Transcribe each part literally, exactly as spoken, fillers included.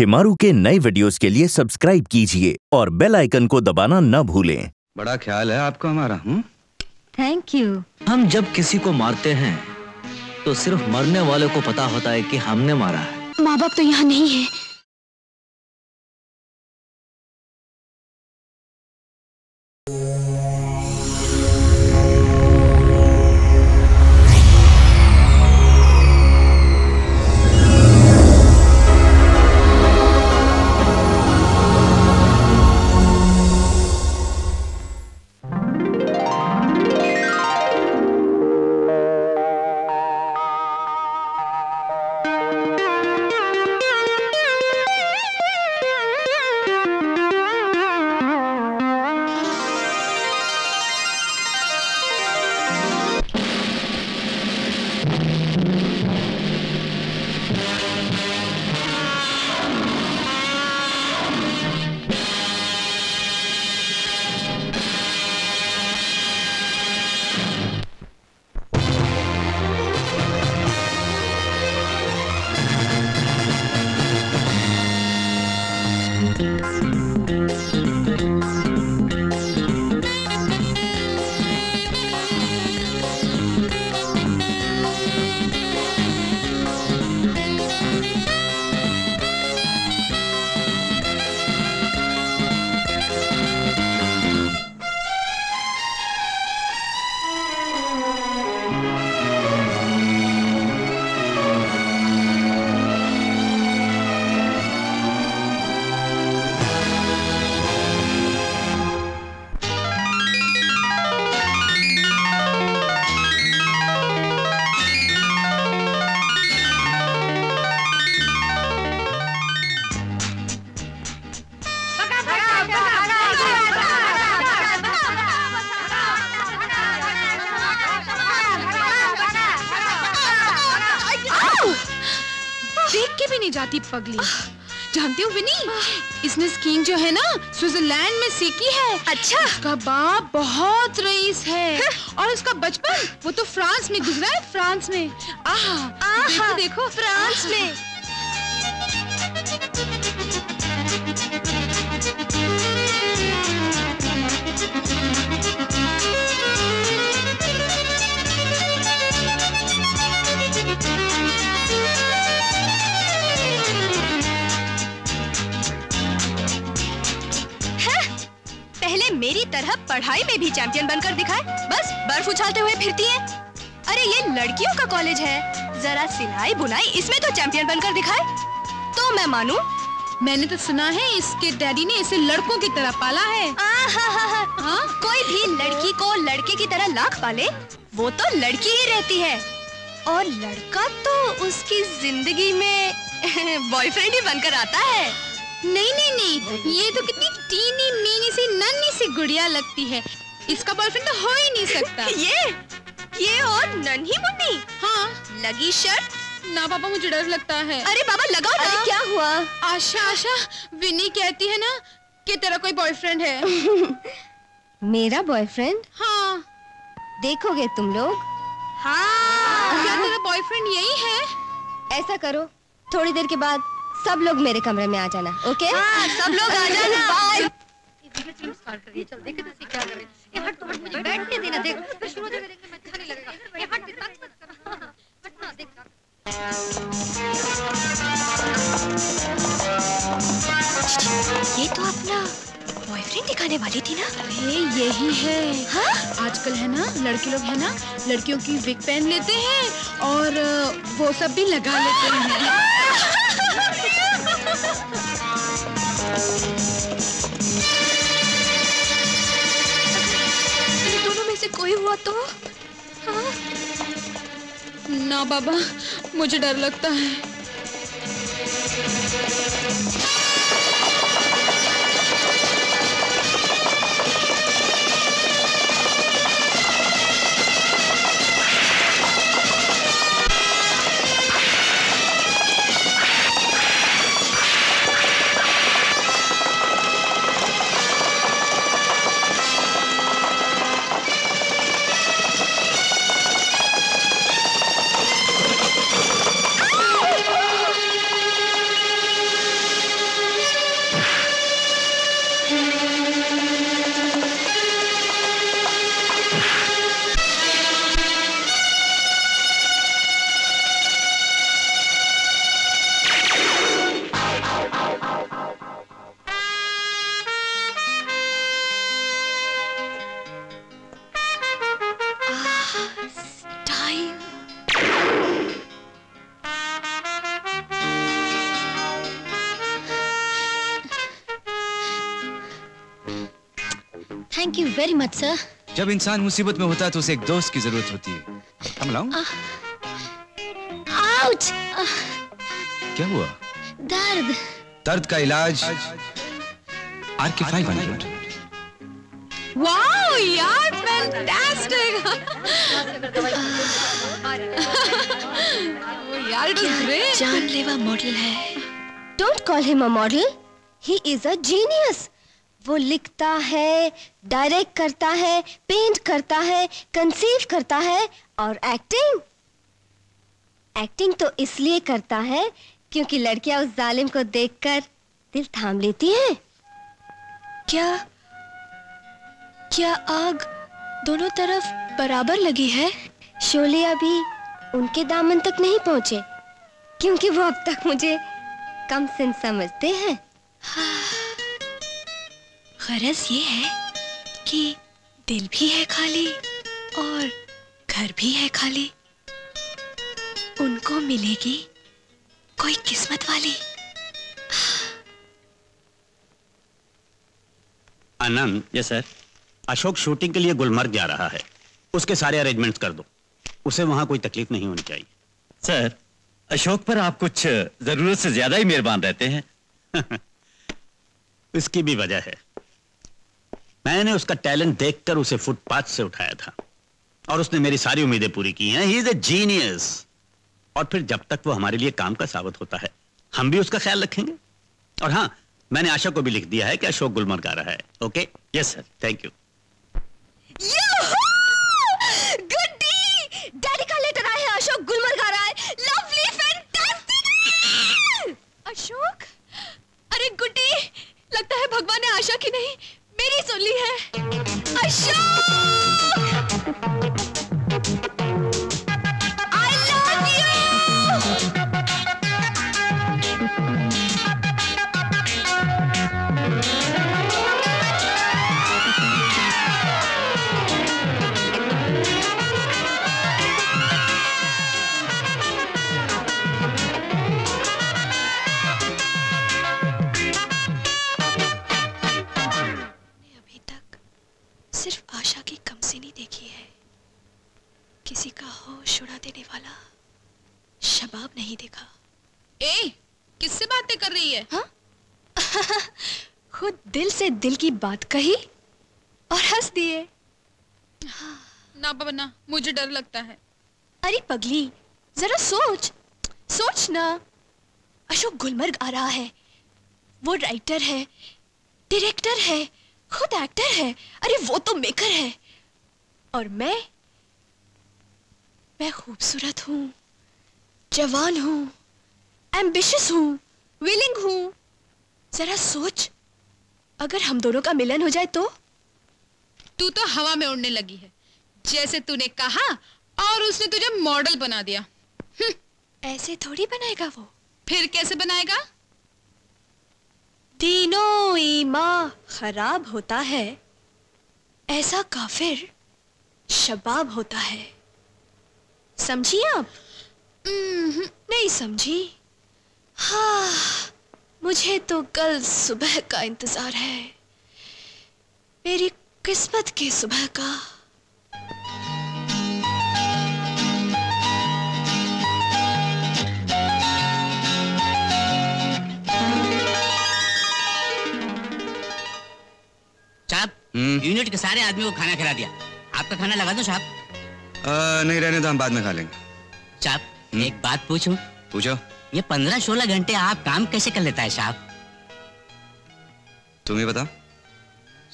शिमारू के नए वीडियोस के लिए सब्सक्राइब कीजिए और बेल आइकन को दबाना ना भूलें। बड़ा ख्याल है आपको हमारा। Thank you. हम जब किसी को मारते हैं तो सिर्फ मरने वाले को पता होता है कि हमने मारा है। माँ बाप तो यहाँ नहीं है। पगली जानते हो विनी, इसने स्कीइंग जो है ना स्विट्जरलैंड में सीखी है। अच्छा, उसका बाप बहुत रईस है, है? और उसका बचपन वो तो फ्रांस में गुजरा है। फ्रांस में आहा, आहा देखो, देखो फ्रांस आहा। में मेरी तरह पढ़ाई में भी चैंपियन बनकर दिखाए, बस बर्फ उछालते हुए फिरती है। अरे ये लड़कियों का कॉलेज है, जरा सिलाई बुनाई इसमें तो चैंपियन बनकर दिखाए तो मैं मानूं। मैंने तो सुना है इसके डैडी ने इसे लड़कों की तरह पाला है। आहा, हा, हा, हा? कोई भी लड़की को लड़के की तरह लाख पाले वो तो लड़की ही रहती है, और लड़का तो उसकी जिंदगी में बॉयफ्रेंड ही बनकर आता है। नहीं नहीं नहीं, ये तो कितनी टीनी मीनी सी नन्ही सी गुड़िया लगती है, इसका बॉयफ्रेंड तो हो ही नहीं सकता। ये ये और नन्ही मुन्नी। हाँ लगी शर्ट ना पापा, मुझे डर लगता है। अरे बाबा लगाओ ना। अरे क्या हुआ? आशा आशा विनी कहती है ना कि तेरा कोई बॉयफ्रेंड है। मेरा बॉयफ्रेंड? हाँ देखोगे तुम लोग। हाँ क्या तेरा बॉयफ्रेंड यही है? ऐसा करो थोड़ी देर के बाद सब लोग मेरे कमरे में आ जाना। ओके हाँ, सब लोग आ जाना। बाय। बैठने देना, देख शुरू हो जाएगा, अच्छा नहीं लगेगा। ये तो अपना बॉयफ्रेंड दिखाने वाली थी ना। अरे यही है। हाँ? आजकल है ना लड़के लोग है ना लड़कियों की विग पहन लेते हैं और वो सब भी लगा लेते हैं। दोनों में से कोई हुआ तो? हाँ? ना बाबा मुझे डर लगता है। Thank you very much sir. जब इंसान मुसीबत में होता है तो उसे एक दोस्त की जरूरत होती है। हम लाऊं? आउच! क्या हुआ? दर्द। दर्द का इलाज R K five hundred. Wow यार फैंटास्टिक! जानलेवा मॉडल है। Don't call him a model, he is a genius. वो लिखता है, डायरेक्ट करता है, पेंट करता है, कंसीव करता है और एक्टिंग। एक्टिंग तो इसलिए करता है क्योंकि लड़कियां उस जालिम को देखकर दिल थाम लेती हैं। क्या क्या आग दोनों तरफ बराबर लगी है? शोले अभी उनके दामन तक नहीं पहुंचे क्योंकि वो अब तक मुझे कम सिन समझते हैं। हाँ। गरज ये है कि दिल भी है खाली और घर भी है खाली। उनको मिलेगी कोई किस्मत वाली। Anand. Yes sir. Ashok shooting के लिए गुलमर्ग जा रहा है, उसके सारे अरेंजमेंट्स कर दो। उसे वहां कोई तकलीफ नहीं होनी चाहिए। सर अशोक पर आप कुछ जरूरत से ज्यादा ही मेहरबान रहते हैं। इसकी भी वजह है, मैंने उसका टैलेंट देखकर उसे फुटपाथ से उठाया था और उसने मेरी सारी उम्मीदें पूरी की हैं। He is a genius. और फिर जब तक वो हमारे लिए काम का साबित होता है हम भी उसका ख्याल रखेंगे। और हाँ, मैंने आशा को भी लिख दिया है कि अशोक गुलमर्ग आ रहा है। Okay. Yes sir. Thank you. Guddi, daddy का लेटर आया है, अशोक गुलमर्ग आ रहा है। Lovely, fantastic. अशोक, अरे गुड्डी, लगता है भगवान ने आशा की नहीं मेरी सुन ली है। Ashok, I love you. किसी का होश उड़ा देने वाला शबाब नहीं देखा। ए, किससे बातें कर रही है? खुद दिल से दिल की बात कही और हंस दिए। ना बाबा ना, मुझे डर लगता है। अरे पगली, जरा सोच सोच ना। अशोक गुलमर्ग आ रहा है, वो राइटर है, डायरेक्टर है, खुद एक्टर है, अरे वो तो मेकर है। और मैं मैं खूबसूरत हूँ, जवान हूँ, एम्बिशियस हूँ, विलिंग हूँ। जरा सोच, अगर हम दोनों का मिलन हो जाए तो? तू तो हवा में उड़ने लगी है, जैसे तूने कहा और उसने तुझे मॉडल बना दिया। ऐसे थोड़ी बनाएगा वो। फिर कैसे बनाएगा? दिनों ईमा खराब होता है, ऐसा काफिर शबाब होता है। समझी आप? नहीं समझी? हाँ, मुझे तो कल सुबह का इंतजार है, मेरी किस्मत की सुबह का। साहब, यूनिट के सारे आदमी को खाना खिला दिया। आपका खाना लगा दो साहब। आ, नहीं रहने तो हम बाद में खा लेंगे। साहब एक बात पूछूं? पूछो। ये पंद्रह सोलह घंटे आप काम कैसे कर लेता है साहब? तुम्हें बताओ।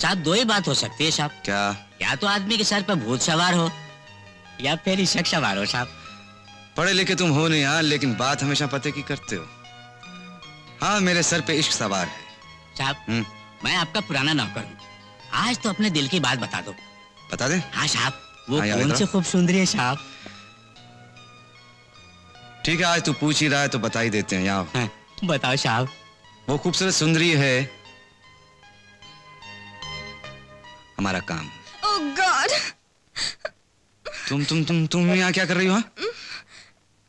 साहब दो ही बात हो सकती है साहब। क्या? या तो आदमी के सर पर भूत सवार हो या फिर इशक सवार हो साहब। पढ़े लिखे तुम हो नहीं यार, लेकिन बात हमेशा पते की करते हो। हाँ, मेरे सर पे इश्क सवार है। साहब मैं आपका पुराना नौकर हूँ, आज तो अपने दिल की बात बता दो। बता दे। हाँ साहब। वो कौन से खूबसुंदरी है साहब? ठीक है, आज तू पूछ ही रहा है तो बता ही देते हैं। यहाँ है, बताओ साहब। वो खूबसूरत सुंदरी है हमारा काम। Oh God. तुम तुम तुम तुम यहाँ क्या कर रही हो?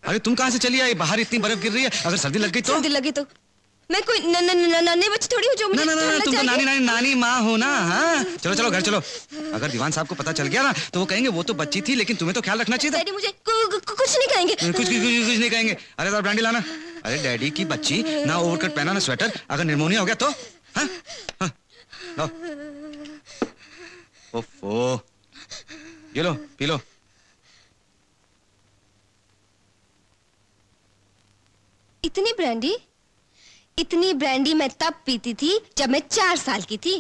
अरे तुम कहाँ से चली आई? बाहर इतनी बर्फ गिर रही है, अगर सर्दी लग गई तो? सर्दी लगी तो मैं कोई न, न, न, न, न, बच्ची थोड़ी हूँ जो मुझे न, न, न, तुम तो नानी नानी नानी माँ हो ना। हाँ चलो चलो घर चलो। अगर दीवान साहब को पता चल गया ना तो वो कहेंगे वो तो बच्ची थी लेकिन तुम्हें तो ख्याल रखना चाहिए था। मुझे कुछ नहीं कहेंगे, कुछ कुछ कुछ नहीं कहेंगे। अरे सर ब्रांडी लाना। अरे डैडी की बच्ची ना ओवरकट पहना ना स्वेटर, अगर निमोनिया हो गया तो। ओफो ये लो पी लो। इतनी ब्रांडी इतनी ब्रांडी मैं तब पीती थी जब मैं चार साल की थी।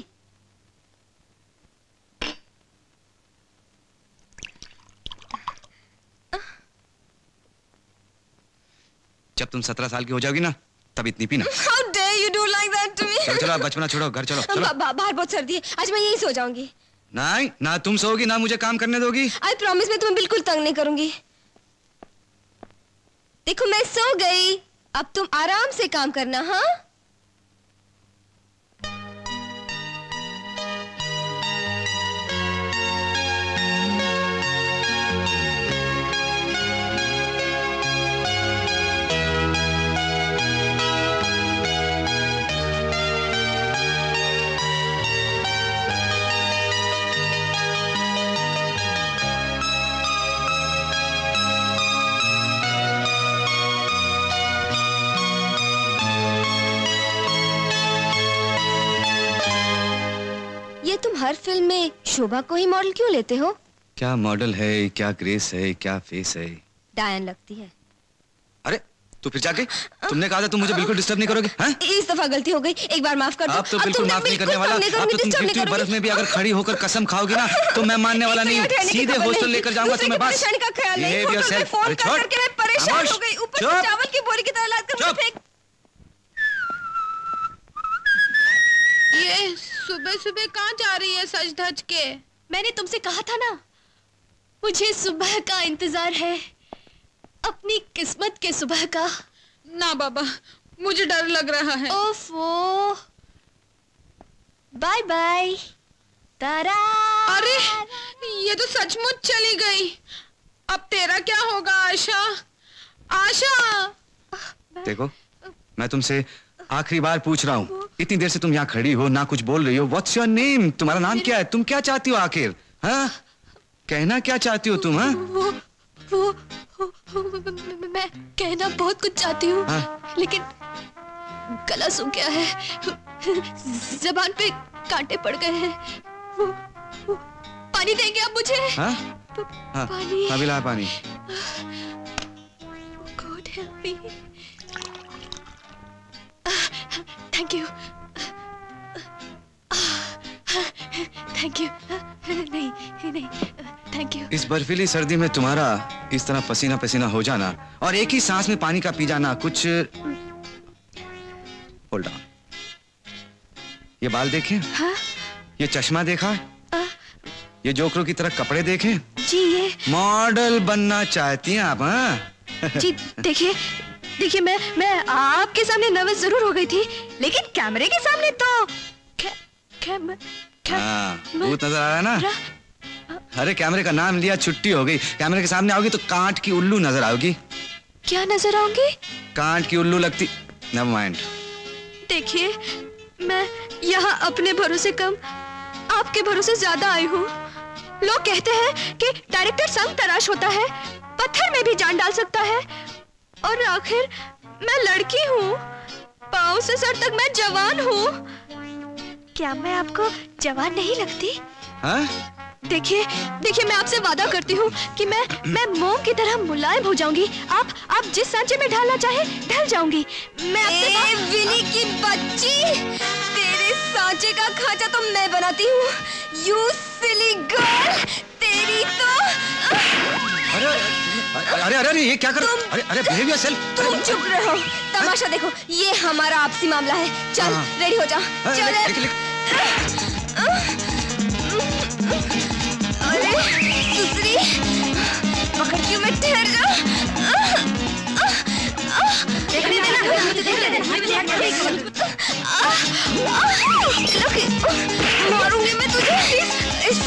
जब तुम सत्रह साल की हो जाओगी ना तब इतनी पीना। How dare you do like that to me? चलो चलो बचपना छोड़ो, घर चलो, चलो। बाहर बा, बहुत सर्दी है, आज मैं यहीं सो जाऊंगी। नहीं ना तुम सोओगी ना मुझे काम करने दोगी। आई प्रॉमिस मैं तुम्हें बिल्कुल तंग नहीं करूंगी। देखो मैं सो गई, अब तुम आराम से काम करना। हाँ तुम हर फिल्म में शोभा को ही मॉडल क्यों लेते हो? क्या मॉडल है, क्या ग्रेस है, क्या फेस है। डायन लगती है। अरे तू फिर जाके तुमने कहा था तुम मुझे बिल्कुल डिस्टर्ब नहीं करोगे। हाँ? इस दफा गलती हो गई, एक बार माफ कर दो। आप तो बिल्कुल माफ नहीं करने वाला। आप तो गिरती बर्फ में भी अगर खड़ी होकर कसम खाओगी ना तो मैं मानने वाला नहीं, सीधे हॉस्टल लेकर जाऊंगा तुम्हें। बस ये सुबह सुबह कहाँ जा रही है सज धज के? मैंने तुमसे कहा था ना मुझे सुबह का इंतजार है, अपनी किस्मत के सुबह का। ना बाबा मुझे डर लग रहा है। ओफो बाय बाय तारा। अरे ये तो सचमुच चली गई, अब तेरा क्या होगा आशा? आशा देखो मैं तुमसे आखिरी बार पूछ रहा हूँ, इतनी देर से तुम यहाँ खड़ी हो ना कुछ बोल रही हो। What's your name? तुम्हारा नाम क्या है? तुम क्या चाहती हो आखिर? हाँ कहना क्या चाहती हो तुम? हाँ वो, वो, वो, वो, मैं कहना बहुत कुछ चाहती हूँ। हाँ? लेकिन गला सूख गया है, जबान पे कांटे पड़ गए हैं। वो, वो, पानी देंगे आप मुझे? हाँ? हाँ, पानी अभी ला पानी। God help me. Thank you thank you नहीं नहीं थैंक यू। इस बर्फीली सर्दी में तुम्हारा इस तरह पसीना पसीना हो जाना और एक ही सांस में पानी का पी जाना कुछ। होल्ड ऑन, ये बाल देखें। हाँ? ये चश्मा देखा? आ? ये जोकरों की तरह कपड़े देखें। जी ये मॉडल बनना चाहती हैं आप? हाँ जी देखिए देखिए मैं मैं आपके सामने नर्वस जरूर हो गई थी लेकिन कैमरे के सामने तो कै, कै, कै, आ, भूत नजर आ रहा है ना। अरे कैमरे का नाम लिया छुट्टी हो गई, कैमरे के सामने आओगी तो कांट की उल्लू नजर आओगी। क्या नजर आऊंगी? कांट की उल्लू लगती। Never mind. देखिए मैं यहाँ अपने भरोसे कम आपके भरोसे ज्यादा आई हूँ। लोग कहते हैं कि डायरेक्टर संग तराश होता है, पत्थर में भी जान डाल सकता है, और आखिर मैं लड़की हूँ, पाँव से सर तक मैं जवान हूँ। क्या मैं आपको जवान नहीं लगती? देखिए देखिए मैं आपसे वादा करती हूँ कि मैं मैं मोम की तरह मुलायम हो जाऊंगी। आप आप जिस सांचे में ढालना चाहे ढल जाऊंगी। मैं आपसे ए, विली की बच्ची, तेरे सांचे का खांचा तो मैं बनाती हूँ। यू सिली गर्ल, तेरी तो अरे, अरे अरे अरे ये क्या कर? अरे अरे बिहेव योरसेल्फ। तुम चुप रहो, तमाशा देखो। ये हमारा आपसी मामला है, चल रेडी हो जा। चल अरे सुसरी पकड़ क्यों मैं ठहर जा। देखने देना देखने देना मारूंगी मैं तुझे। इस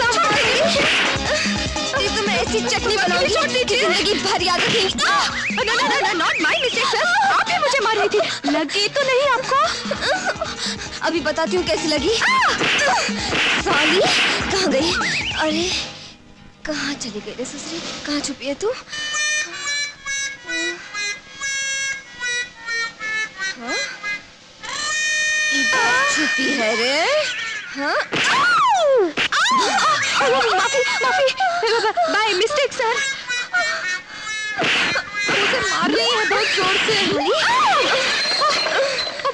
तो मैं ऐसी चटनी बनाऊंगी जिंदगी भर याद रखेंगी। No no no not my mistake sir, आप ही मुझे मार रही थी। लगी तो नहीं आपको? अभी बताती हूँ कैसी लगी। साली कहाँ गई? अरे कहाँ चली गई रे ससुरी? कहाँ छुपी है तू? हाँ? इधर छुपी है रे। हाँ? माफी माफी बाय मिस्टेक सर। मुझे मार रही है बहुत जोर से।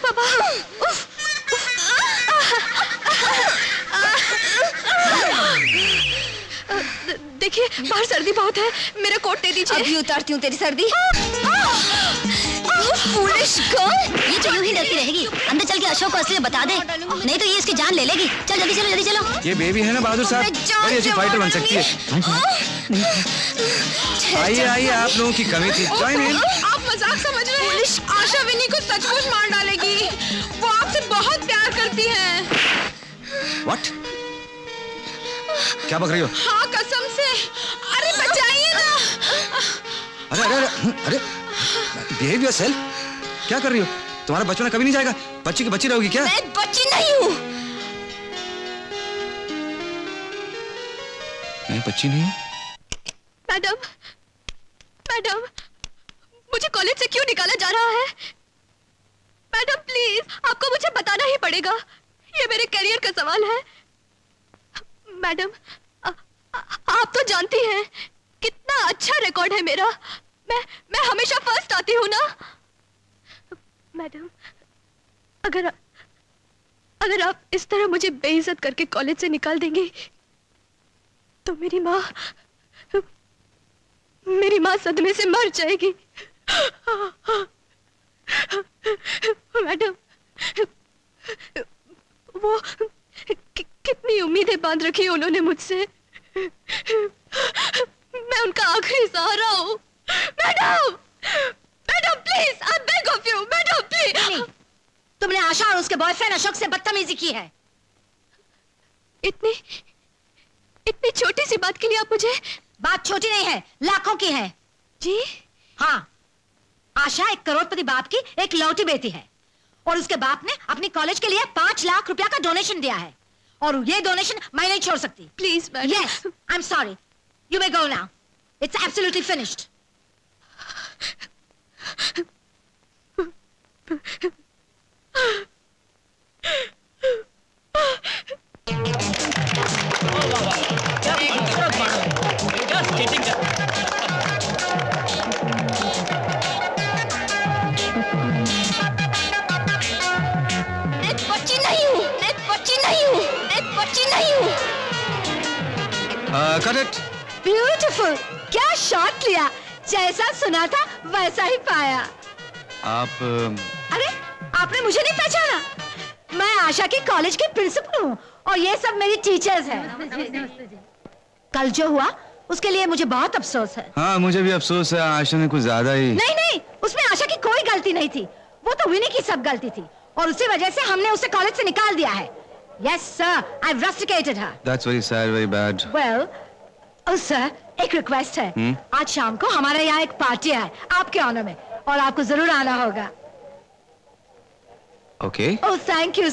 बाबा देखिए बाहर सर्दी बहुत है, मेरा कोट दे दीजिए। अभी उतारती हूँ तेरी सर्दी। फूलिश गर्ल, ये तो यूं ही डरती रहेगी। अंदर चल के अशोक को असली बता दे, नहीं तो ये इसकी जान ले लेगी। चल जल्दी चलो, जल्दी चलो। ये बेबी है ना बहादुर साहब, बड़ी अच्छी फाइटर बन सकती है। आइए आइए, आप लोगों की कमी थी। Join in. आप मजाक समझ रहे हैं? आशा विनी को सचमुच मार डालेगी। वो आपसे बहुत प्यार करती है। व्हाट? क्या बक रही हो? हाँ कसम से। अरे बचाइए ना। अरे अरे अरे बिहेव योरसेल्फ, क्या कर रही हो? तुम्हारा बचपना कभी नहीं जाएगा। बच्ची की बच्ची रहोगी क्या? मैं बच्ची नहीं हूँ। मैं बच्ची नहीं हूँ। मैडम, मैडम, मुझे कॉलेज से क्यों निकाला जा रहा है? मैडम प्लीज, आपको मुझे बताना ही पड़ेगा। ये मेरे करियर का सवाल है। मैडम, आ, आ, आप तो जानती हैं कितना अच्छा रिकॉर्ड है मेरा। मैं मैं हमेशा फर्स्ट आती हूँ ना। मैडम, अगर अगर आप इस तरह मुझे बेइज्जत करके कॉलेज से निकाल देंगी तो मेरी माँ मेरी माँ सदमे से मर जाएगी। मैडम, वो कि, कितनी उम्मीदें बांध रखी उन्होंने मुझसे। मैं उनका आखिरी सहारा हूँ। Madam, madam please, I beg of you, madam please. तुमने आशा और उसके बॉयफ्रेंड अशोक से बदतमीजी की है। इतनी इतनी छोटी सी बात के लिए आप मुझे? बात छोटी नहीं है, लाखों की है जी। हाँ, आशा एक करोड़पति बाप की एक लौटी बेटी है और उसके बाप ने अपने कॉलेज के लिए पांच लाख रुपया का डोनेशन दिया है और ये डोनेशन मैं नहीं छोड़ सकती। Please madam. Yes, I am sorry, you may go now, it's absolutely finished. Correct. Beautiful, क्या शॉट लिया। जैसा सुना था वैसा ही पाया आप। अरे आपने मुझे नहीं पहचाना? मैं आशा के कॉलेज की प्रिंसिपल हूँ और ये सब मेरी टीचर्स हैं। कल जो हुआ उसके लिए मुझे बहुत अफसोस है। हाँ मुझे भी अफसोस है। आशा ने कुछ ज्यादा ही। नहीं नहीं, उसमें आशा की कोई गलती नहीं थी। वो तो विनी की सब गलती थी और उसी वजह से हमने उसे कॉलेज से निकाल दिया है। Yes sir, I've rusticated her. That's very sad, very bad. Well, oh sir, एक request है। hmm? आज शाम को हमारे यहाँ एक पार्टी है आपके ऑनर में और आपको जरूर आना होगा। Okay. Oh thank you.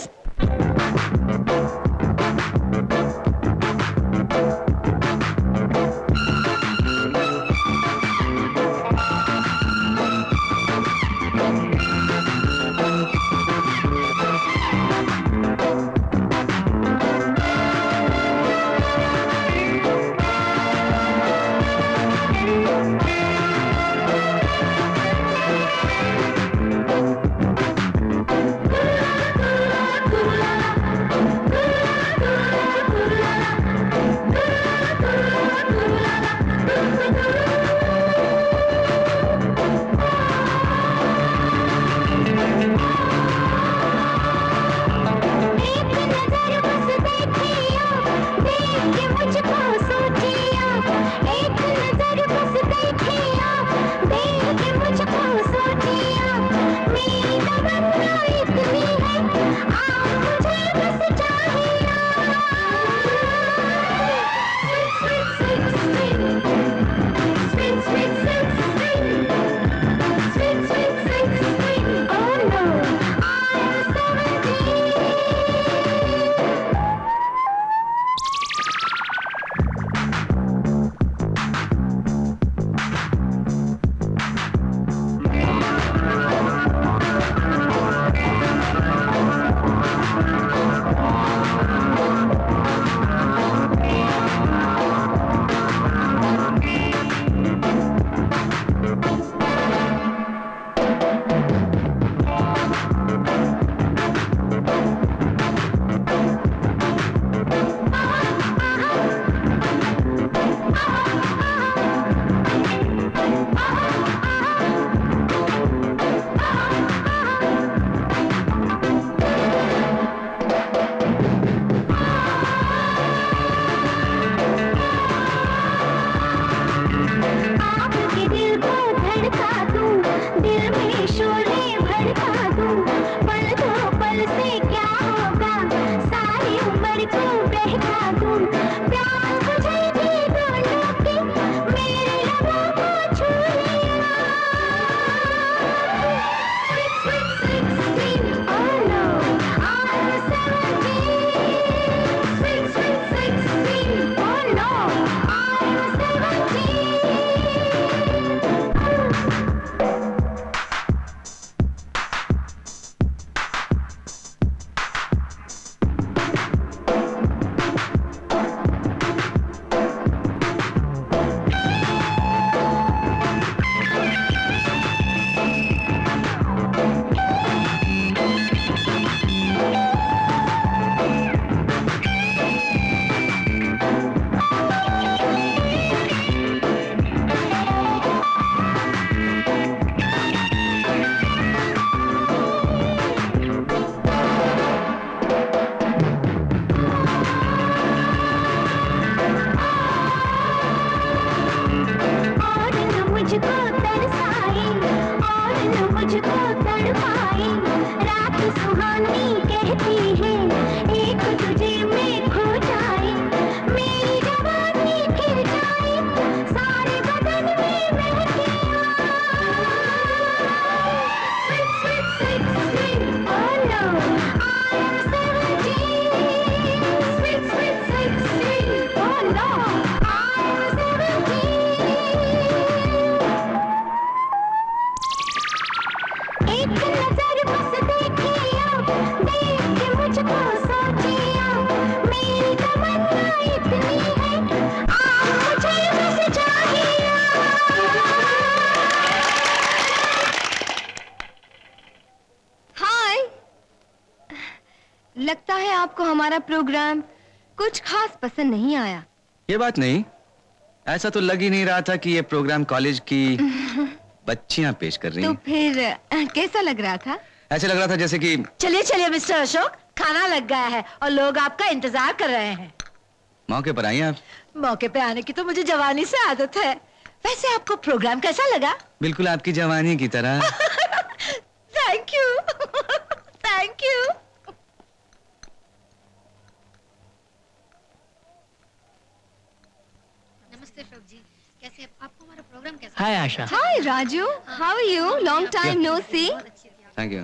Programme कुछ खास पसंद नहीं आया। ये बात नहीं, ऐसा तो लग ही नहीं रहा था कि ये प्रोग्राम कॉलेज की बच्चियां पेश कर रही हैं। तो फिर कैसा लग रहा था? ऐसे लग रहा था जैसे कि चलिए चलिए मिस्टर अशोक, खाना लग गया है और लोग आपका इंतजार कर रहे हैं। मौके पर आई आप। मौके पर आने की तो मुझे जवानी से आदत है। वैसे आपको प्रोग्राम कैसा लगा? बिल्कुल आपकी जवानी की तरह। Thank you thank you. Hi Asha. Hi Raju, how are you? Long time no see. Thank you.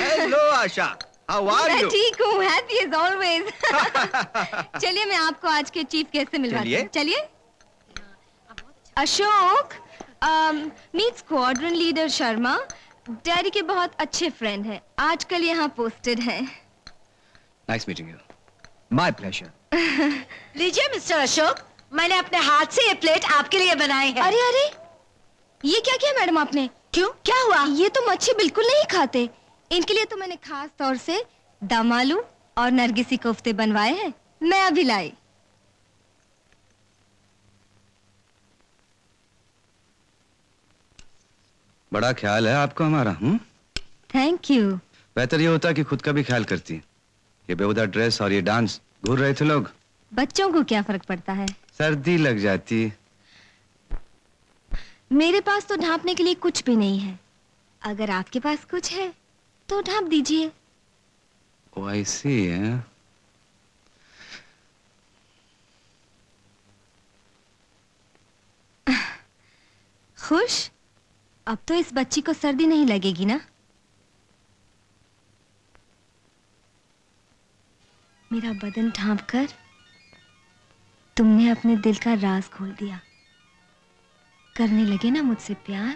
Hello Asha, how are you? मैं ठीक हूँ, हैप्पी एज ऑलवेज। चलिए मैं आपको आज के चीफ गेस्ट से मिलवाती हूँ। चलिए Ashok, meet squadron leader Sharma, daddy के बहुत अच्छे फ्रेंड हैं, आजकल यहाँ पोस्टेड हैं। Nice meeting you. My pleasure. लीजिए मिस्टर अशोक, मैंने अपने हाथ से ये प्लेट आपके लिए बनाई है। अरे अरे, ये क्या किया मैडम आपने? क्यों, क्या हुआ? ये तो मच्छी बिल्कुल नहीं खाते, इनके लिए तो मैंने खास तौर से दम आलू और नरगिसी कोफ्ते बनवाए हैं। मैं अभी लाई। बड़ा ख्याल है आपको हमारा। हूँ, थैंक यू। बेहतर ये होता कि खुद का भी ख्याल करती। ये बेहुदा ड्रेस और ये डांस, घूर रहे थे लोग। बच्चों को क्या फर्क पड़ता है, सर्दी लग जाती। मेरे पास तो ढांपने के लिए कुछ भी नहीं है, अगर आपके पास कुछ है तो ढांप दीजिए। ओ आई सी है। खुश, अब तो इस बच्ची को सर्दी नहीं लगेगी ना? मेरा बदन ढांप कर तुमने अपने दिल का राज खोल दिया। करने लगे ना मुझसे प्यार।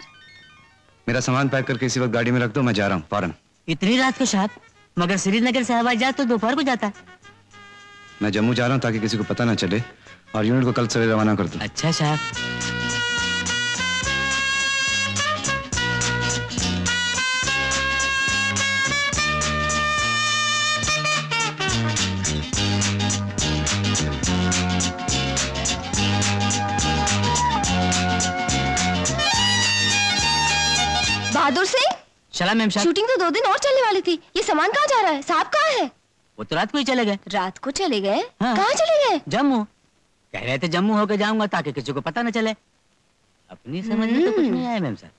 मेरा सामान पैक करके इसी वक्त गाड़ी में रख दो, मैं जा रहा हूँ फौरन। इतनी रात को शायद, मगर श्रीनगर से हवाई जहाज तो दोपहर को जाता है। मैं जम्मू जा रहा हूँ ताकि किसी को पता ना चले, और यूनिट को कल सवेरे रवाना कर दो। अच्छा शायद। शूटिंग तो दो दिन और चलने वाली थी, ये सामान कहाँ जा रहा है? साहब कहाँ है? वो तो रात को ही चले गए। रात को चले गए? हाँ। कहाँ चले गए? जम्मू। कह रहे थे जम्मू होकर जाऊंगा ताकि किसी को पता न चले। अपनी समझ में तो कुछ नहीं आया मैम साहब।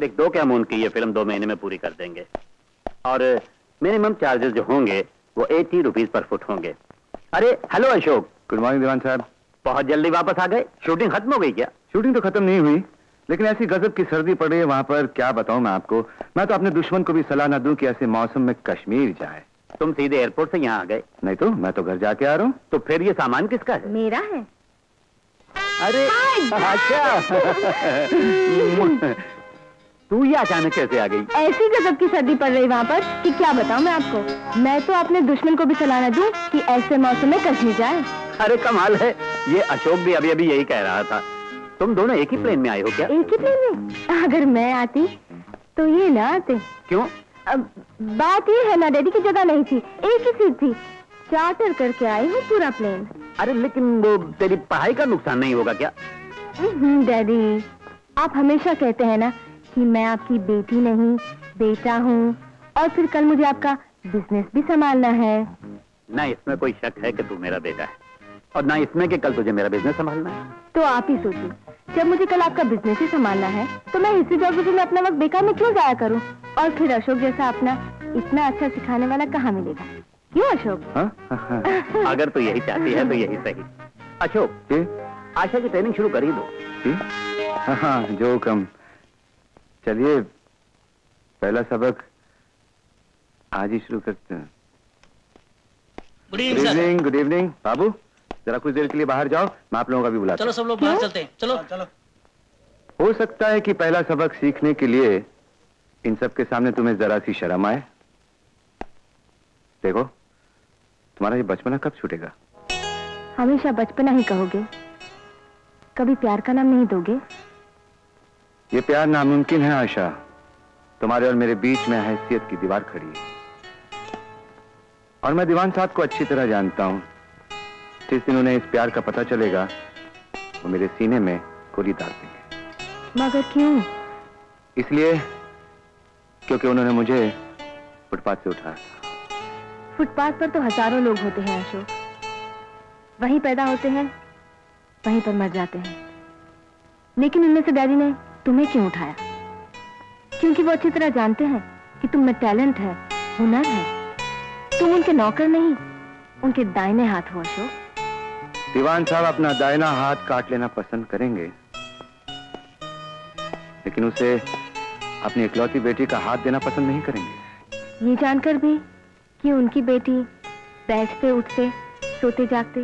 लिख दो क्या मून की ये फिल्म दो महीने में पूरी कर देंगे और मिनिमम चार्जेस जो होंगे वो एटी रुपीस पर फुट होंगे। अरे हेलो अशोक। गुड मॉर्निंग दीवान साहब। बहुत जल्दी वापस आ गए। शूटिंग खत्म हो गई क्या? शूटिंग तो खत्म नहीं हुई लेकिन ऐसी गजब की सर्दी पड़ रही है वहां पर, क्या बताऊं मैं आपको। मैं तो अपने दुश्मन को भी सलाह ना दूं कि ऐसे मौसम में कश्मीर जाए। तुम सीधे एयरपोर्ट से यहाँ आ गए? नहीं तो मैं तो घर जाके आ रहा हूँ। तो फिर ये सामान किसका है? मेरा है। अरे अच्छा तू ये अचानक कैसे आ गई? ऐसी गजब की सर्दी पड़ रही वहाँ पर कि क्या बताऊँ मैं आपको। मैं तो अपने दुश्मन को भी सलाह ना दूं कि ऐसे मौसम में कश्मीर जाए। अरे कमाल है, ये अशोक भी अभी अभी यही कह रहा था। तुम दोनों एक ही प्लेन में आए हो क्या? एक ही प्लेन में? अगर मैं आती तो ये ना आते। क्यों? अब बात ये है ना, डैडी की जगह नहीं थी, एक ही सीट थी, चार्टर करके आई हूँ पूरा प्लेन। अरे लेकिन वो तेरी पढ़ाई का नुकसान नहीं होगा क्या? डैडी आप हमेशा कहते हैं ना कि मैं आपकी बेटी नहीं बेटा हूँ, और फिर कल मुझे आपका बिजनेस भी संभालना है। ना इसमें कोई शक है कि तू मेरा बेटा है और ना इसमें कि कल तुझे मेरा बिजनेस संभालना है। तो आप ही सोचिए, जब मुझे कल आपका बिजनेस ही संभालना है तो मैं हिस्ट्री ज्योग्राफी में अपना वक्त बेकार में क्यों जाया करूँ? और फिर अशोक जैसा अपना इतना अच्छा सिखाने वाला कहाँ मिलेगा? क्यों अशोक? हा? हा, हा। अगर तू यही चाहती है तो यही सही। अशोक आशा की ट्रेनिंग शुरू कर ही दो। जो कम। चलिए पहला सबक आज ही शुरू करते हैं। Good evening. गुड इवनिंग बाबू, जरा कुछ देर के लिए बाहर जाओ, मैं आप लोगों का भी बुलाता हूं। चलो सब लोग बाहर चलते हैं। चलो चलो। हो सकता है कि पहला सबक सीखने के लिए इन सब के सामने तुम्हें जरा सी शर्म आए। देखो तुम्हारा ये बचपना कब छूटेगा? हमेशा बचपना ही कहोगे, कभी प्यार का नाम नहीं दोगे। ये प्यार नामुमकिन है आशा, तुम्हारे और मेरे बीच में हैसियत की दीवार खड़ी है। और मैं दीवान साहब को अच्छी तरह जानता हूं। जिस दिन उन्हें इस प्यार का पता चलेगा वो मेरे सीने में गोली डाल देंगे। मगर क्यों? इसलिए क्योंकि उन्होंने मुझे फुटपाथ से उठाया था। फुटपाथ पर तो हजारों लोग होते हैं अशोक, वहीं पैदा होते हैं वहीं पर मर जाते हैं, लेकिन उनमें से डैडी ने तुम्हें क्यों उठाया? क्योंकि वो अच्छी तरह जानते हैं कि तुम में टैलेंट है, हुनर है। तुम उनके नौकर नहीं, उनके दाहिने हाथ हो अशोक। दीवान साहब अपना दाहिना हाथ काट लेना पसंद करेंगे, लेकिन उसे अपनी इकलौती बेटी का हाथ देना पसंद नहीं करेंगे। ये जानकर भी कि उनकी बेटी बैठते उठते सोते जागते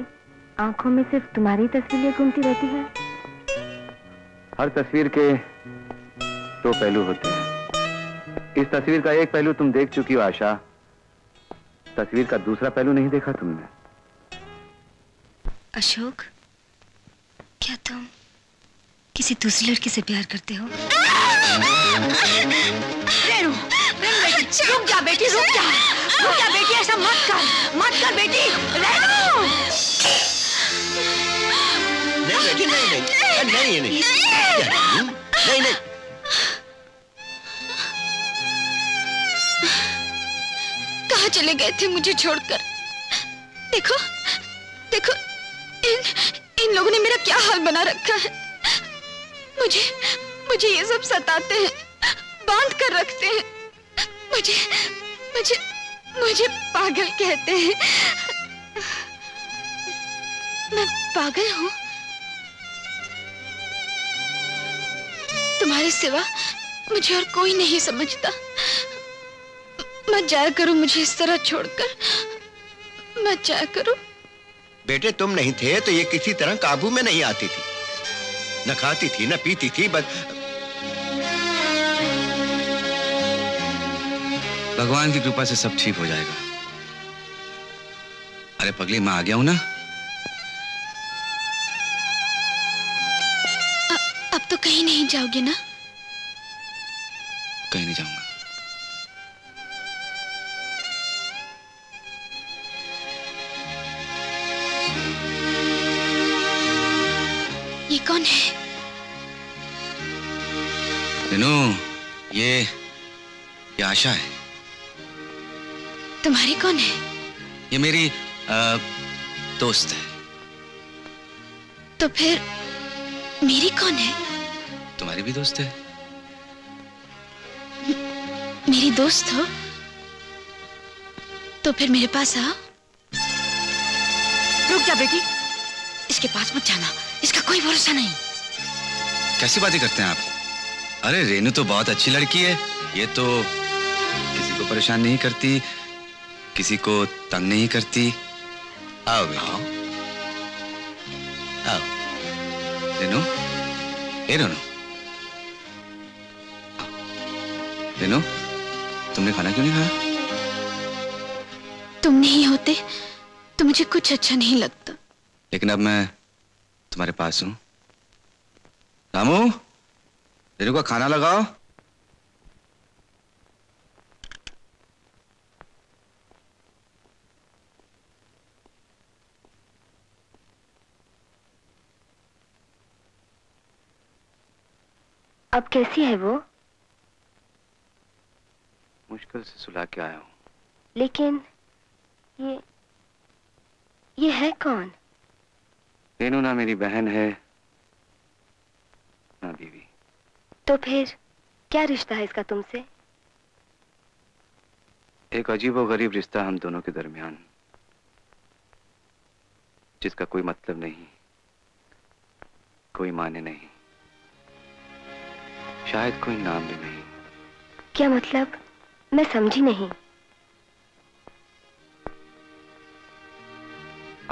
आंखों में सिर्फ तुम्हारी तस्वीरें घूमती रहती है। हर तस्वीर के दो पहलू होते हैं। इस तस्वीर का एक पहलू तुम देख चुकी हो आशा, तस्वीर का दूसरा पहलू नहीं देखा तुमने। अशोक, क्या तुम किसी दूसरी लड़की से प्यार करते हो? रेनू, बेटी, रुक जा बेटी, रुक जा, रुक जा बेटी, ऐसा मत कर, मत कर बेटी, रेनू। नहीं बेटी, नहीं नहीं नहीं नहीं नहीं नहीं चले गए थे मुझे छोड़कर। देखो देखो इन इन लोगों ने मेरा क्या हाल बना रखा है। मुझे मुझे ये सब सताते हैं, बांध कर रखते हैं। मुझे मुझे मुझे पागल कहते हैं। मैं पागल हूँ। तुम्हारे सिवा मुझे और कोई नहीं समझता। मत जाया करो मुझे इस तरह छोड़कर, मत जाया करो। बेटे तुम नहीं थे तो ये किसी तरह काबू में नहीं आती थी, न खाती थी न पीती थी, बस भगवान की कृपा से सब ठीक हो जाएगा। अरे पगली, मैं आ गया हूं ना। अ, अब तो कहीं नहीं जाओगे ना? कहीं नहीं जाऊंगा। ये कौन है? रेनू, ये ये आशा है। तुम्हारी कौन है? ये मेरी आ, दोस्त है। तो फिर मेरी कौन है? तुम्हारी भी दोस्त है। म, मेरी दोस्त हो तो फिर मेरे पास आओ। रुक जा बेटी, इसके पास मत जाना, इसका कोई भरोसा नहीं। कैसी बातें करते हैं आप? अरे रेनू तो बहुत अच्छी लड़की है, ये तो किसी को परेशान नहीं करती, किसी को तंग नहीं करती। आओ आओ आओ रेनू, ए रेनू, रेनू तुमने खाना क्यों नहीं खाया? तुम नहीं होते तो मुझे कुछ अच्छा नहीं लगता, लेकिन अब मैं तुम्हारे पास हूं। रामू, रेनू का खाना लगाओ। अब कैसी है वो? मुश्किल से सुला के आया हूं। लेकिन ये ये है कौन? रेनू ना मेरी बहन है ना बीवी। तो फिर क्या रिश्ता है इसका तुमसे? एक अजीब और गरीब रिश्ता हम दोनों के दरमियान, जिसका कोई मतलब नहीं, कोई माने नहीं, शायद कोई नाम भी नहीं। क्या मतलब? मैं समझी नहीं।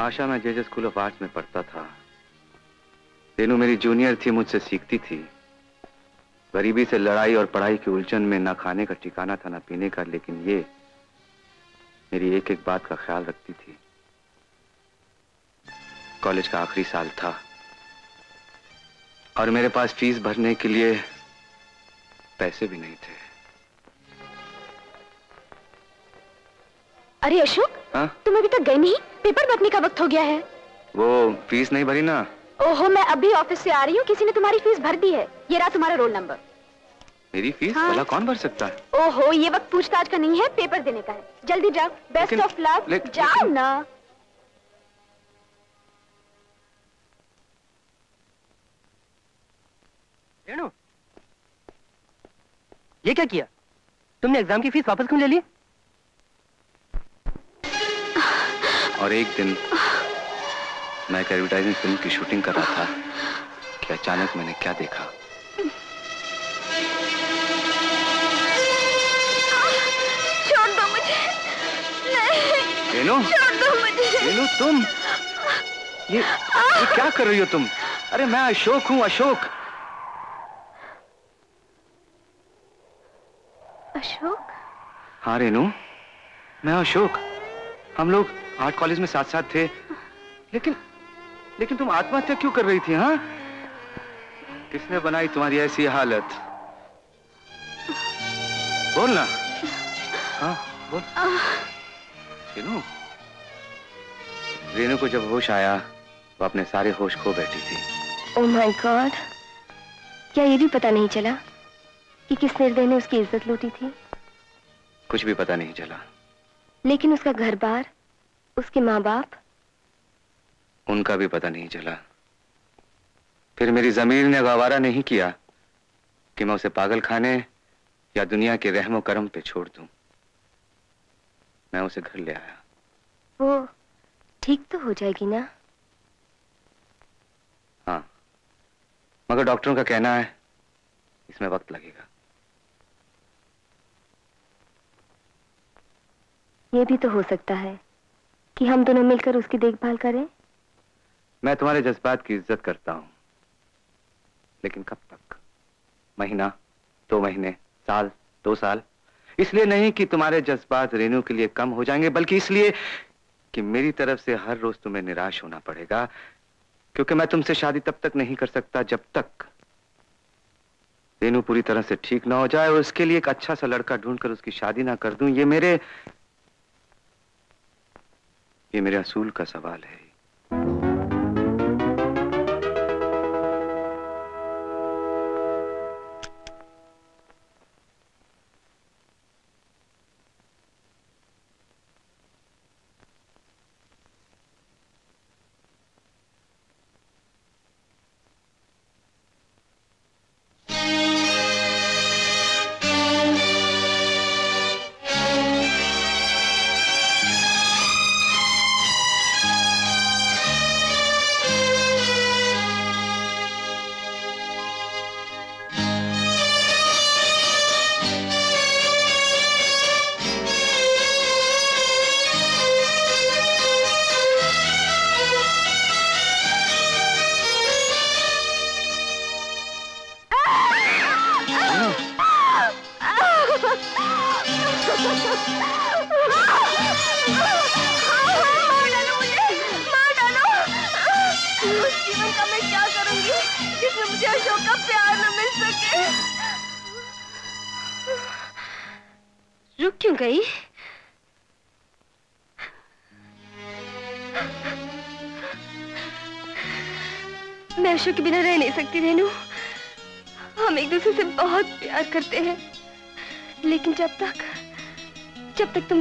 आशा, मैं जेजे स्कूल ऑफ आर्ट्स में पढ़ता था। रेनू मेरी जूनियर थी, मुझसे सीखती थी। गरीबी से लड़ाई और पढ़ाई की उलझन में ना खाने का ठिकाना था ना पीने का, लेकिन ये मेरी एक एक बात का ख्याल रखती थी। कॉलेज का आखिरी साल था और मेरे पास फीस भरने के लिए पैसे भी नहीं थे। अरे अशोक, हा? तुम अभी तक गए नहीं? पेपर भरने का वक्त हो गया है। वो फीस नहीं भरी ना। ओहो, मैं अभी ऑफिस से आ रही हूँ, किसी ने तुम्हारी फीस भर दी है। ये रहा तुम्हारा रोल नंबर। मेरी फीस? हाँ। भला कौन भर सकता है? ओहो, ये वक्त पूछताछ का नहीं है, पेपर देने का है। जल्दी जाओ, बेस्ट ऑफ लक। जाओ ना। रेनू, ये क्या किया? तुमने एग्जाम की फीस वापस क्यों ले ली? और एक दिन मैं एक एडवर्टाइजिंग फिल्म की शूटिंग कर रहा था कि अचानक मैंने क्या देखा। छोड़ दो मुझे। नहीं। रेनू? छोड़ दो मुझे। रेनू तुम ये, ये क्या कर रही हो तुम? अरे मैं अशोक हूँ, अशोक। अशोक? हाँ रेनू, मैं अशोक। हम लोग आर्ट कॉलेज में साथ साथ थे, लेकिन लेकिन तुम आत्महत्या क्यों कर रही थी? हाँ, किसने बनाई तुम्हारी ऐसी हालत? बोल ना। हाँ बोल। रेनू, रेनू को जब होश आया वो अपने सारे होश खो बैठी थी। ओह माय गॉड, क्या ये भी पता नहीं चला कि किस निर्दय ने उसकी इज्जत लूटी थी? कुछ भी पता नहीं चला। लेकिन उसका घर बार, उसके माँ बाप, उनका भी पता नहीं चला। फिर मेरी जमीर ने गवारा नहीं किया कि मैं उसे पागल खाने या दुनिया के रहमो करम पे छोड़ दूं। मैं उसे घर ले आया। वो ठीक तो हो जाएगी ना? हाँ, मगर डॉक्टरों का कहना है इसमें वक्त लगेगा। ये भी तो हो सकता है कि हम दोनों मिलकर उसकी देखभाल करें। मैं तुम्हारे जज्बात की इज्जत करता हूँ, लेकिन कब तक? महीना, दो महीने, साल, दो साल। इसलिए नहीं कि तुम्हारे जज्बात रेनू के लिए कम हो जाएंगे, बल्कि इसलिए कि मेरी तरफ से हर रोज तुम्हें निराश होना पड़ेगा, क्योंकि मैं तुमसे शादी तब तक नहीं कर सकता जब तक रेनू पूरी तरह से ठीक ना हो जाए और उसके लिए एक अच्छा सा लड़का ढूंढकर उसकी शादी ना कर दूं। ये मेरे ये मेरे असूल का सवाल है।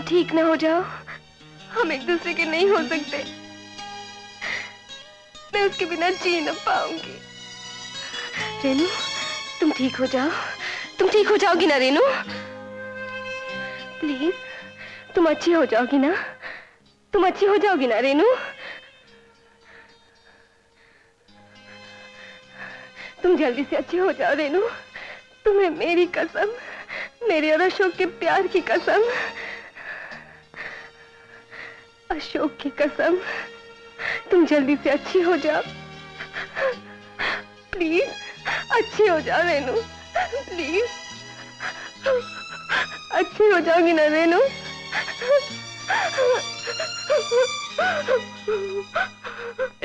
ठीक ना हो जाओ हम एक दूसरे के नहीं हो सकते। मैं उसके बिना जी ना पाऊंगी। रेनू तुम ठीक हो जाओ, तुम ठीक हो जाओगी ना रेनू? प्लीज तुम अच्छी हो जाओगी ना? तुम अच्छी हो जाओगी ना रेनू? तुम जल्दी से अच्छी हो जाओ रेनू। तुम्हें मेरी कसम, मेरे और अशोक के प्यार की कसम, अशोक की कसम, तुम जल्दी से अच्छी हो जाओ। प्लीज अच्छी हो जाओ रेनू, प्लीज अच्छी हो जाओगी ना रेनू?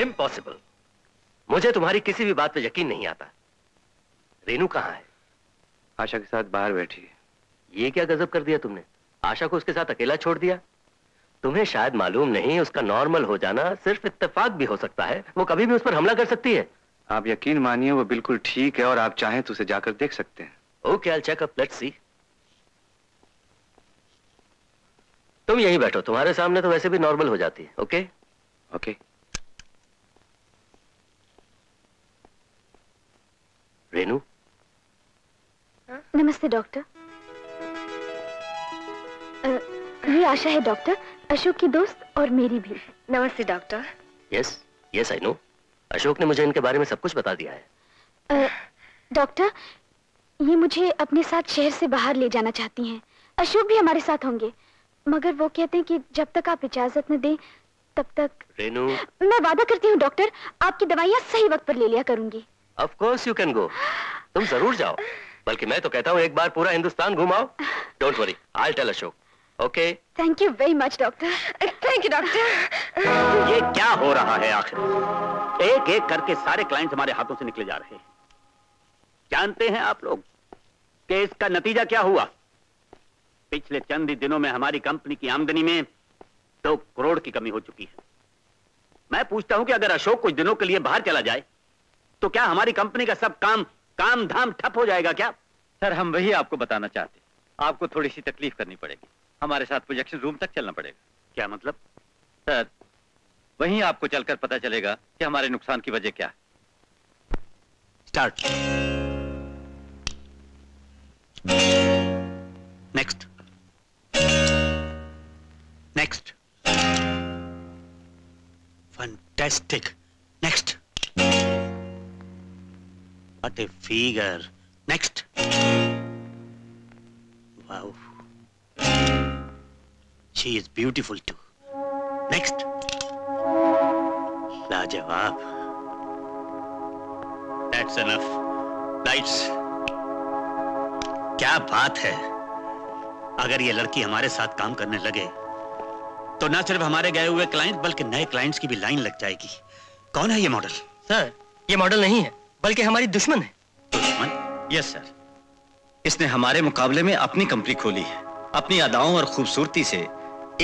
इम्पॉसिबल। मुझे तुम्हारी किसी भी बात पे यकीन नहीं आता। रेनू कहाँ है? आशा के साथ बाहर बैठी है। ये क्या गजब कर दिया तुमने? आशा को उसके साथ अकेला छोड़ दिया? तुम्हें शायद मालूम नहीं, उसका नॉर्मल हो जाना सिर्फ इत्तेफाक भी हो सकता है। वो कभी भी उस पर हमला कर सकती है। आप यकीन मानिए वो बिल्कुल ठीक है और आप चाहें तो उसे जाकर देख सकते हैं। Okay I will check up, let's see. तुम यहीं बैठो, तुम्हारे सामने तो वैसे भी नॉर्मल हो जाती है। Okay okay. रेनू। नमस्ते डॉक्टर। ये आशा है डॉक्टर, अशोक की दोस्त और मेरी भी। नमस्ते doctor. Yes yes I know, Ashok ने मुझे इनके बारे में सब कुछ बता दिया है। डॉक्टर, ये मुझे अपने साथ शहर से बाहर ले जाना चाहती हैं। अशोक भी हमारे साथ होंगे, मगर वो कहते हैं कि जब तक आप इजाजत न दें तब तक। रेनू, मैं वादा करती हूँ डॉक्टर, आपकी दवाइयाँ सही वक्त पर ले लिया करूंगी। Of course you can go, तुम जरूर जाओ, बल्कि मैं तो कहता हूँ एक बार पूरा हिंदुस्तान घुमाओ। Don't worry, I will tell Ashok. Okay, thank you very much doctor. Thank you doctor. ये क्या हो रहा है आखिर? एक एक करके सारे क्लाइंट्स हमारे हाथों से निकले जा रहे हैं। जानते हैं आप लोग कि इसका नतीजा क्या हुआ? पिछले चंद ही दिनों में हमारी कंपनी की आमदनी में दो करोड़ की कमी हो चुकी है। मैं पूछता हूं कि अगर अशोक कुछ दिनों के लिए बाहर चला जाए तो क्या हमारी कंपनी का सब काम काम धाम ठप हो जाएगा क्या? सर, हम वही आपको बताना चाहते हैं। आपको थोड़ी सी तकलीफ करनी पड़ेगी, हमारे साथ प्रोजेक्शन रूम तक चलना पड़ेगा। क्या मतलब? सर, वहीं आपको चलकर पता चलेगा कि हमारे नुकसान की वजह क्या है। Start. Next, next, fantastic, next, what a figure, next, wow, she is beautiful too, next, लाजवाब, दैट्स एनफ, लाइट्स। क्या बात है! अगर ये लड़की हमारे साथ काम करने लगे तो ना सिर्फ हमारे गए हुए क्लाइंट बल्कि नए क्लाइंट्स की भी लाइन लग जाएगी। कौन है ये मॉडल? सर, ये मॉडल नहीं है बल्कि हमारी दुश्मन है। दुश्मन? यस सर, इसने हमारे मुकाबले में अपनी कंपनी खोली है। अपनी अदाओं और खूबसूरती से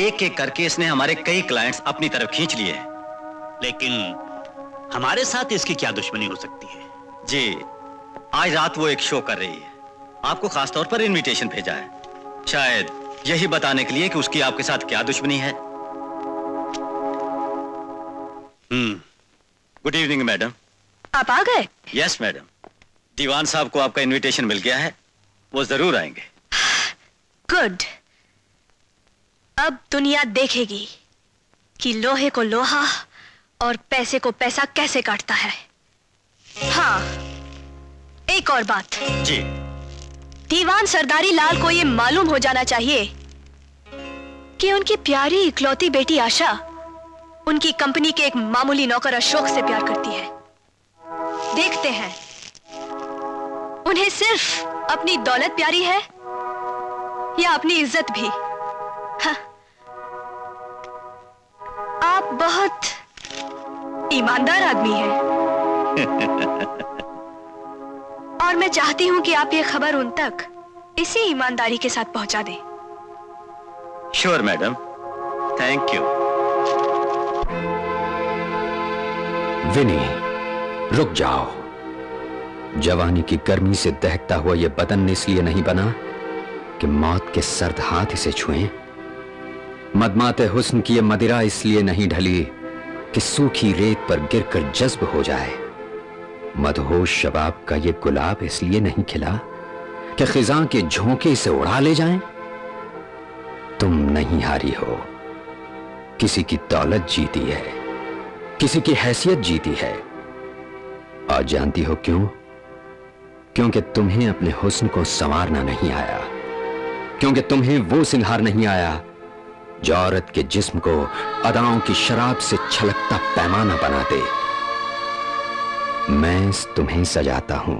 एक एक करके इसने हमारे कई क्लाइंट्स अपनी तरफ खींच लिए है। लेकिन हमारे साथ इसकी क्या दुश्मनी हो सकती है? जी, आज रात वो एक शो कर रही है, आपको खास तौर पर इनविटेशन भेजा है, शायद यही बताने के लिए कि उसकी आपके साथ क्या दुश्मनी है। Hmm, good evening madam. आप आ गए? यस मैडम, दीवान साहब को आपका इनविटेशन मिल गया है, वो जरूर आएंगे। गुड, अब दुनिया देखेगी कि लोहे को लोहा और पैसे को पैसा कैसे काटता है। हाँ, एक और बात। जी। दीवान सरदारी लाल को ये मालूम हो जाना चाहिए कि उनकी प्यारी इकलौती बेटी आशा उनकी कंपनी के एक मामूली नौकर अशोक से प्यार करती है। देखते हैं, उन्हें सिर्फ अपनी दौलत प्यारी है या अपनी इज्जत भी। हाँ। आप बहुत ईमानदार आदमी हैं। और मैं चाहती हूं कि आप ये खबर उन तक इसी ईमानदारी के साथ पहुंचा दें। Sure madam, thank you. Vini, रुक जाओ। जवानी की गर्मी से दहकता हुआ यह बदन इसलिए नहीं बना कि मौत के सर्द हाथ इसे छुएं। मदमाते हुस्न की यह मदिरा इसलिए नहीं ढली कि सूखी रेत पर गिरकर जज्ब हो जाए। मदहोश शबाब का ये गुलाब इसलिए नहीं खिला कि खिजां के झोंके से उड़ा ले जाएं। तुम नहीं हारी हो, किसी की दौलत जीती है, किसी की हैसियत जीती है। और जानती हो क्यों? क्योंकि तुम्हें अपने हुस्न को संवारना नहीं आया, क्योंकि तुम्हें वो सिंगार नहीं आया जो औरत के जिस्म को अदाओं की शराब से छलकता पैमाना बना दे। मैं तुम्हें सजाता हूं,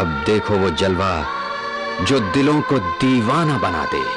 अब देखो वो जलवा जो दिलों को दीवाना बना दे।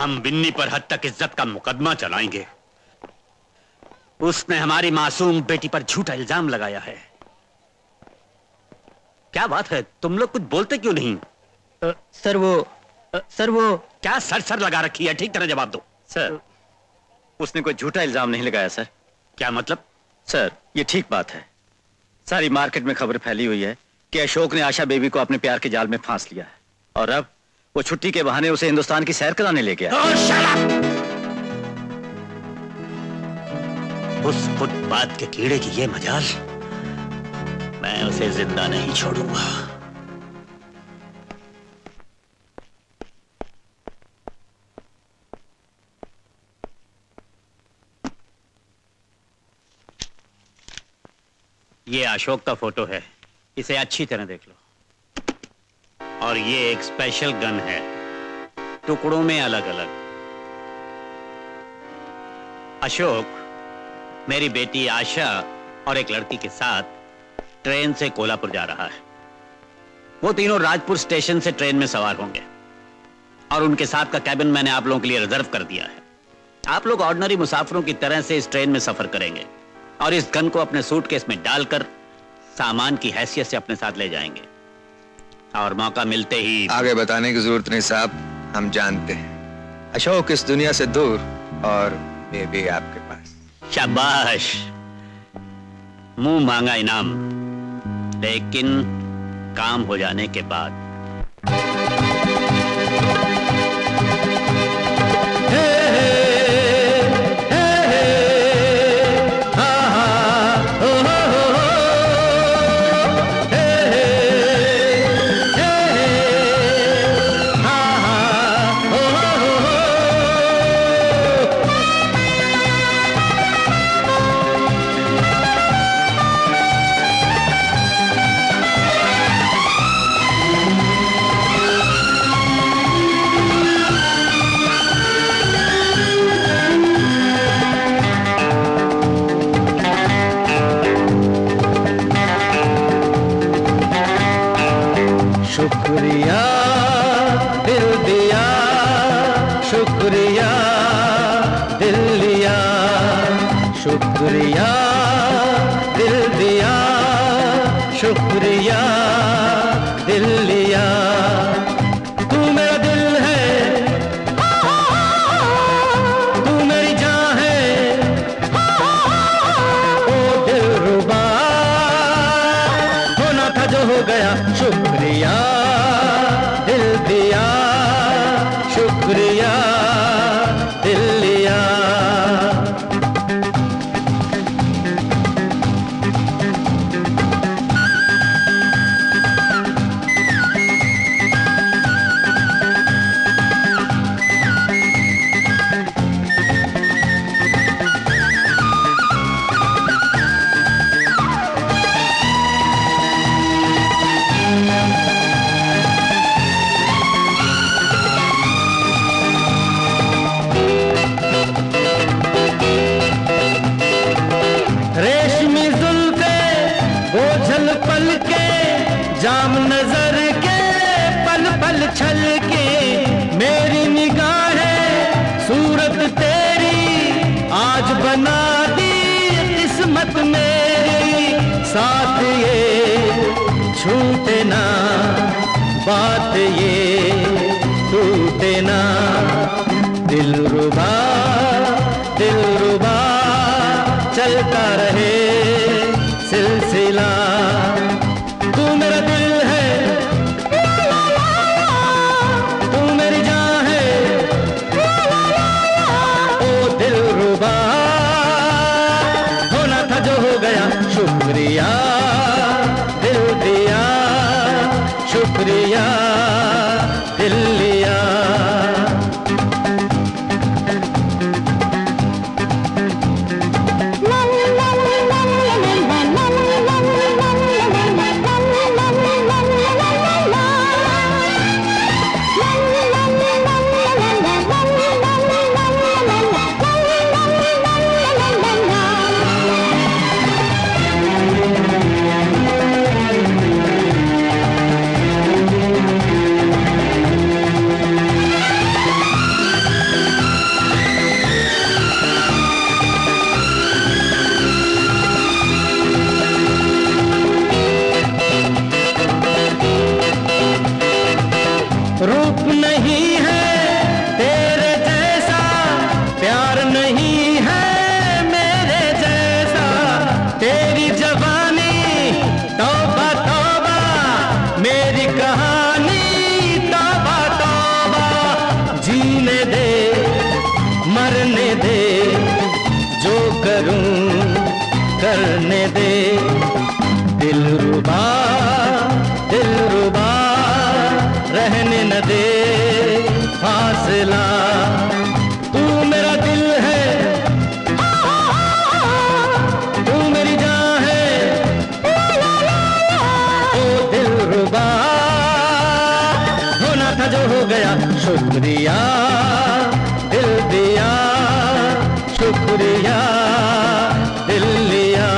हम बिन्नी पर हद तक इज्जत का मुकदमा चलाएंगे। उसने हमारी मासूम बेटी पर झूठा इल्जाम लगाया है। क्या बात है, तुम लोग कुछ बोलते क्यों नहीं? आ, सर वो आ, सर वो क्या सर सर लगा रखी है? ठीक तरह जवाब दो। सर उसने कोई झूठा इल्जाम नहीं लगाया। सर क्या मतलब? सर ये ठीक बात है, सारी मार्केट में खबर फैली हुई है कि अशोक ने आशा बेबी को अपने प्यार के जाल में फांस लिया है और अब वो छुट्टी के बहाने उसे हिंदुस्तान की सैर कराने ले गया। उस फुटपाथ के कीड़े की ये मजाल, मैं उसे जिंदा नहीं छोड़ूंगा। ये अशोक का फोटो है, इसे अच्छी तरह देख लो। और ये एक स्पेशल गन है, टुकड़ों में अलग अलग। अशोक मेरी बेटी आशा और एक लड़की के साथ ट्रेन से कोल्हापुर जा रहा है। वो तीनों राजपुर स्टेशन से ट्रेन में सवार होंगे और उनके साथ का कैबिन मैंने आप लोगों के लिए रिजर्व कर दिया है। आप लोग ऑर्डिनरी मुसाफिरों की तरह से इस ट्रेन में सफर करेंगे और इस गन को अपने सूटकेस में डालकर सामान की हैसियत से अपने साथ ले जाएंगे और मौका मिलते ही। आगे बताने की जरूरत नहीं साहब, हम जानते हैं अशोक इस दुनिया से दूर और बेबी आपके पास। शाबाश, मुंह मांगा इनाम, लेकिन काम हो जाने के बाद। दिल लिया शुक्रिया दिल दिया, शुक्रिया दिल लिया।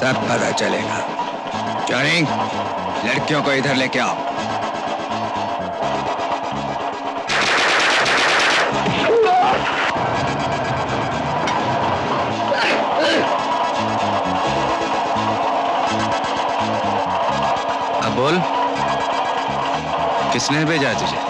सब पता चलेगा। जॉनी, लड़कियों को इधर लेके आओ। अब बोल, किसने भेजा तुझे?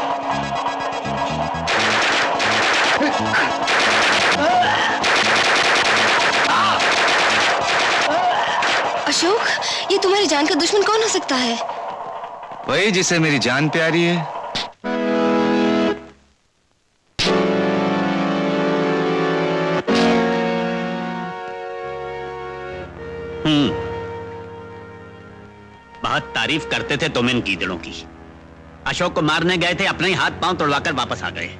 अशोक, ये तुम्हारी जान का दुश्मन कौन हो सकता है? वही जिसे मेरी जान प्यारी है। हम्म, बहुत तारीफ करते थे तुम इन गीदड़ों की। अशोक को मारने गए थे, अपने ही हाथ पांव तोड़वाकर वापस आ गए।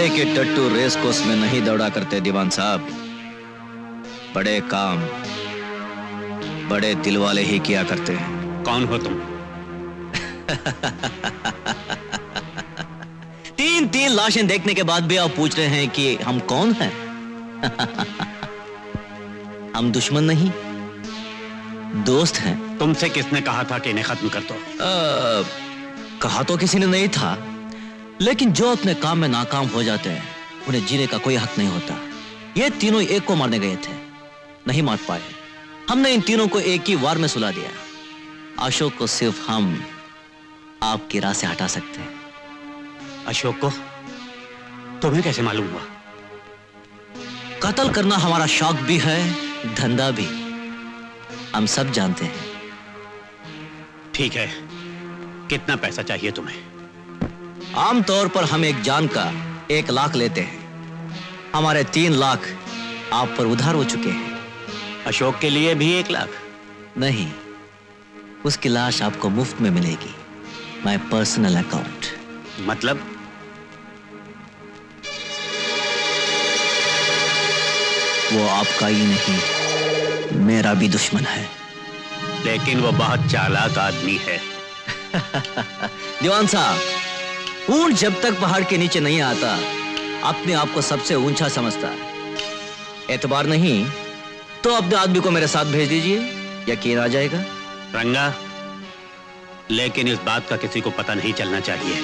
बड़े के टट्टू रेस कोर्स में नहीं दौड़ा करते दीवान साहब, बड़े काम बड़े दिल वाले ही किया करते हैं। कौन हो तुम? तीन तीन लाशें देखने के बाद भी आप पूछ रहे हैं कि हम कौन हैं? हम दुश्मन नहीं, दोस्त हैं। तुमसे किसने कहा था कि इन्हें खत्म कर दो? आ, कहा तो किसी ने नहीं था, लेकिन जो अपने काम में नाकाम हो जाते हैं उन्हें जीने का कोई हक नहीं होता। ये तीनों एक को मारने गए थे, नहीं मार पाए। हमने इन तीनों को एक ही वार में सुला दिया। अशोक को सिर्फ हम आपकी राह से हटा सकते हैं। अशोक को तुम्हें कैसे मालूम हुआ? कत्ल करना हमारा शौक भी है, धंधा भी, हम सब जानते हैं। ठीक है, कितना पैसा चाहिए तुम्हें? आमतौर पर हम एक जान का एक लाख लेते हैं, हमारे तीन लाख आप पर उधार हो चुके हैं। अशोक के लिए भी एक लाख? नहीं, उसकी लाश आपको मुफ्त में मिलेगी, माय पर्सनल अकाउंट। मतलब? वो आपका ही नहीं, मेरा भी दुश्मन है। लेकिन वो बहुत चालाक आदमी है। दीवान साहब, ऊंट जब तक पहाड़ के नीचे नहीं आता अपने आप को सबसे ऊंचा समझता है। एतबार नहीं तो अपने आदमी को मेरे साथ भेज दीजिए, यकीन आ जाएगा। रंगा, लेकिन इस बात का किसी को पता नहीं चलना चाहिए।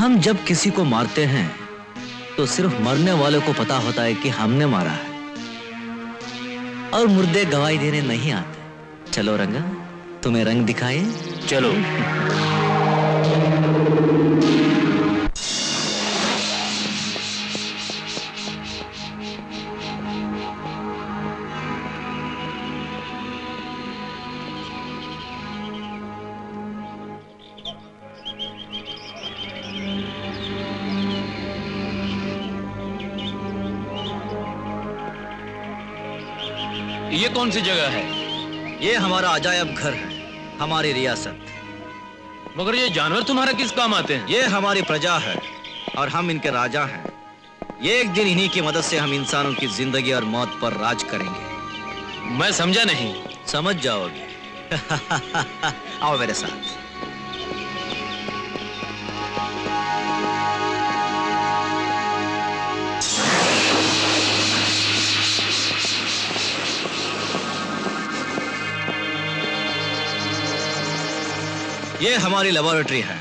हम जब किसी को मारते हैं तो सिर्फ मरने वाले को पता होता है कि हमने मारा है, और मुर्दे गवाही देने नहीं आते। चलो रंगा, तुम्हें रंग दिखाए। चलो। ये कौन सी जगह है? ये हमारा अजायब घर है, हमारी रियासत। मगर ये जानवर तुम्हारा किस काम आते हैं? ये हमारी प्रजा है और हम इनके राजा हैं। ये एक दिन इन्हीं की मदद से हम इंसानों की जिंदगी और मौत पर राज करेंगे। मैं समझा नहीं। समझ जाओगे। आओ मेरे साथ। ये हमारी लेबोरेटरी है।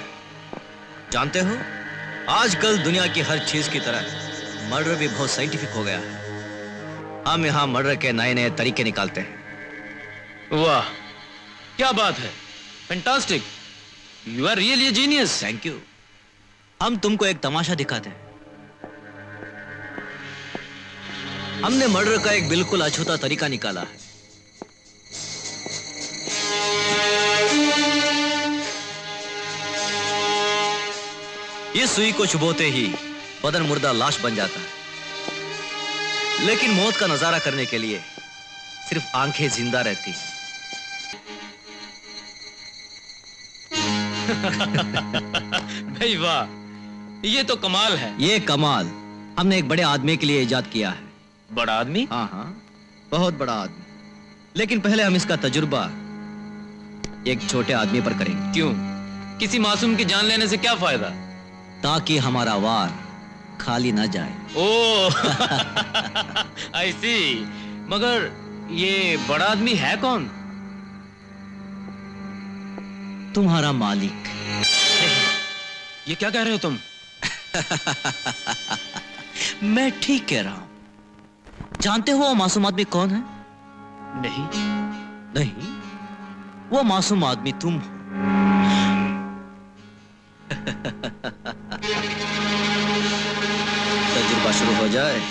जानते हो, आजकल दुनिया की हर चीज की तरह मर्डर भी बहुत साइंटिफिक हो गया है। हम यहाँ मर्डर के नए नए तरीके निकालते हैं। वाह, क्या बात है। Fantastic, you are really genius. Thank you. हम तुमको एक तमाशा दिखाते हैं। हमने मर्डर का एक बिल्कुल अछूता तरीका निकाला है। ये सुई को चुभोते ही बदन मुर्दा लाश बन जाता है, लेकिन मौत का नजारा करने के लिए सिर्फ आंखें जिंदा रहती हैं। भाई वाह, ये तो कमाल है। ये कमाल हमने एक बड़े आदमी के लिए इजाद किया है। बड़ा आदमी? हाँ हाँ, बहुत बड़ा आदमी। लेकिन पहले हम इसका तजुर्बा एक छोटे आदमी पर करेंगे। क्यों? किसी मासूम की जान लेने से क्या फायदा? ताकि हमारा वार खाली ना जाए। ओ, आई सी। मगर ये बड़ा आदमी है कौन? तुम्हारा मालिक। ये क्या कह रहे हो तुम? मैं ठीक कह रहा हूं। जानते हो वो मासूम आदमी कौन है? नहीं। नहीं, वो मासूम आदमी तुम हो। तजुर्बा शुरू हो जाए।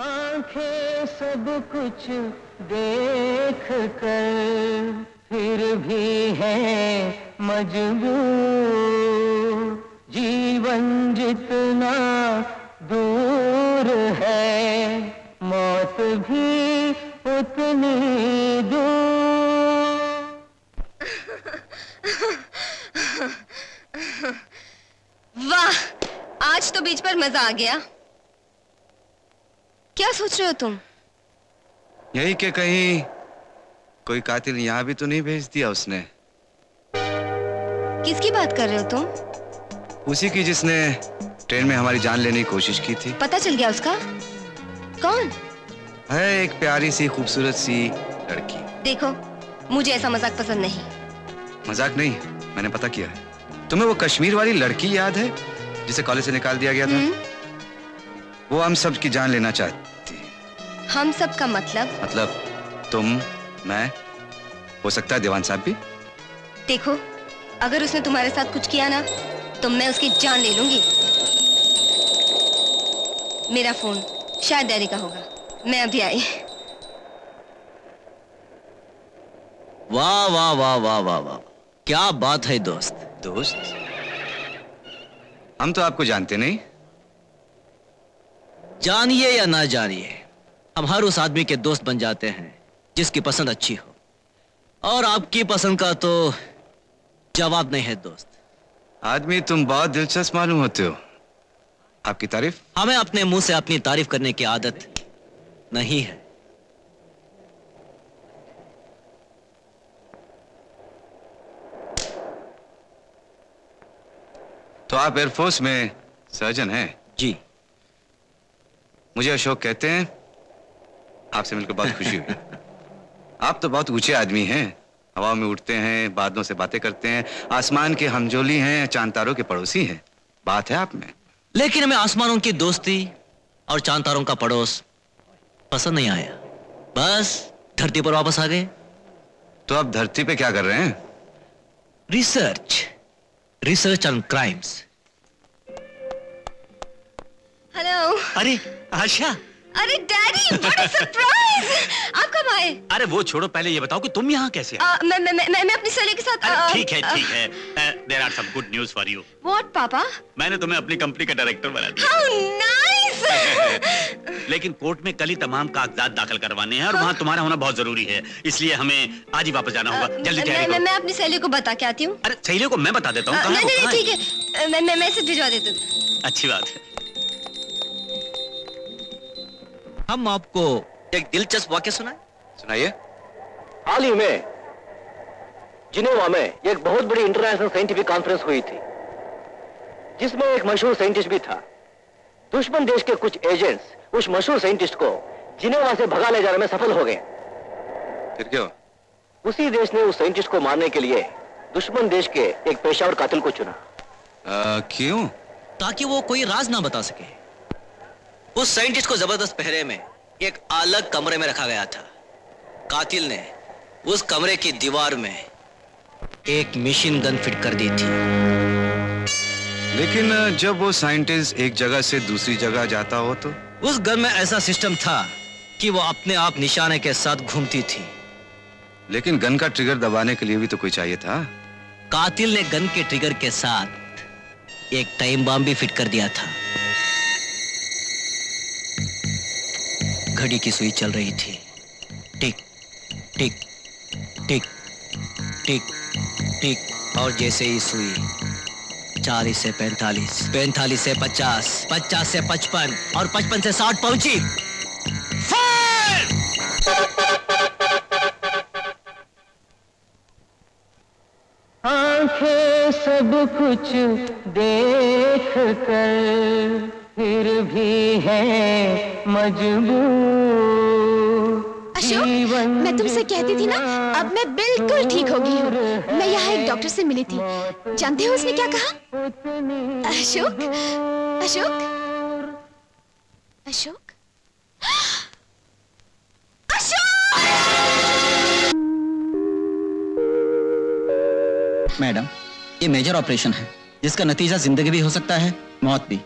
आंखें सब कुछ देख कर फिर भी हैं मजबूर, जीवन जितना दूर है मौत भी उतनी दूर। वाह, आज तो बीच पर मजा आ गया। क्या सोच रहे हो तुम? यही कि कहीं कोई कातिल यहाँ भी तो नहीं भेज दिया उसने। किसकी बात कर रहे हो तुम? उसी की जिसने ट्रेन में हमारी जान लेने की कोशिश की थी। पता चल गया उसका? कौन? है एक प्यारी सी खूबसूरत सी लड़की। देखो, मुझे ऐसा मजाक पसंद नहीं। मजाक नहीं, मैंने पता किया है। तुम्हें वो कश्मीर वाली लड़की याद है जिसे कॉलेज से निकाल दिया गया था? वो हम सब की जान लेना चाहती। हम सब का मतलब? मतलब तुम, मैं, हो सकता है दीवान साहब भी। देखो, अगर उसने तुम्हारे साथ कुछ किया ना तो मैं उसकी जान ले लूंगी। मेरा फोन शायद डैडी का होगा, मैं अभी आई। वाह वाह वाह वाह वाह वाह, क्या बात है दोस्त। दोस्त? हम तो आपको जानते नहीं। जानिए या ना जानिए, हम हर उस आदमी के दोस्त बन जाते हैं जिसकी पसंद अच्छी हो, और आपकी पसंद का तो जवाब नहीं है दोस्त। आदमी तुम बहुत दिलचस्प मालूम होते हो। आपकी तारीफ? हमें अपने मुंह से अपनी तारीफ करने की आदत नहीं है। तो आप एयरफोर्स में सर्जन हैं? जी। मुझे अशोक कहते हैं। आपसे मिलकर बहुत खुशी हुई। आप तो बहुत ऊंचे आदमी हैं, हवा में उड़ते हैं, बादलों से बातें करते हैं, आसमान के हमजोली हैं, चांद तारों के पड़ोसी हैं। बात है आप में। लेकिन हमें आसमानों की दोस्ती और चांद तारों का पड़ोस पसंद नहीं आया, बस धरती पर वापस आ गए। तो आप धरती पे क्या कर रहे हैं? Research, research on crimes. Hello. अरे आशा। अरे डैडी, बड़ी सरप्राइज! आप कब आए? अरे वो छोड़ो, पहले ये बताओ कि तुम यहाँ कैसे आए? आ, मैं, मैं, मैं, मैं अपनी सहेली के साथ। ठीक है ठीक है। There are some good news for you. What पापा? मैंने तुम्हें अपनी कंपनी का डायरेक्टर बना दिया। How nice! लेकिन कोर्ट में कल ही तमाम कागजात दाखिल करवाने हैं और वहाँ तुम्हारा होना बहुत जरूरी है, इसलिए हमें आज ही वापस जाना होगा। जल्दी तैयारी करो। मैं अपनी सहेली को बता के आती हूँ। अरे सहेली को मैं बता देता हूँ। ठीक है, मैं मैसेज भिजवा देता हूँ। अच्छी बात है। हम आपको एक दिलचस्प वाक्य सुनाए। सुनाइए। हाल ही में जिनेवा में एक बहुत बड़ी इंटरनेशनल साइंटिफिक कॉन्फ्रेंस हुई थी, जिसमें एक मशहूर साइंटिस्ट भी था। दुश्मन देश के कुछ एजेंट्स उस मशहूर साइंटिस्ट को जिनेवा से भगा ले जाने में सफल हो गए। फिर क्यों? उसी देश ने उस साइंटिस्ट को मारने के लिए दुश्मन देश के एक पेशावर कातिल को चुना। आ, क्यों? ताकि वो कोई राज ना बता सके। उस साइंटिस्ट को जबरदस्त पहरे में एक अलग कमरे में रखा गया था। कातिल ने उस कमरे की दीवार में एक मशीन गन फिट कर दी थी। लेकिन जब वो साइंटिस्ट एक जगह से दूसरी जगह जाता हो तो? उस गन में ऐसा सिस्टम था कि वो अपने आप निशाने के साथ घूमती थी। लेकिन गन का ट्रिगर दबाने के लिए भी तो कोई चाहिए था। कातिल ने गन के ट्रिगर के साथ एक टाइम बम भी फिट कर दिया था। घड़ी की सुई चल रही थी, टिक टिक टिक टिक टिक, और जैसे ही सुई चालीस से पैंतालीस, पैंतालीस से पचास, पचास से पचपन और पचपन से साठ पहुंची। आंखें सब कुछ देख कर फिर भी है मजबूर। अशोक, मैं तुमसे कहती थी ना, अब मैं बिल्कुल ठीक हो गई हूँ। मैं यहाँ एक डॉक्टर से मिली थी, जानते हो उसने क्या कहा? अशोक, अशोक, अशोक, अशोक! मैडम, ये मेजर ऑपरेशन है जिसका नतीजा जिंदगी भी हो सकता है, मौत भी।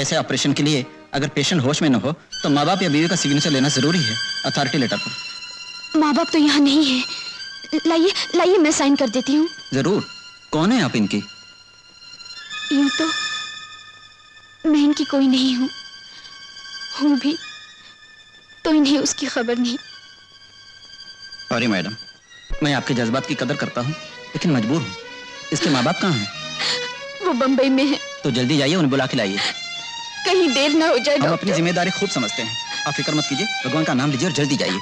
ऐसे ऑपरेशन के लिए अगर पेशेंट होश में न हो तो माँ बाप या बीवी का सिग्नेचर लेना जरूरी है अथॉरिटी लेटर पर। माँ बाप तो यहाँ नहीं है। लाइए लाइए, मैं साइन कर देती हूँ। जरूर। कौन है आप इनकी? यूँ तो मैं इनकी कोई नहीं हूँ, हूँ भी तो इन्हें उसकी खबर नहीं। सॉरी मैडम, मैं आपके जज्बात की कदर करता हूँ लेकिन मजबूर हूँ। इसके माँ बाप कहाँ हैं? वो बम्बई में हैं। तो जल्दी जाइए, उन्हें बुला के लाइए, कहीं देर ना हो जाए। हम अपनी जिम्मेदारी खूब समझते हैं, आप फिक्र मत कीजिए, भगवान का नाम लीजिए और जल्दी जाइए।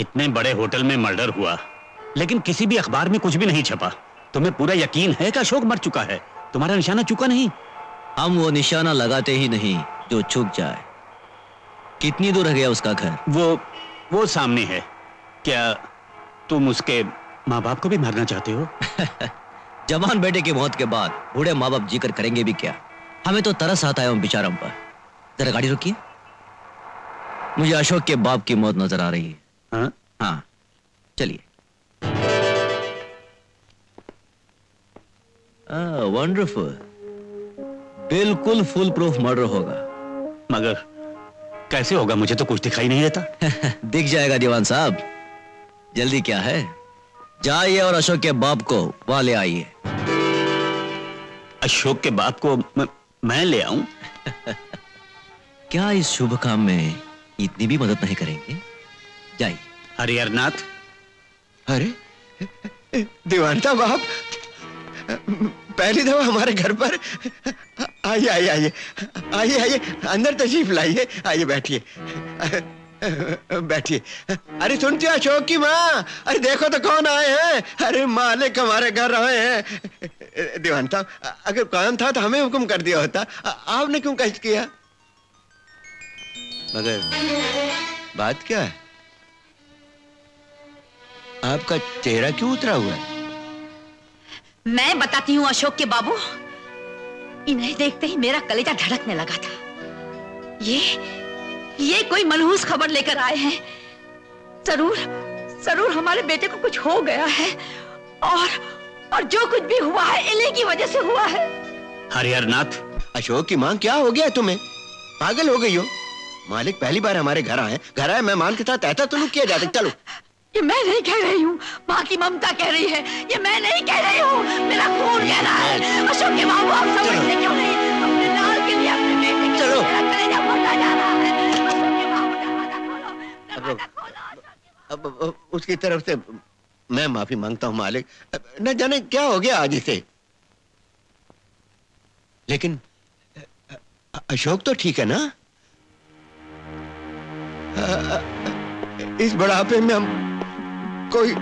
इतने बड़े होटल में मर्डर हुआ लेकिन किसी भी अखबार में कुछ भी नहीं छपा। तुम्हें पूरा यकीन है कि अशोक मर चुका है? तुम्हारा निशाना चुका नहीं? हम वो निशाना लगाते ही नहीं जो चुक जाए। कितनी दूर रह गया उसका घर? वो वो सामने है। क्या तुम उसके माँ बाप को भी मारना चाहते हो? जवान बेटे की मौत के बाद बूढ़े माँ बाप जीकर करेंगे भी क्या? हमें तो तरस आता है उन बेचारों पर। जरा गाड़ी रुकिए, मुझे अशोक के बाप की मौत नजर आ रही है। हाँ, हाँ चलिए। वंडरफुल, बिल्कुल फुल प्रूफ मर्डर होगा। मगर कैसे होगा? मुझे तो कुछ दिखाई नहीं देता। दिख जाएगा दीवान साहब, जल्दी क्या है, जाइए और अशोक के बाप को वहां ले आइए। अशोक के बाप को म, मैं ले आऊं? क्या इस शुभ काम में इतनी भी मदद नहीं करेंगे? जाइए। अरे हरनाथ, अरे दीवान साहब, आप पहली दफा हमारे घर पर। आइए आइए आइए आइए आइए, अंदर तशरीफ लाइए। आइए बैठिए बैठिए। अरे सुनते हो अशोक की माँ, अरे देखो तो कौन आए हैं। अरे मालिक हमारे घर आए हैं। दीवान साहब, अगर काम था तो हमें हुक्म कर दिया होता, आपने क्यों कष्ट किया? मगर बात क्या है, आपका चेहरा क्यों उतरा हुआ है? मैं बताती हूँ अशोक के बाबू, इन्हें देखते ही मेरा कलेजा धड़कने लगा था। ये ये कोई मनहूस खबर लेकर आए हैं। जरूर जरूर हमारे बेटे को कुछ हो गया है, और और जो कुछ भी हुआ है इन्हीं की वजह से हुआ है। हरिहरनाथ, अशोक की माँ क्या हो गया तुम्हें? पागल हो गई हो? मालिक पहली बार हमारे घर आए, घर आए मेहमान के साथ ऐसा तो नहीं किया जाता। चलो। ये मैं नहीं कह रही हूँ, माँ की ममता कह रही है। ये मैं नहीं कह रही हूँ, मेरा खून कह रहा है। अशोक के बाबू, आप समझते क्यों नहीं? अपने लाल के लिए, अपने बेटे के लिए मेरा कलेजा फटा जा रहा है। अशोक के बाबू, दरवाजा खोलो, दरवाजा खोलो। अब उसकी तरफ से मैं माफी मांगता हूँ मालिक, न जाने क्या हो गया आज इसे। लेकिन अशोक तो ठीक है ना? इस बुढ़ापे में हम कोई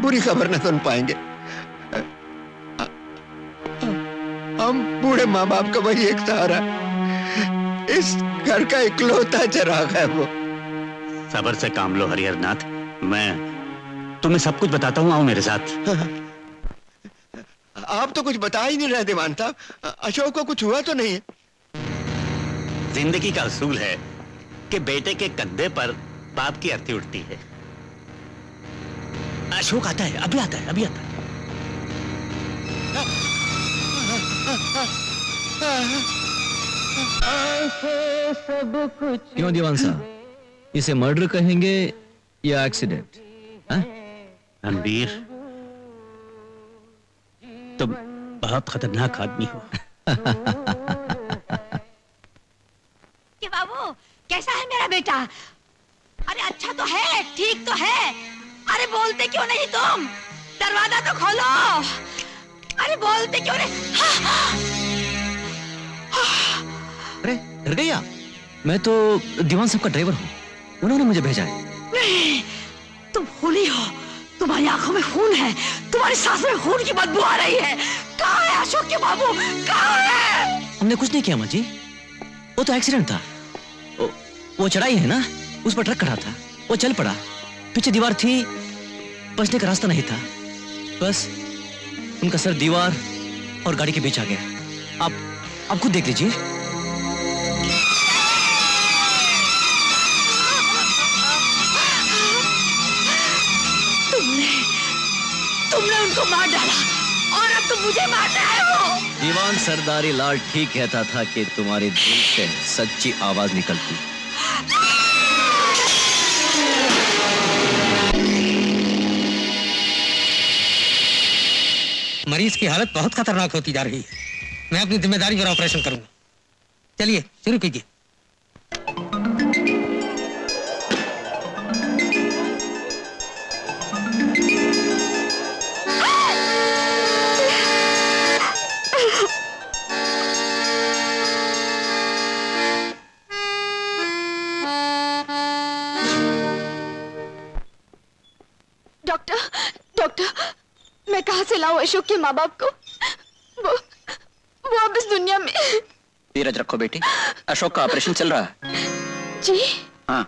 बुरी खबर न सुन पाएंगे। हम बूढ़े माँ बाप का वही एक सहारा, इस घर का इकलौता चिराग है वो। सबर से काम लो हरिहरनाथ, मैं तुम्हें सब कुछ बताता हूँ, आओ मेरे साथ। आप तो कुछ बता ही नहीं रहे दीवान साहब, अशोक को कुछ हुआ तो नहीं है? जिंदगी का असूल है कि बेटे के कंधे पर बाप की अर्थी उठती है। अशोक आता है, अभी आता है, अभी आता है। क्यों दीवान साहब, इसे मर्डर कहेंगे या एक्सीडेंट? रणवीर, तुम बहुत खतरनाक आदमी हो। के बाबू, कैसा है मेरा बेटा? अरे अच्छा तो है, ठीक तो है। अरे बोलते क्यों नहीं तुम? दरवाजा तो खोलो। अरे बोलते क्यों नहीं? हा, हा। अरे डर गई आप? मैं तो दीवान साहब का ड्राइवर हूँ, उन्होंने मुझे भेजा है। नहीं, तुम खूनी हो, तुम्हारी आंखों में खून है, तुम्हारी सांस में खून की बदबू आ रही है। कहाँ है अशोक के बाबू, कहाँ है? हमने कुछ नहीं किया माँ जी, वो तो एक्सीडेंट था। वो, वो चढ़ाई है ना, उस पर ट्रक खड़ा था, वो चल पड़ा, पीछे दीवार थी, बचने का रास्ता नहीं था। बस उनका सर दीवार और गाड़ी के बीच आ गया। आप आप खुद देख लीजिए। तुमने तुमने उनको मार डाला और अब तुम मुझे मारने आए हो। दीवान सरदारी लाल ठीक कहता था कि तुम्हारे दिल से सच्ची आवाज निकलती। मरीज की हालत बहुत खतरनाक होती जा रही है। मैं अपनी जिम्मेदारी पर ऑपरेशन करूंगा। चलिए शुरू कीजिए। डॉक्टर, डॉक्टर, मैं कहां से लाऊं अशोक के माँ बाप को? वो, वो अब इस दुनिया में। धीरज रखो बेटी, अशोक का ऑपरेशन चल रहा है। जी हाँ,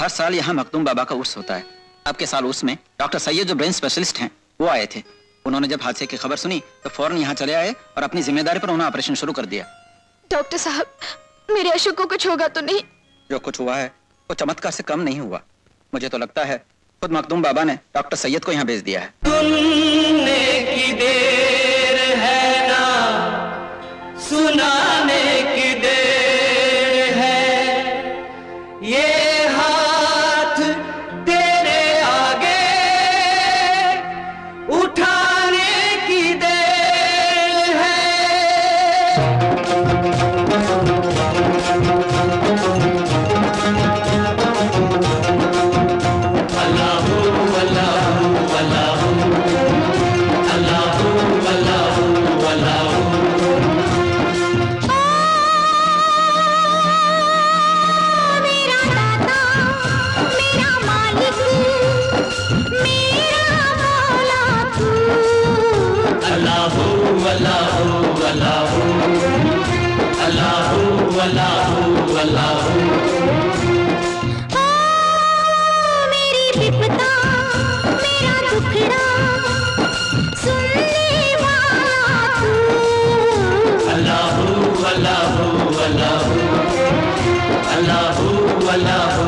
हर साल यहाँ मखदूम बाबा का उर्स होता है। अब के साल उर्स में डॉक्टर सैयद जो ब्रेन स्पेशलिस्ट हैं, वो आए थे। उन्होंने जब हादसे की खबर सुनी तो फौरन यहाँ चले आए और अपनी जिम्मेदारी पर उन्होंने ऑपरेशन शुरू कर दिया। डॉक्टर साहब, मेरे अशोक को कुछ होगा तो नहीं? जो कुछ हुआ है वो चमत्कार से कम नहीं हुआ। मुझे तो लगता है खुद मखदूम बाबा ने डॉक्टर सैयद को यहाँ भेज दिया है। सुनाने की देर है, ये हाथ तेरे आगे उठाने की देर है। अल्लाहू अल्लाहू अल्लाहू अल्लाहू अल्लाहू Allahu. Allahu Allahu Allahu Allahu Allahu। Oh meri bipta mera dukhra sunne wala tu। Allahu Allahu Allahu Allahu Allahu Allahu।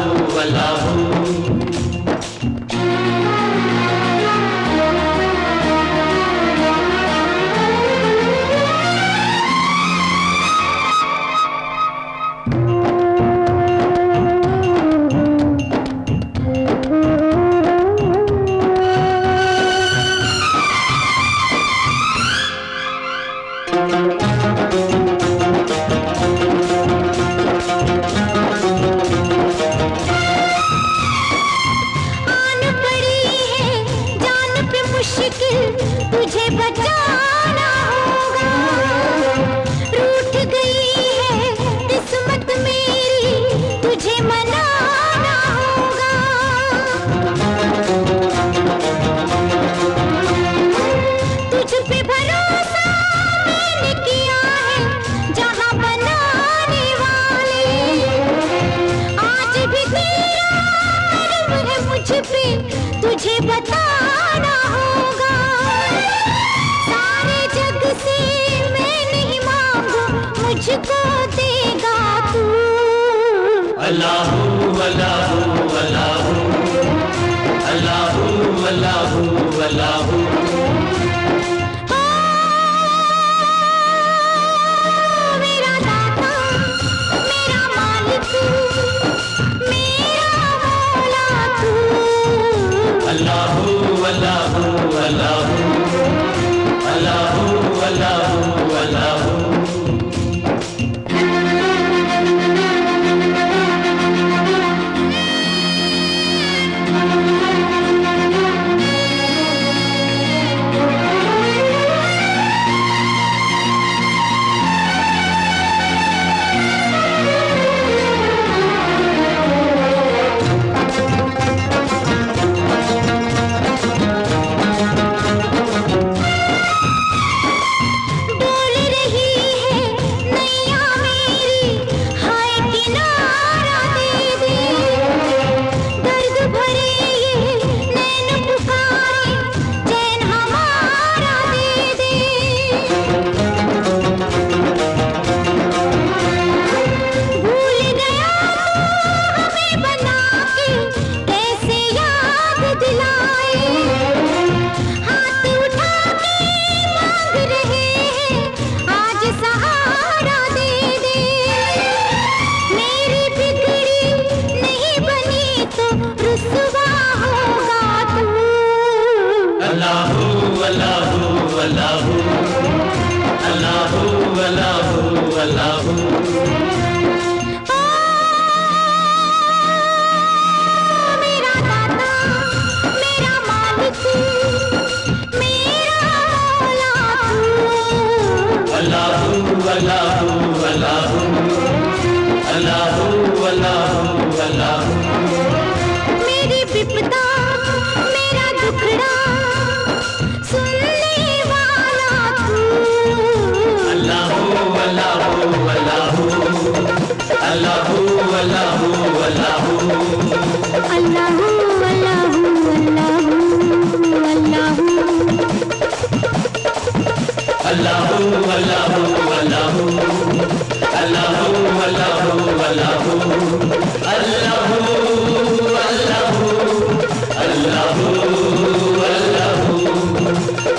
तुझे बताना होगा, सारे जग से मैं नहीं मांगू, मुझको देगा तू। अल्लाहू अल्लाहू अल्लाहू अल्लाहू अल्लाहू अल्लाहू। ओ मेरा दाता, मेरा मालिक, अल्लाहू अल्लाहू अल्लाहू अल्लाहू अल्लाहू Allahu.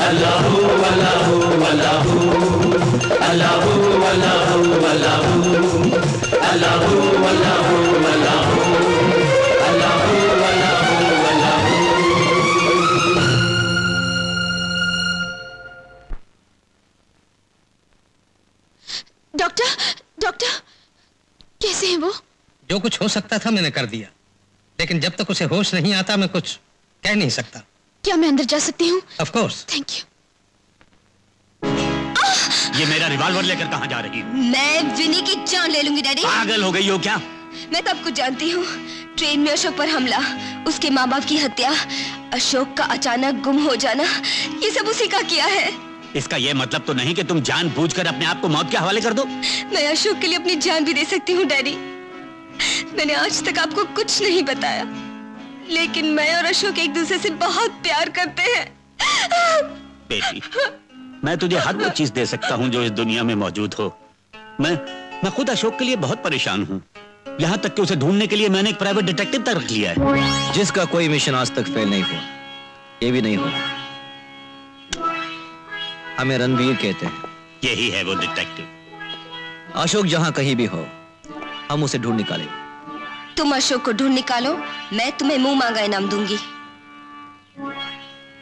Allahu Allahu Allahu Allahu Allahu Allahu Allahu Allahu कैसे है वो? जो कुछ हो सकता था मैंने कर दिया, लेकिन जब तक उसे होश नहीं आता मैं कुछ कह नहीं सकता। क्या मैं अंदर जा सकती हूँ? Of course. Thank you. ये मेरा रिवॉल्वर लेकर कहाँ जा रही? मैं विनी की जान ले लूंगी डैडी। पागल हो गई हो क्या? मैं सब कुछ जानती हूँ। ट्रेन में अशोक पर हमला, उसके माँ बाप की हत्या, अशोक का अचानक गुम हो जाना, ये सब उसी का किया है। इसका यह मतलब तो नहीं कि तुम जानबूझकर अपने आप को मौत के हवाले कर दो? मैं अशोक के लिए अपनी जान भी दे सकती हूँ डैडी। मैंने आज तक आपको कुछ नहीं बताया, लेकिन मैं और अशोक एक दूसरे से बहुत प्यार करते हैं। बेटी, मैं तुझे हर वो चीज दे सकता हूँ जो इस दुनिया में मौजूद हो। मैं मैं खुद अशोक के लिए बहुत परेशान हूँ, यहाँ तक कि उसे ढूंढने के लिए मैंने एक प्राइवेट डिटेक्टिव तक रख लिया है, जिसका कोई मिशन आज तक फेल नहीं हुआ। ये भी नहीं हुआ। हमें रणवीर कहते हैं। यही है वो डिटेक्टिव। अशोक जहाँ कहीं भी हो, हम उसे ढूंढ निकालेंगे। तुम अशोक को ढूंढ निकालो, मैं तुम्हें मुंह मांगा इनाम दूंगी।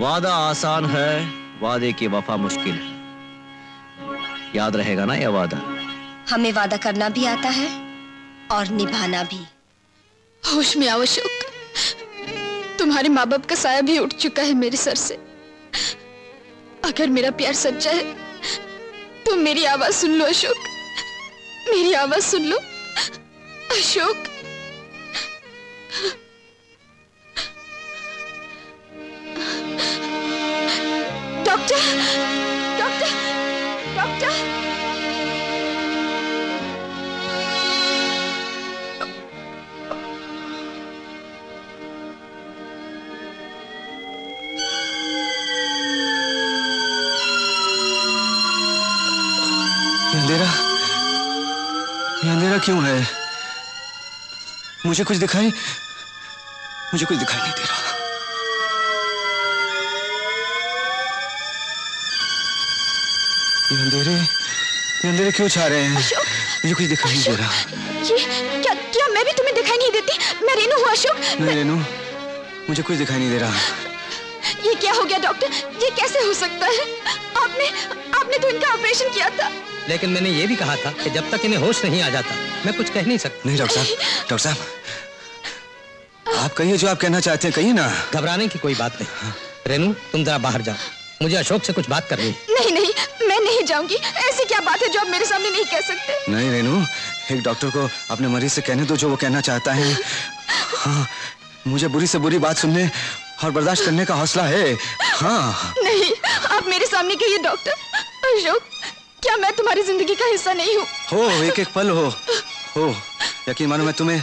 वादा आसान है, वादे की वफा मुश्किल है। याद रहेगा ना यह वादा? हमें वादा करना भी आता है और निभाना भी। होश में आओ अशोक, तुम्हारे माँ बाप का साया भी उठ चुका है मेरे सर से। अगर मेरा प्यार सच्चा है तो मेरी आवाज सुन लो अशोक, मेरी आवाज सुन लो अशोक। Doctor, doctor, doctor. अंधेरा, ये अंधेरा क्यों है? मुझे कुछ दिखाई मुझे कुछ दिखाई नहीं दे रहा। ये अंधेरे ये अंधेरे क्यों छा रहे हैं? मुझे कुछ दिखाई नहीं दे रहा। ये क्या क्या मैं भी तुम्हें दिखाई नहीं देती? मैं रेनू हूँ अशोक। मैं रेनू, मुझे कुछ दिखाई नहीं दे रहा। ये क्या हो गया डॉक्टर? ये कैसे हो सकता है? आपने आपने तो इनका ऑपरेशन किया था। लेकिन मैंने ये भी कहा था कि जब तक इन्हें होश नहीं आ जाता मैं कुछ कह नहीं सकता। नहीं डॉक्टर साहब, डॉक्टर साहब, आप कहिए जो आप कहना चाहते हैं, कहिए ना। घबराने की कोई बात नहीं। रेनू, तुम जरा बाहर जाओ, मुझे अशोक से कुछ बात करनी है। नहीं नहीं, मैं नहीं जाऊंगी। ऐसी क्या बात है जो आप मेरे सामने नहीं कह सकते? नहीं रेनू, एक डॉक्टर को अपने मरीज से कहने दो जो वो कहना चाहता है। हाँ, मुझे बुरी से बुरी बात सुनने और बर्दाश्त करने का हौसला है। हाँ। नहीं, आप मेरे सामने कहिए डॉक्टर। अशोक, क्या मैं तुम्हारी जिंदगी का हिस्सा नहीं हूँ? हो, एक एक पल हो, हो। यकीन मानो मैं तुम्हें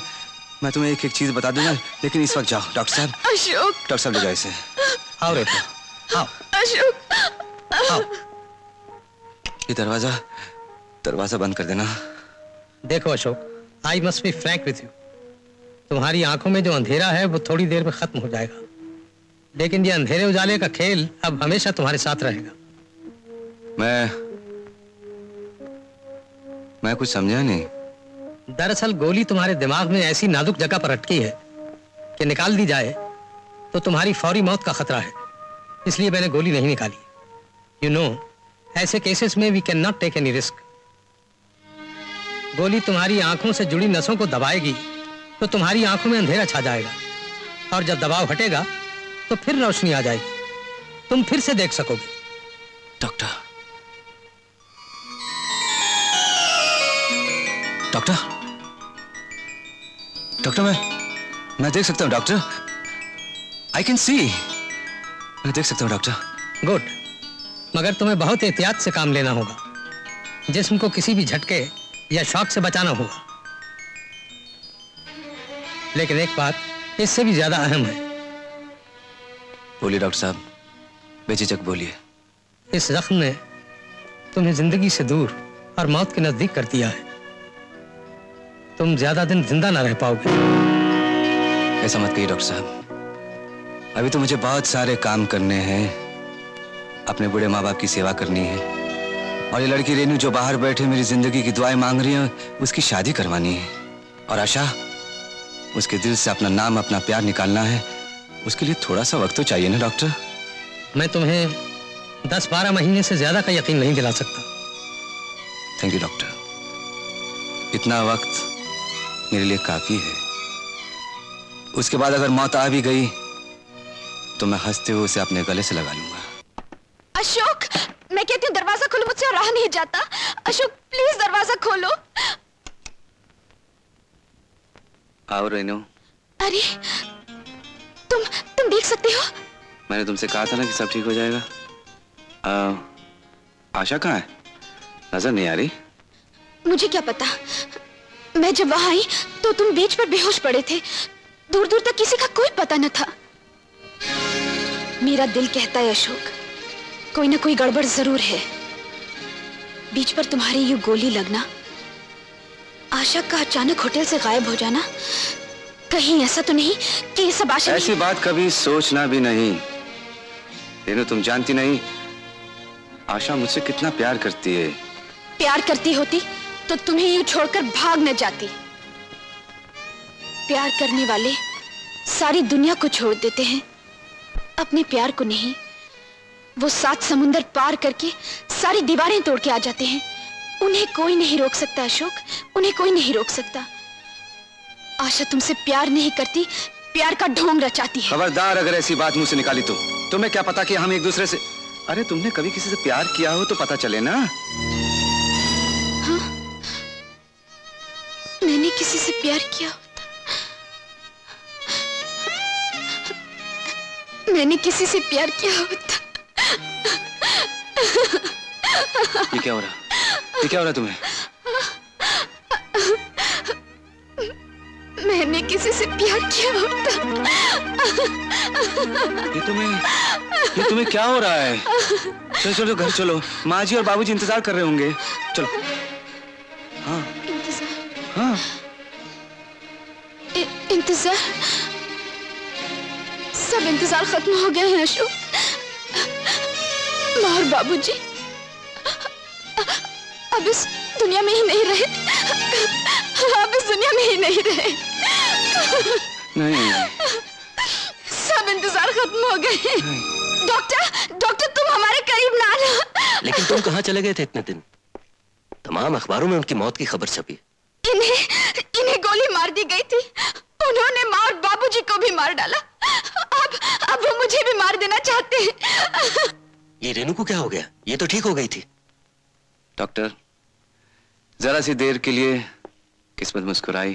मैं तुम्हें एक एक चीज बता दूंगा, लेकिन इस वक्त जाओ डॉक्टर साहब। अशोक, डॉक्टर साहब ले जाओ इसे। आओ रेनू, आओ। अशोक, आओ। ये दरवाजा दरवाजा बंद कर देना। देखो Ashok, I must be frank with you, तुम्हारी आंखों में जो अंधेरा है वो थोड़ी देर में खत्म हो जाएगा, लेकिन ये अंधेरे उजाले का खेल अब हमेशा तुम्हारे साथ रहेगा। मैं मैं कुछ समझा नहीं। दरअसल गोली तुम्हारे दिमाग में ऐसी नाजुक जगह पर अटकी है कि निकाल दी जाए तो तुम्हारी फौरी मौत का खतरा है, इसलिए मैंने गोली नहीं निकाली। यू नो, ऐसे केसेस में we can not take any risk. गोली तुम्हारी आंखों से जुड़ी नसों को दबाएगी तो तुम्हारी आंखों में अंधेरा छा जाएगा, और जब दबाव हटेगा तो फिर रोशनी आ जाएगी, तुम फिर से देख सकोगे। डॉक्टर, डॉक्टर, डॉक्टर, मैं मैं देख सकता हूं डॉक्टर। आई कैन सी, मैं देख सकता हूं डॉक्टर। गुड, मगर तुम्हें बहुत एहतियात से काम लेना होगा, जिस्म को किसी भी झटके या शॉक से बचाना होगा। लेकिन एक बात इससे भी ज्यादा अहम है। बोलिए डॉक्टर साहब, बेझिझक बोलिए। इस जख्म ने तुम्हें जिंदगी से दूर और मौत के नजदीक कर दिया है, तुम ज्यादा दिन जिंदा ना रह पाओगे। ऐसा मत कहिए डॉक्टर साहब, अभी तो मुझे बहुत सारे काम करने हैं। अपने बूढ़े माँ बाप की सेवा करनी है और ये लड़की रेनू जो बाहर बैठे मेरी जिंदगी की दुआएं मांग रही है उसकी शादी करवानी है। और आशा, उसके दिल से अपना नाम अपना प्यार निकालना है, उसके लिए थोड़ा सा वक्त तो चाहिए ना डॉक्टर। मैं तुम्हें दस बारह महीने से ज्यादा का यकीन नहीं दिला सकता। थैंक यू डॉक्टर, इतना वक्त मेरे लिए काफी है। उसके बाद अगर मौत आ भी गई तो मैं हंसते हुए उसे अपने गले से लगा लूंगा। अशोक, मैं कहती हूँ दरवाजा खोलो, मुझसे रहा नहीं जाता। अशोक प्लीज दरवाजा खोलो। आओ रेनू। अरे तुम तुम देख सकते हो? मैंने तुमसे कहा था ना कि सब ठीक हो जाएगा। आ, आशा कहाँ है? नजर नहीं आ रही। मुझे क्या पता, मैं जब वहां आई तो तुम बीच पर बेहोश पड़े थे। दूर दूर तक किसी का कोई पता न था। मेरा दिल कहता है अशोक, कोई ना कोई गड़बड़ जरूर है। बीच पर तुम्हारी ये गोली लगना, आशा का अचानक होटल से गायब हो जाना, कहीं ऐसा तो नहीं कि ये सब आशा? ऐसी बात कभी सोचना भी नहीं। रेनू, तुम जानती नहीं आशा मुझसे कितना प्यार करती है। प्यार करती होती तो तुम्हें यूं छोड़कर भाग न जाती। प्यार करने वाले सारी दुनिया को छोड़ देते हैं, अपने प्यार को नहीं। वो सात समुंदर पार करके सारी दीवारें तोड़ के आ जाते हैं। उन्हें कोई नहीं रोक सकता अशोक, उन्हें कोई नहीं रोक सकता। आशा तुमसे प्यार नहीं करती, प्यार का ढोंग रचाती है। खबरदार अगर ऐसी बात मुझसे निकाली तो। तुम्हें क्या पता कि हम एक दूसरे से? अरे तुमने कभी किसी से प्यार किया हो तो पता चले ना। हाँ, मैंने किसी से प्यार किया होता, मैंने किसी से प्यार किया होता। ये क्या हो रहा? ये क्या हो रहा तुम्हें? मैंने किसी से प्यार किया होता। ये तुम्हें ये तुम्हें क्या हो रहा है? चलो चलो घर चलो, माँ जी और बाबू जी इंतजार कर रहे होंगे। चलो। हाँ इंतजार, हाँ इंतजार, सब इंतजार खत्म हो गए हैं अशोक। माँ और बाबू जी अब इस दुनिया में ही नहीं रहे, अब इस दुनिया में ही नहीं रहे। नहीं, सब इंतजार खत्म हो गए। डॉक्टर, डॉक्टर तुम हमारे करीब ना आना। लेकिन तुम कहाँ चले गए थे इतने दिन? तमाम अखबारों में उनकी मौत की खबर छपी। इन्हें इन्हें गोली मार दी गई थी, उन्होंने माँ और बाबूजी को भी मार डाला। अब अब वो मुझे भी मार देना चाहते हैं। ये रेनू को क्या हो गया? ये तो ठीक हो गई थी। डॉक्टर, जरा सी देर के लिए किस्मत मुस्कुराई,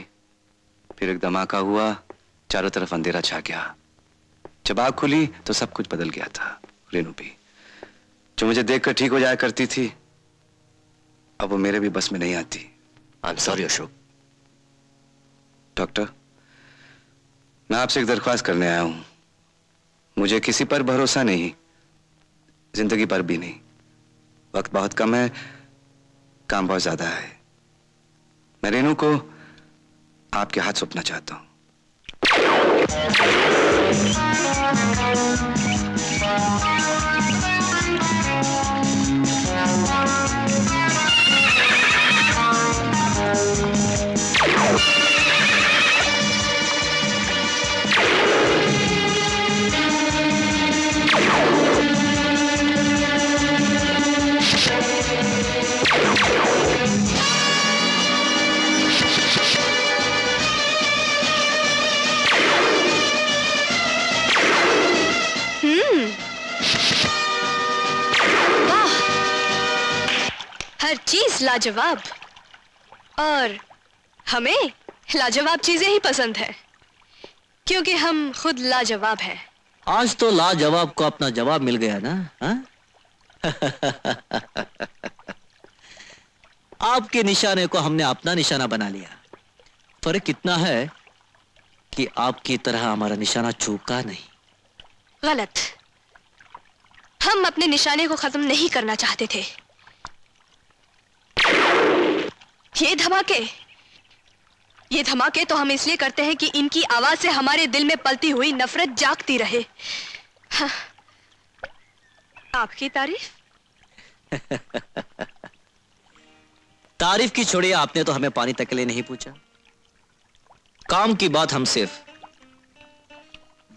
फिर एक धमाका हुआ, चारों तरफ अंधेरा छा गया। जब आँख खुली तो सब कुछ बदल गया था। रेनू भी जो मुझे देखकर ठीक हो जाया करती थी, अब वो मेरे भी बस में नहीं आती। I am sorry Ashok. Doctor, मैं आपसे एक दरख्वास्त करने आया हूं। मुझे किसी पर भरोसा नहीं, जिंदगी पर भी नहीं। वक्त बहुत कम है, काम बहुत ज्यादा है। मैं रेनू को आपके हाथ सौंपना चाहता हूं। हर चीज लाजवाब, और हमें लाजवाब चीजें ही पसंद है क्योंकि हम खुद लाजवाब हैं। आज तो लाजवाब को अपना जवाब मिल गया ना। आपके निशाने को हमने अपना निशाना बना लिया। फर्क इतना है कि आपकी तरह हमारा निशाना चूका नहीं। गलत, हम अपने निशाने को खत्म नहीं करना चाहते थे। ये धमाके ये धमाके तो हम इसलिए करते हैं कि इनकी आवाज से हमारे दिल में पलती हुई नफरत जागती रहे। हाँ। आपकी तारीफ तारीफ की छोड़िए, आपने तो हमें पानी तक के लिए नहीं पूछा। काम की बात हम सिर्फ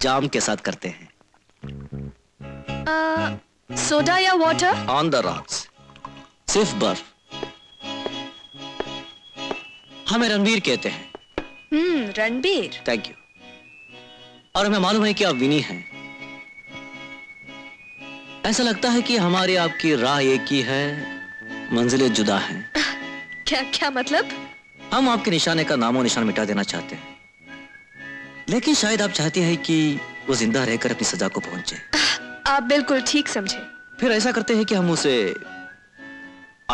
जाम के साथ करते हैं। आ, सोडा या वाटर? ऑन द रॉक्स, सिर्फ बर्फ। हमें रणवीर कहते हैं। हम्म, रणवीर। Thank you. और हमें मालूम है कि आप विनी हैं। ऐसा लगता है कि हमारी आपकी राह एक ही है, मंजिलें जुदा हैं। क्या क्या मतलब? हम आपके निशाने का नामो निशान मिटा देना चाहते हैं, लेकिन शायद आप चाहती हैं कि वो जिंदा रहकर अपनी सजा को पहुंचे। आप बिल्कुल ठीक समझे। फिर ऐसा करते हैं कि हम उसे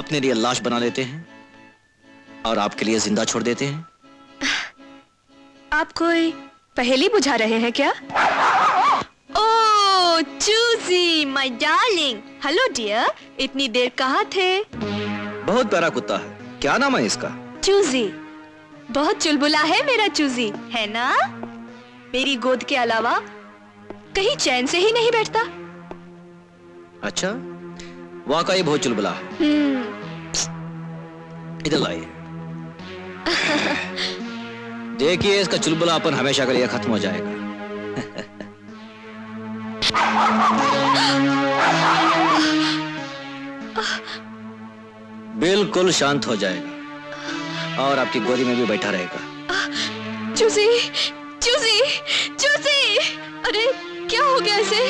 अपने लिए लाश बना लेते हैं और आपके लिए जिंदा छोड़ देते हैं। आप कोई पहेली बुझा रहे हैं क्या? Oh choosy my darling, hello dear, इतनी देर कहाँ थे? बहुत प्यारा कुत्ता है, क्या नाम है इसका? चूजी। बहुत चुलबुला है मेरा चूजी, है ना? मेरी गोद के अलावा कहीं चैन से ही नहीं बैठता। अच्छा, वाकई बहुत चुलबुला है। इधर लाइए। देखिए, इसका चुलबुलापन हमेशा के लिए खत्म हो जाएगा। बिल्कुल शांत हो जाएगा और आपकी गोदी में भी बैठा रहेगा। चूजी, चूजी, चूजी, अरे क्या हो गया इसे?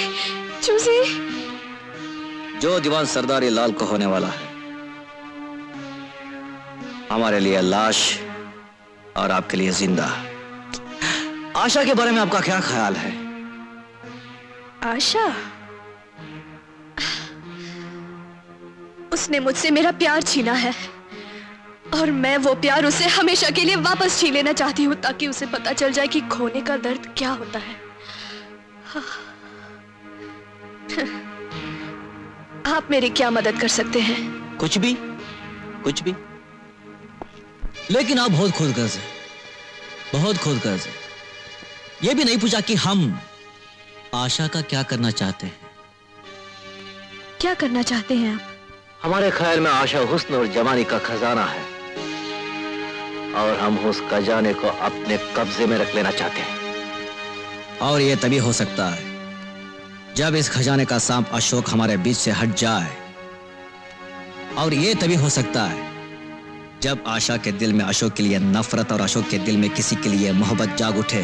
चूजी, जो दीवान सरदारी लाल को होने वाला है, हमारे लिए लाश और आपके लिए जिंदा। आशा के बारे में आपका क्या ख्याल है? आशा, उसने मुझसे मेरा प्यार छीना है और मैं वो प्यार उसे हमेशा के लिए वापस छीन लेना चाहती हूँ, ताकि उसे पता चल जाए कि खोने का दर्द क्या होता है। आप मेरी क्या मदद कर सकते हैं? कुछ भी, कुछ भी। लेकिन आप बहुत खुदगर्ज हैं, बहुत खुदगर्ज हैं। ये भी नहीं पूछा कि हम आशा का क्या करना चाहते हैं। क्या करना चाहते हैं आप? हमारे ख्याल में आशा हुस्न और जवानी का खजाना है और हम उस खजाने को अपने कब्जे में रख लेना चाहते हैं। और ये तभी हो सकता है जब इस खजाने का सांप अशोक हमारे बीच से हट जाए, और ये तभी हो सकता है जब आशा के दिल में अशोक के लिए नफरत और अशोक के दिल में किसी के लिए मोहब्बत जाग उठे।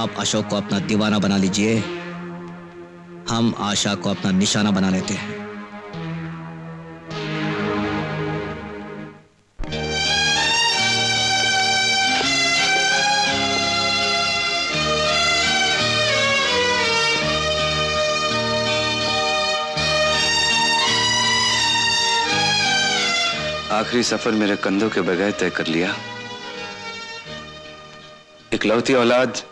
आप अशोक को अपना दीवाना बना लीजिए, हम आशा को अपना निशाना बना लेते हैं। आखिरी सफर मेरे कंधों के बगैर तय कर लिया। इकलौती औलाद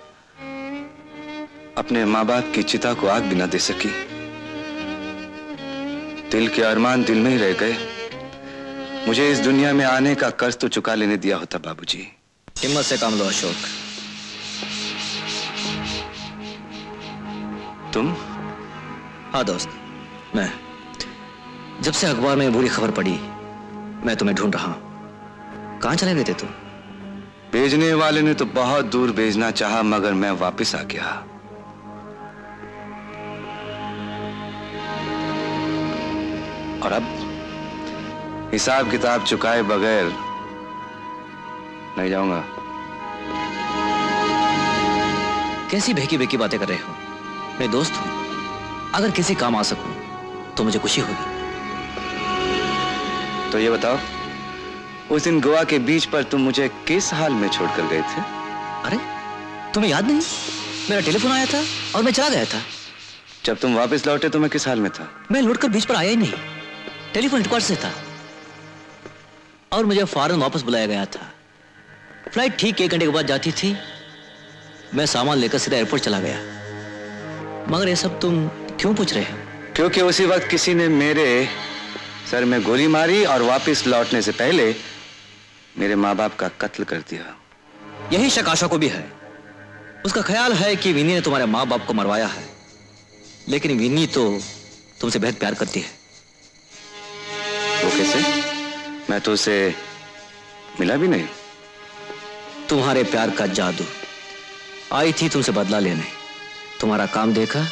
अपने माँ बाप की चिता को आग भी ना दे सकी। दिल के अरमान दिल में ही रह गए। मुझे इस दुनिया में आने का कर्ज तो चुका लेने दिया होता बाबूजी। हिम्मत से काम लो अशोक। तुम? हाँ दोस्त, मैं जब से अखबार में बुरी खबर पड़ी मैं तुम्हें ढूंढ रहा हूं। कहां चले गए थे तुम? भेजने वाले ने तो बहुत दूर भेजना चाहा, मगर मैं वापस आ गया। और अब हिसाब किताब चुकाए बगैर नहीं जाऊंगा। कैसी भेकी भेकी बातें कर रहे हो? मैं दोस्त हूं, अगर किसी काम आ सकूं तो मुझे खुशी होगी। तो ये बताओ, उस दिन गोवा के बीच पर तुम मुझे किस हाल में छोड़कर गए थे? अरे तुम्हें याद नहीं? मेरा टेलीफोन आया था और मैं चला गया था। जब तुम वापस लौटे तो मैं किस हाल में था? मैं लौटकर बीच पर आया ही नहीं, टेलीफोन हेडक्वार्टर से था और मुझे फौरन वापस बुलाया गया था। फ्लाइट ठीक एक घंटे के बाद जाती थी। मैं सामान लेकर सीधा एयरपोर्ट चला गया। मगर ये सब तुम क्यों पूछ रहे हो? क्योंकि उसी वक्त किसी ने मेरे सर में गोली मारी और वापस लौटने से पहले मेरे माँ बाप का कत्ल कर दिया। यही शक आशा को भी है। उसका ख्याल है कि विनी ने तुम्हारे माँ बाप को मरवाया है। लेकिन विनी तो तुमसे बेहद प्यार करती है। वो कैसे? मैं तो उसे मिला भी नहीं। तुम्हारे प्यार का जादू। आई थी तुमसे बदला लेने, तुम्हारा काम देखा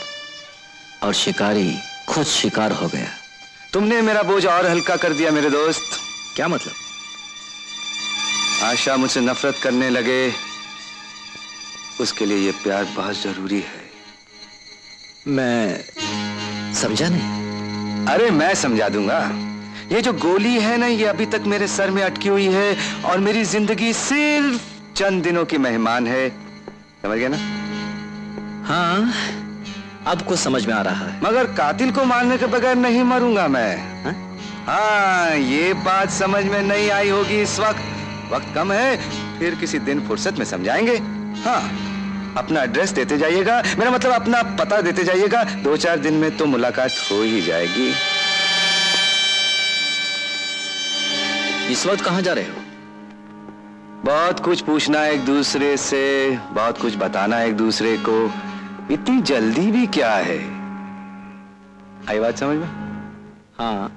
और शिकारी खुद शिकार हो गया। तुमने मेरा बोझ और हल्का कर दिया मेरे दोस्त। क्या मतलब? आशा मुझसे नफरत करने लगे, उसके लिए ये प्यार बहुत जरूरी है। मैं समझा नहीं। अरे मैं समझा दूंगा। ये जो गोली है ना, ये अभी तक मेरे सर में अटकी हुई है और मेरी जिंदगी सिर्फ चंद दिनों की मेहमान है। समझ गया ना? हाँ, अब कुछ समझ में आ रहा है। मगर कातिल को मारने के बगैर नहीं मरूंगा मैं। हा? हाँ, ये बात समझ में नहीं आई होगी इस वक्त। वक्त कम है, फिर किसी दिन फुर्सत में समझाएंगे। हाँ, अपना एड्रेस देते जाइएगा, मेरा मतलब अपना पता देते जाइएगा। दो चार दिन में तो मुलाकात हो ही जाएगी। इस वक्त कहाँ जा रहे हो? बहुत कुछ पूछना एक दूसरे से, बहुत कुछ बताना एक दूसरे को। इतनी जल्दी भी क्या है? आई बात समझ में? हाँ।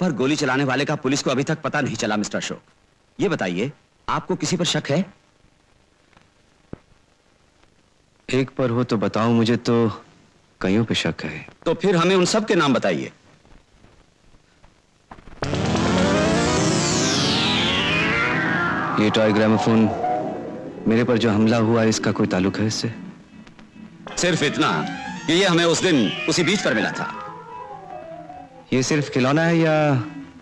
पर गोली चलाने वाले का पुलिस को अभी तक पता नहीं चला। मिस्टर अशोक, ये बताइए, आपको किसी पर शक है? एक पर हो तो बताओ, मुझे तो कईयों पे शक है। तो फिर हमें उन सब के नाम बताइए। ये टॉय ग्रामोफोन, मेरे पर जो हमला हुआ, इसका कोई ताल्लुक है इससे? सिर्फ इतना कि ये हमें उस दिन उसी बीच पर मिला था। ये सिर्फ खिलौना है या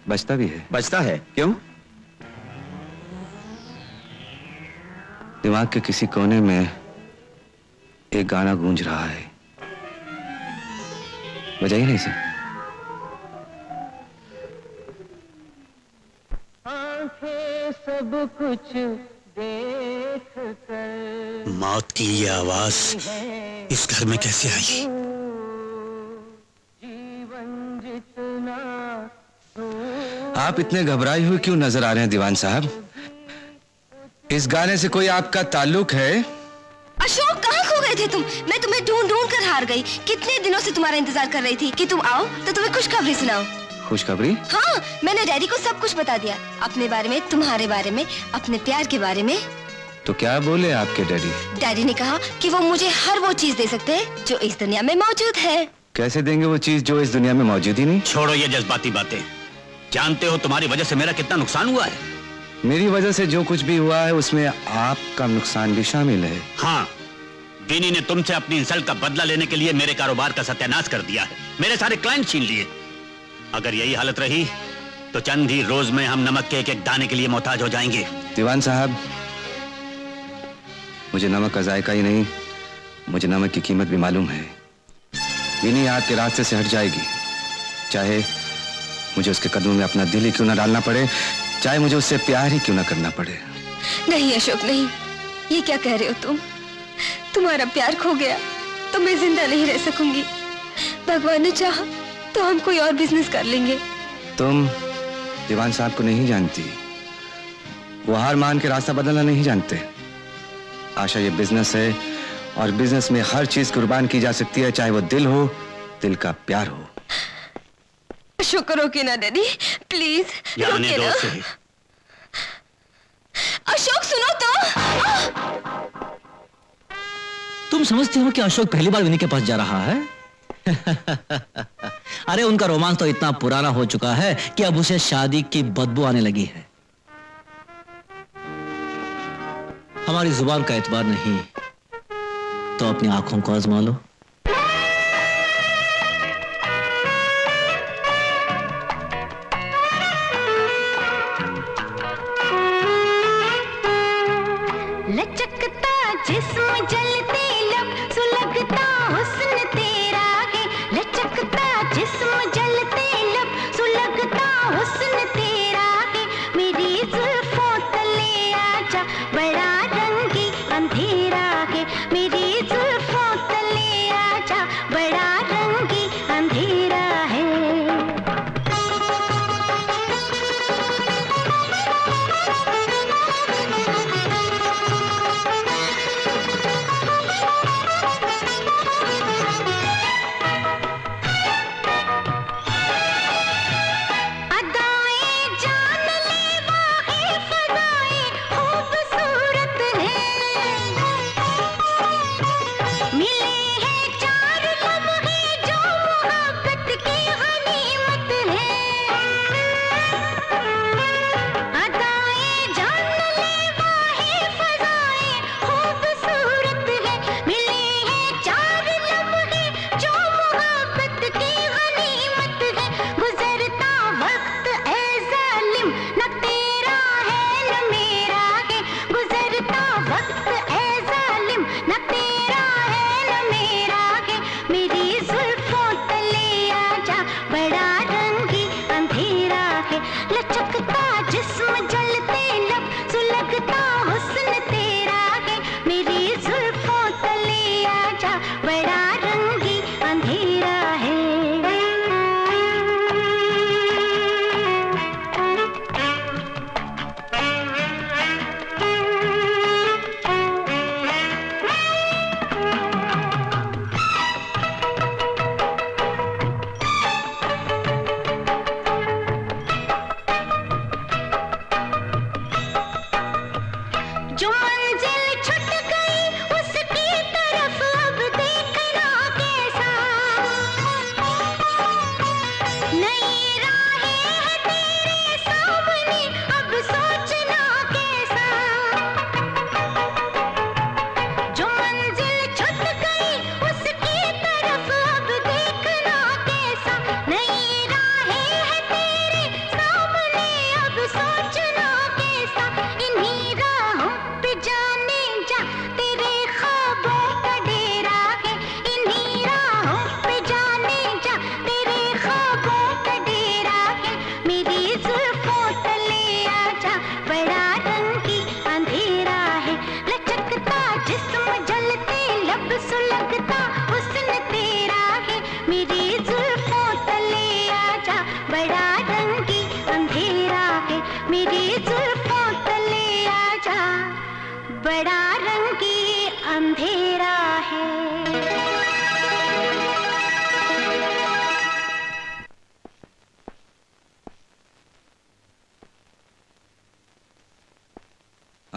बचता भी है? बचता है। क्यों? दिमाग के किसी कोने में एक गाना गूंज रहा है, बजाइए ना इसे। आंखें सब कुछ देख कर। मौत की ये आवाज इस घर में कैसे आई? आप इतने घबराई हुई क्यों नजर आ रहे हैं दीवान साहब? इस गाने से कोई आपका ताल्लुक है? अशोक, कहाँ खो गए थे तुम? मैं तुम्हें ढूंढ ढूंढ कर हार गई। कितने दिनों से तुम्हारा इंतजार कर रही थी कि तुम आओ तो तुम्हें खुशखबरी सुनाओ। खुशखबरी? हाँ, मैंने डैडी को सब कुछ बता दिया, अपने बारे में, तुम्हारे बारे में, अपने प्यार के बारे में। तो क्या बोले आपके डैडी? डैडी ने कहा कि वो मुझे हर वो चीज दे सकते हैं जो इस दुनिया में मौजूद है। कैसे देंगे वो चीज जो इस दुनिया में मौजूद ही नहीं? छोड़ो ये जज्बाती बातें। जानते हो तुम्हारी वजह से मेरा कितना नुकसान हुआ है? मेरी वजह से जो कुछ भी हुआ है उसमें आपका नुकसान भी शामिल है। हाँ, विनी ने तुमसे अपनी इंसल्ट का बदला लेने के लिए मेरे कारोबार का सत्यानाश कर दिया है, मेरे सारे क्लाइंट छीन लिए। अगर यही हालत रही तो चंद ही रोज में हम नमक के एक एक दाने के लिए मोहताज हो जाएंगे। दीवान साहब, मुझे नमक का जायका ही नहीं, मुझे नमक की कीमत भी मालूम है। विनी आपके रास्ते से हट जाएगी, चाहे मुझे उसके कदमों में अपना दिल ही क्यों ना डालना पड़े, चाहे मुझे उससे प्यार ही क्यों ना करना पड़े। नहीं अशोक, नहीं। ये क्या कह रहे हो तुम? तुम्हारा प्यार खो गया तो मैं जिंदा नहीं रह सकूंगी। भगवान ने चाहा तो हम कोई और बिजनेस कर लेंगे। तुम दीवान साहब को नहीं जानती, वो हार मान के रास्ता बदलना नहीं जानते। आशा, ये बिजनेस है और बिजनेस में हर चीज कुर्बान की जा सकती है, चाहे वो दिल हो, दिल का प्यार हो। अशोक, रोके ना डैडी, प्लीज रोके ना। अशोक सुनो तो। तुम तुम समझती हो कि अशोक पहली बार विनी के पास जा रहा है? अरे उनका रोमांस तो इतना पुराना हो चुका है कि अब उसे शादी की बदबू आने लगी है। हमारी जुबान का एतबार नहीं तो अपनी आंखों को आजमा लो। लचकता जिस्म जलते लब सुलगता हुस्न तेरा है। लचकता जिस्म जलते लब सुलगता हुस्न तेरा है। मेरी जुल्फों तले आजा बड़ा रंगी अंधेरा है। मेरी जुल्फों तले आजा बड़ा रंगी अंधेरा है।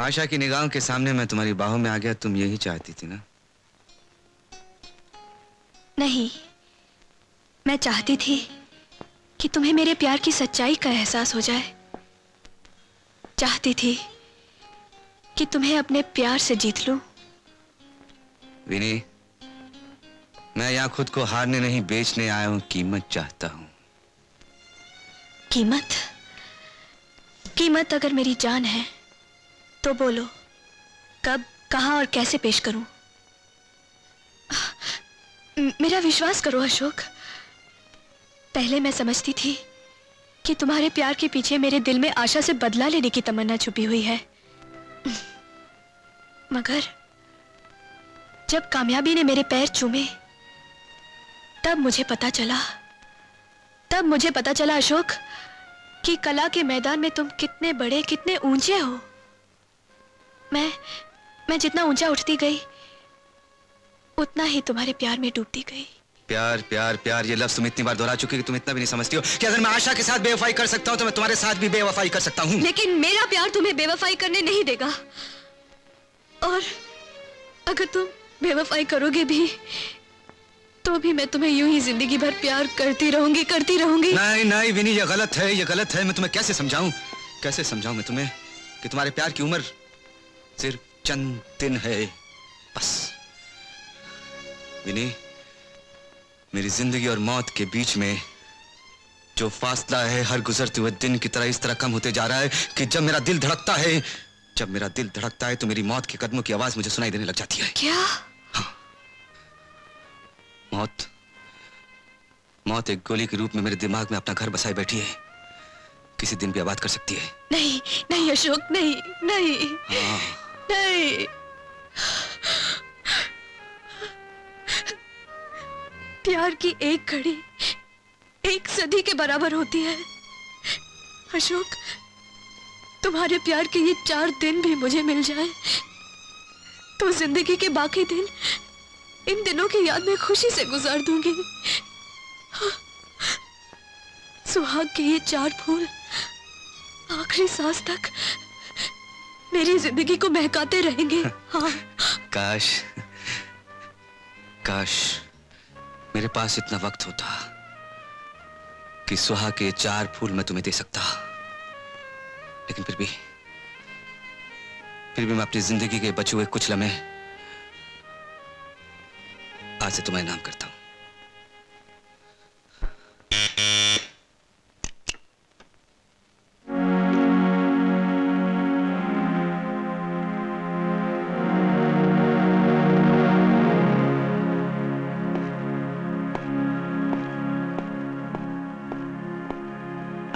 आशा की निगाहों के सामने मैं तुम्हारी बाहों में आ गया। तुम यही चाहती थी ना? नहीं, मैं चाहती थी कि तुम्हें मेरे प्यार की सच्चाई का एहसास हो जाए। चाहती थी कि तुम्हें अपने प्यार से जीत लूं। विनी, मैं यहाँ खुद को हारने नहीं, बेचने आया हूँ। कीमत चाहता हूँ। कीमत? कीमत अगर मेरी जान है तो बोलो, कब, कहाँ और कैसे पेश करूं? मेरा विश्वास करो अशोक, पहले मैं समझती थी कि तुम्हारे प्यार के पीछे मेरे दिल में आशा से बदला लेने की तमन्ना छुपी हुई है, मगर जब कामयाबी ने मेरे पैर चूमे तब मुझे पता चला, तब मुझे पता चला अशोक कि कला के मैदान में तुम कितने बड़े, कितने ऊंचे हो। मैं मैं जितना ऊंचा उठती गई उतना ही तुम्हारे प्यार में डूबती गई। प्यार प्यार प्यार ये लफ्ज तुम इतनी बार दोहरा चुकी कि तुम इतना भी नहीं समझती हो कि अगर मैं आशा के साथ बेवफाई कर सकता हूं तो मैं तुम्हारे साथ भी बेवफाई कर सकता हूं। लेकिन मेरा प्यार तुम्हें बेवफाई करने नहीं देगा, और अगर तुम बेवफाई करोगे भी तो भी मैं तुम्हें यूं ही जिंदगी भर प्यार करती रहूंगी करती रहूंगी। नहीं नहीं विनी, ये गलत है, ये गलत है। मैं तुम्हें कैसे समझाऊं कैसे समझाऊं मैं तुम्हें कि तुम्हारे प्यार की उम्र सिर्फ चंद दिन है बस। विनी, मेरी जिंदगी और मौत के बीच में जो फासला है हर गुजरते हुए दिन की तरह इस तरह कम होते जा रहा है कि जब मेरा दिल धड़कता है जब मेरा दिल धड़कता है तो मेरी मौत के कदमों की आवाज मुझे सुनाई देने लग जाती है। क्या? हाँ। मौत मौत एक गोली के रूप में मेरे दिमाग में अपना घर बसाए बैठी है, किसी दिन भी आबाद कर सकती है। नहीं नहीं अशोक, नहीं नहीं हाँ। नहीं, प्यार की एक घड़ी एक सदी के बराबर होती है अशोक। तुम्हारे प्यार के ये चार दिन भी मुझे मिल जाए तो जिंदगी के बाकी दिन इन दिनों की याद में खुशी से गुजार दूंगी। सुहाग के ये चार फूल आखिरी सांस तक मेरी जिंदगी को महकाते रहेंगे। हाँ। काश काश मेरे पास इतना वक्त होता कि सुहा के चार फूल मैं तुम्हें दे सकता, लेकिन फिर भी फिर भी मैं अपनी जिंदगी के बचे हुए कुछ लम्हे आज से तुम्हारे नाम करता हूं।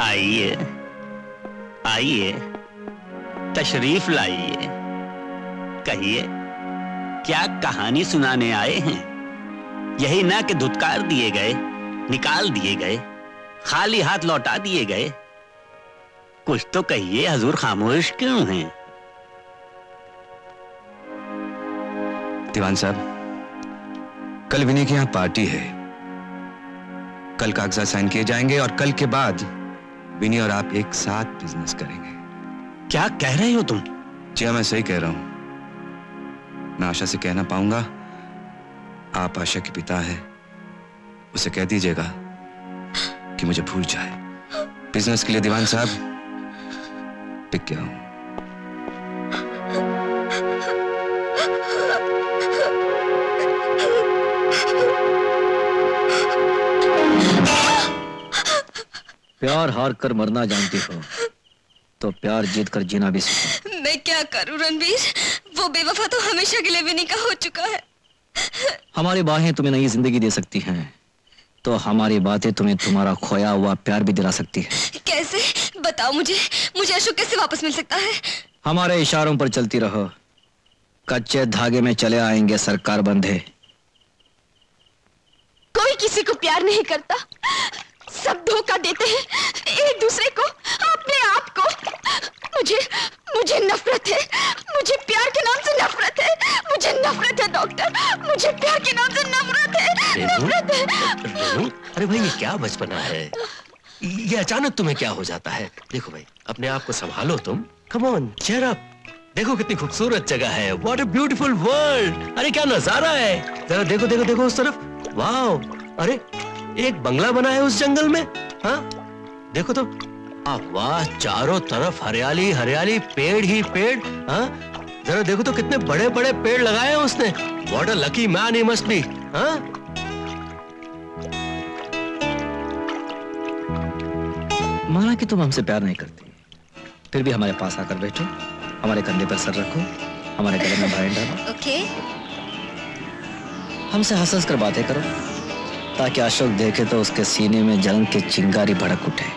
आइए आइए तशरीफ लाइए, कहिए क्या कहानी सुनाने आए हैं? यही ना कि धुतकार दिए गए, निकाल दिए गए, खाली हाथ लौटा दिए गए। कुछ तो कहिए, हजूर खामोश क्यों हैं? दीवान साहब, कल विनी के यहाँ पार्टी है, कल कागजा साइन किए जाएंगे और कल के बाद विनी और आप एक साथ बिजनेस करेंगे। क्या कह रहे हो तुम? जी हाँ, मैं सही कह रहा हूं। मैं आशा से कह ना पाऊंगा, आप आशा के पिता हैं, उसे कह दीजिएगा कि मुझे भूल जाए। बिजनेस के लिए दीवान साहब टिक गया हूं। प्यार हार कर मरना जानती हो तो प्यार जीत कर जीना भी सीखो। मैं क्या करूं रणवीर, वो बेवफा तो हमेशा के लिए विनी का हो चुका है। हमारी बाहें तुम्हें नई जिंदगी दे सकती हैं, तो हमारी बातें तुम्हें तुम्हारा खोया हुआ प्यार भी दिला सकती है। कैसे बताओ मुझे, मुझे अशोक कैसे वापस मिल सकता है? हमारे इशारों पर चलती रहो, कच्चे धागे में चले आएंगे सरकार बंधे। कोई किसी को प्यार नहीं करता, सब धोखा देते हैं एक दूसरे को, अपने आप को। मुझे मुझे नफरत है, मुझे प्यार के नाम से नफरत है, मुझे नफरत है डॉक्टर, मुझे प्यार के नाम से नफरत है, नफरत है। रेनू, अरे भाई ये क्या बचपना है, ये अचानक तुम्हें क्या हो जाता है? देखो भाई, अपने आप को संभालो तुम, कम ऑन, चेयर अप। देखो कितनी खूबसूरत जगह है, व्हाट अ ब्यूटीफुल वर्ल्ड। अरे क्या नजारा है, देखो देखो देखो उस तरफ, वाह। अरे एक बंगला बना है उस जंगल में, हाँ देखो तो, वाह, चारों तरफ हरियाली हरियाली, पेड़ ही पेड़। हाँ जरा देखो तो कितने बड़े बड़े पेड़ लगाए हैं उसने, what a lucky man he must be. हाँ माना कि तुम हमसे प्यार नहीं करती, फिर भी हमारे पास आकर बैठो, हमारे कंधे पर सर रखो, हमारे गले में भाई डालो, ओके, हमसे हंस हंस कर बातें करो ताकि अशोक देखे तो उसके सीने में जलन की चिंगारी भड़क उठे।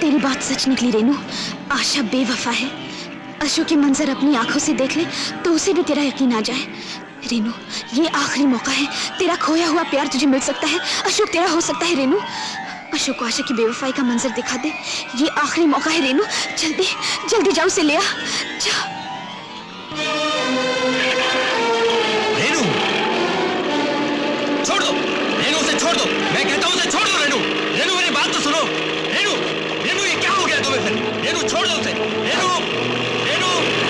तेरी बात सच निकली रेनू, आशा बेवफा है। अशोक के मंजर अपनी आंखों से देख ले तो उसे भी तेरा यकीन आ जाए। रेनू ये आखिरी मौका है, तेरा खोया हुआ प्यार तुझे मिल सकता है, अशोक तेरा हो सकता है। रेनू अशोक को आशा की बेवफाई का मंजर दिखा दे, ये आखिरी मौका है। रेनू जल्दी जल्दी जाओ, उसे ले आ, जा। छोड़ दो रेनू, उसे छोड़ दो, मैं कहता हूँ उसे छोड़ दो। रेनू रेनू मेरी बात तो सुनो, रेनू रेनू ये क्या हो गया तुम्हें? रेनू छोड़ दो उसे, रेनू रेनू।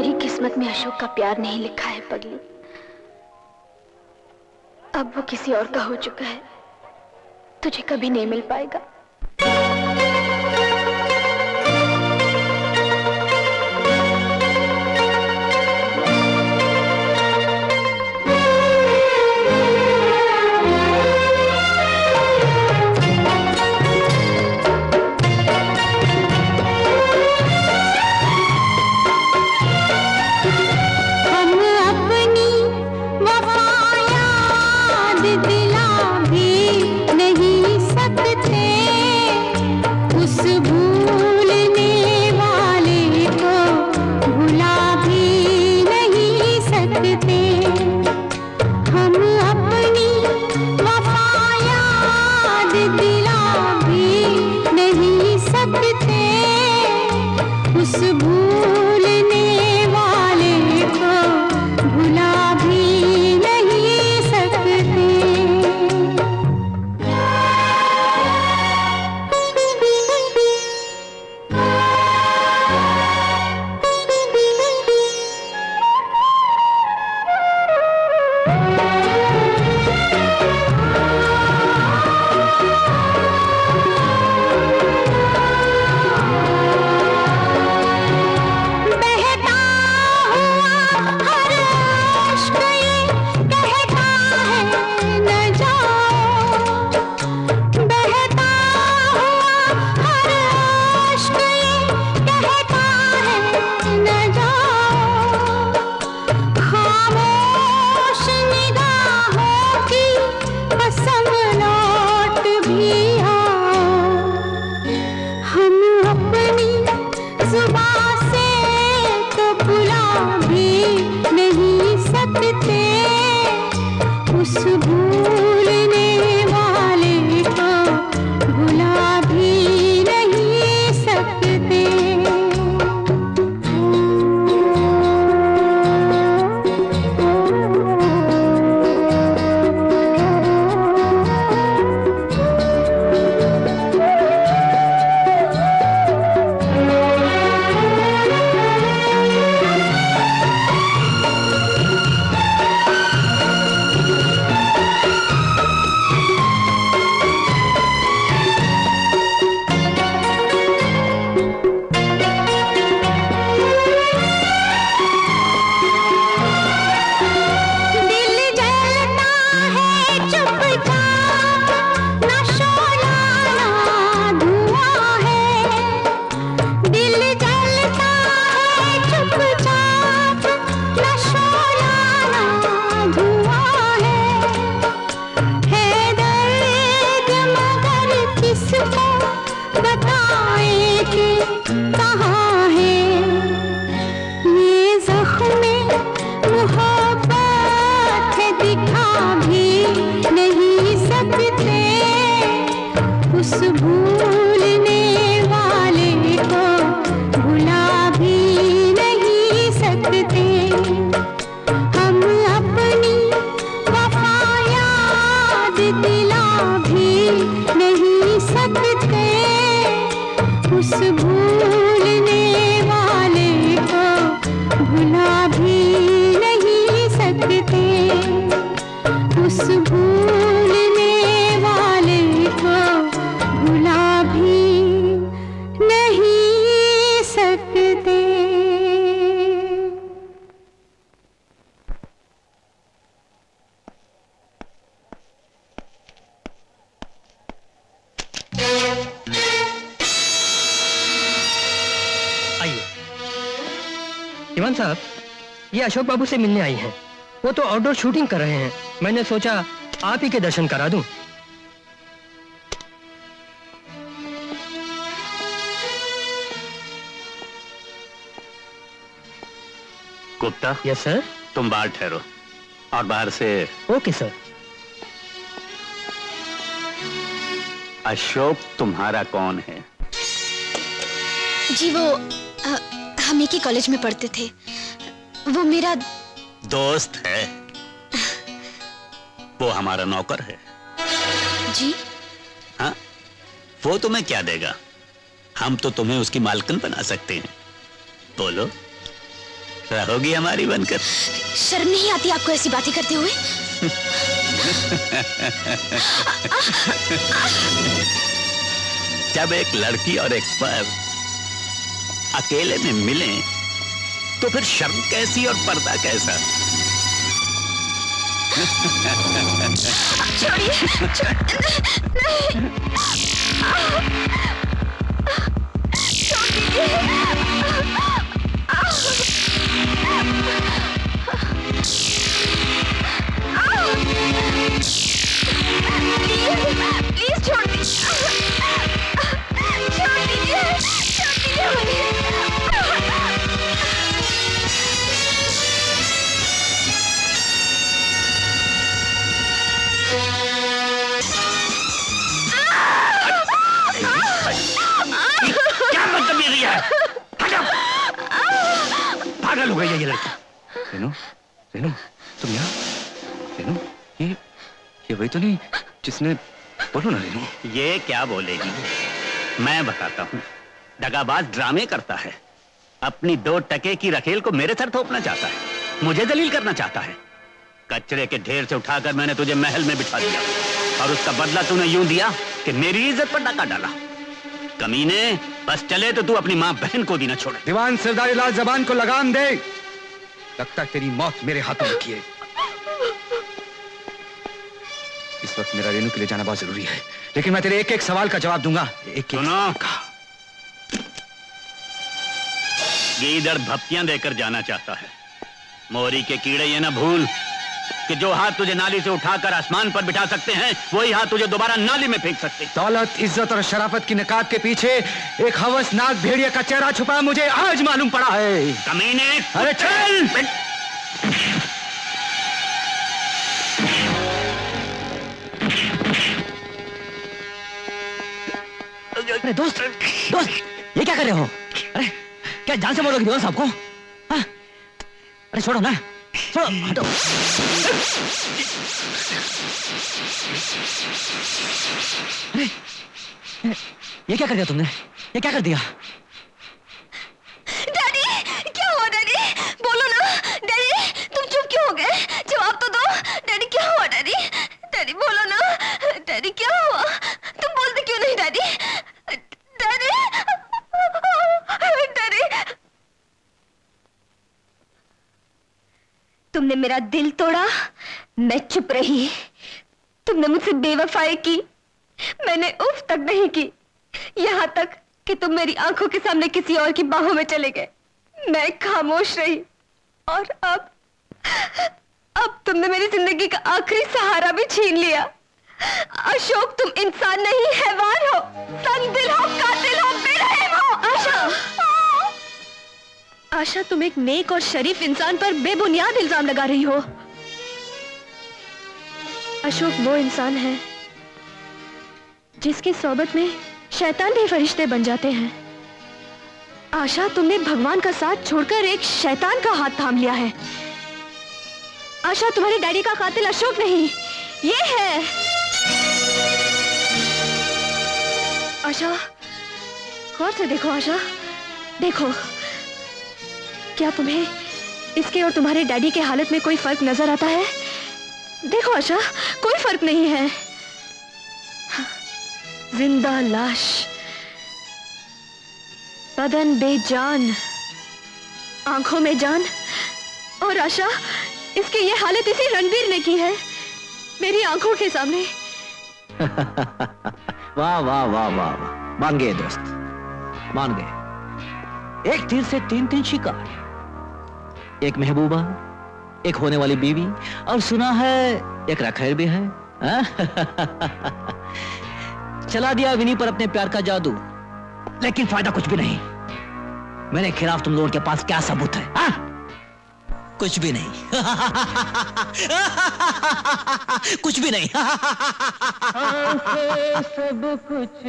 तेरी किस्मत में अशोक का प्यार नहीं लिखा है पगली। अब वो किसी और का हो चुका है, तुझे कभी नहीं मिल पाएगा। अशोक बाबू से मिलने आई हैं। वो तो आउटडोर शूटिंग कर रहे हैं, मैंने सोचा आप ही के दर्शन करा दूं। गुप्ता। Yes sir. तुम बाहर ठहरो और बाहर से। Okay sir. अशोक तुम्हारा कौन है? जी वो आ, हम एक ही कॉलेज में पढ़ते थे, वो मेरा दोस्त है। वो हमारा नौकर है। जी? हाँ, वो तुम्हें क्या देगा? हम तो तुम्हें उसकी मालकिन बना सकते हैं। बोलो। रहोगी हमारी बनकर। शर्म नहीं आती आपको ऐसी बातें करते हुए? जब एक लड़की और एक पर अकेले में मिलें, तो फिर शर्म कैसी और पर्दा कैसा? छोड़िए, छोड़िए। प्लीज छोड़ दीजिए, छोड़ दीजिए, छोड़ दीजिए मुझे। क्या मतलब ये है? पागल हो गई है ये लड़की। रेनू, रेनू, तुम यहाँ? रेनू, ये ये वही तो नहीं जिसने? बोलो ना रेनू। ये क्या बोलेगी, मैं बताता हूँ। दगाबाज ड्रामे करता है, अपनी दो टके की रखेल को मेरे सर थोपना चाहता है, मुझे दलील करना चाहता है। कचरे के ढेर से उठाकर मैंने तुझे महल में बिठा दिया और उसका बदला तूने यूं दिया कि मेरी इज्जत पर डाका डाला। कमीने, बस चले तो तू अपनी माँ बहन को भी ना छोड़े। दीवान सरदारी लाल जबान को लगाम दे, लगता तेरी मौत मेरे हाथों में की है। इस वक्त मेरा रेनू के लिए जाना बहुत जरूरी है, लेकिन मैं तेरे एक एक सवाल का जवाब दूंगा। एक एक गीदड़ भपतियां देकर जाना चाहता है। मोरी के कीड़े ये ना भूल कि जो हाथ तुझे नाली से उठाकर आसमान पर बिठा सकते हैं, वही हाथ तुझे दोबारा नाली में फेंक सकते। दौलत, इज्जत और शराफत की नकाब के पीछे एक हवसनाक भेड़िया का चेहरा छुपा, मुझे आज मालूम पड़ा है। कमीने, अरे चल। अरे दोस्त, दोस्त ये क्या कर रहे हो? अरे क्या जान से मारोगे दीवान साहब को? हाँ? अरे छोड़ो ना, छोड़ो, हटो। अरे ये क्या कर दिया तुमने? ये क्या कर दिया? डैडी, क्या हुआ डैडी? बोलो ना डैडी, तुम चुप क्यों हो गए? जवाब तो दो डैडी, क्या हुआ डैडी? डैडी बोलो ना डैडी, क्या हुआ? तुम बोलते क्यों नहीं डैडी? डैडी, डैडी, तुमने मेरा दिल तोड़ा, मैं चुप रही। तुमने मुझसे बेवफाई की, मैंने उफ तक नहीं की। यहाँ तक कि तुम मेरी आंखों के सामने किसी और की बाहों में चले गए, मैं खामोश रही। और अब अब तुमने मेरी जिंदगी का आखिरी सहारा भी छीन लिया। अशोक, तुम इंसान नहीं, हैवान हो, संदिल हो, कातिल हो, बेरहम हो। आशा, आशा, तुम एक नेक और शरीफ इंसान पर बेबुनियाद इल्जाम लगा रही हो। अशोक वो इंसान है जिसकी सोबत में शैतान भी फरिश्ते बन जाते हैं। आशा, तुमने भगवान का साथ छोड़कर एक शैतान का हाथ थाम लिया है। आशा, तुम्हारे डैडी का कातिल अशोक नहीं, ये है। आशा, गौर से देखो आशा, देखो, क्या तुम्हें इसके और तुम्हारे डैडी के हालत में कोई फर्क नजर आता है? देखो आशा, कोई फर्क नहीं है। जिंदा लाश, बदन बेजान, आंखों में जान। और आशा, इसकी ये हालत इसी रणवीर ने की है, मेरी आंखों के सामने। वाह वाह वाह वाह, मान गए दोस्त, मान गए। एक तीर से तीन तीन शिकार, एक महबूबा, एक होने वाली बीवी, और सुना है एक रखैल भी है। चला दिया विनी पर अपने प्यार का जादू, लेकिन फायदा कुछ भी नहीं। मेरे खिलाफ तुम लोगों के पास क्या सबूत है? आ? कुछ भी नहीं। कुछ भी नहीं। सब कुछ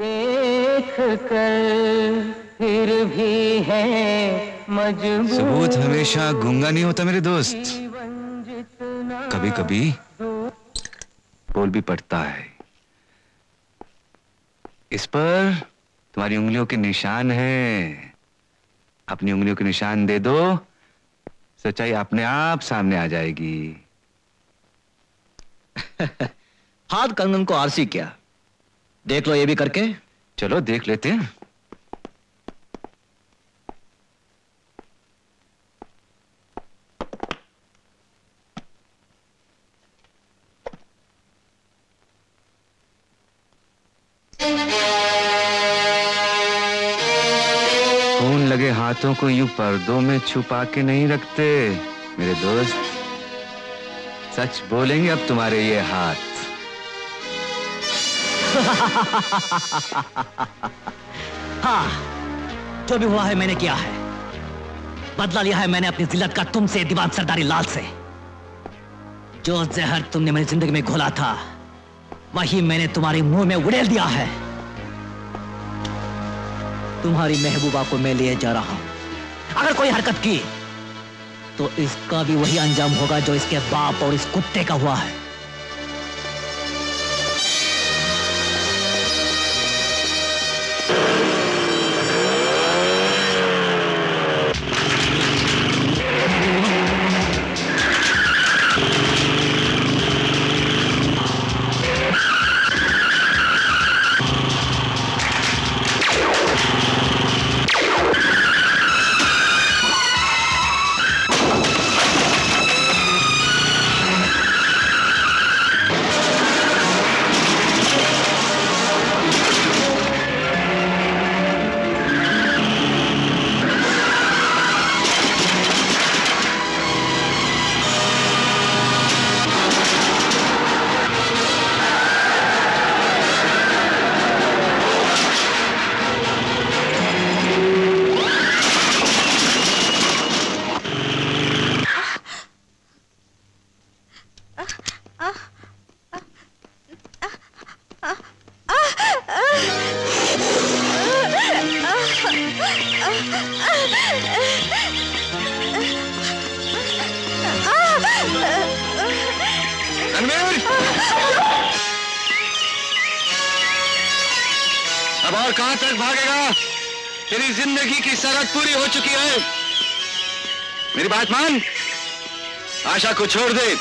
देख कर फिर भी है मजबूर। सबूत हमेशा गूंगा नहीं होता मेरे दोस्त, कभी कभी बोल भी पड़ता है। इस पर तुम्हारी उंगलियों के निशान हैं, अपनी उंगलियों के निशान दे दो सच्चाई अपने आप सामने आ जाएगी। हाथ कंगन को आरसी किया, देख लो ये भी करके। चलो देख लेते हैं। खून लगे हाथों को यूं पर्दों में छुपा के नहीं रखते मेरे दोस्त, सच बोलेंगे अब तुम्हारे ये हाथ। हाँ, जो भी हुआ है मैंने किया है, बदला लिया है मैंने अपनी जिल्लत का तुमसे, दीवान सरदारी लाल से। जो जहर तुमने मेरी जिंदगी में घोला था वही मैंने तुम्हारे मुंह में उड़ेल दिया है। तुम्हारी महबूबा को मैं लिए जा रहा हूं, अगर कोई हरकत की तो इसका भी वही अंजाम होगा जो इसके बाप और इस कुत्ते का हुआ है। आशा को छोड़ दे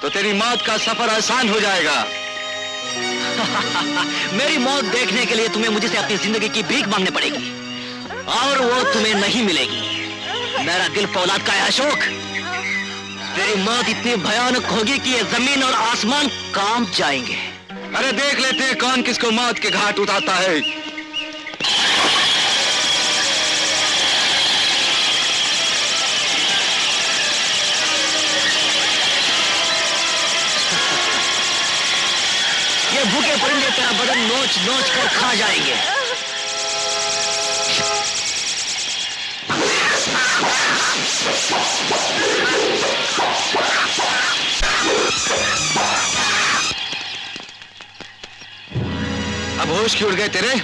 तो तेरी मौत का सफर आसान हो जाएगा। मेरी मौत देखने के लिए तुम्हें मुझसे अपनी जिंदगी की भीख मांगनी पड़ेगी और वो तुम्हें नहीं मिलेगी। मेरा दिल फौलाद का है अशोक, तेरी मौत इतनी भयानक होगी कि ये जमीन और आसमान कांप जाएंगे। अरे देख लेते हैं कौन किसको मौत के घाट उतारता है। भूखे परिंदे तेरा बदन नोच नोच कर खा जाएंगे। अब होश क्यों उड़ गए तेरे?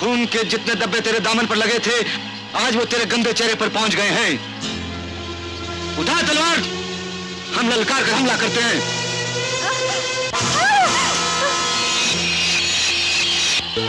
खून के जितने डब्बे तेरे दामन पर लगे थे आज वो तेरे गंदे चेहरे पर पहुंच गए हैं। उठा तलवार, हम ललकार कर हमला करते हैं। We'll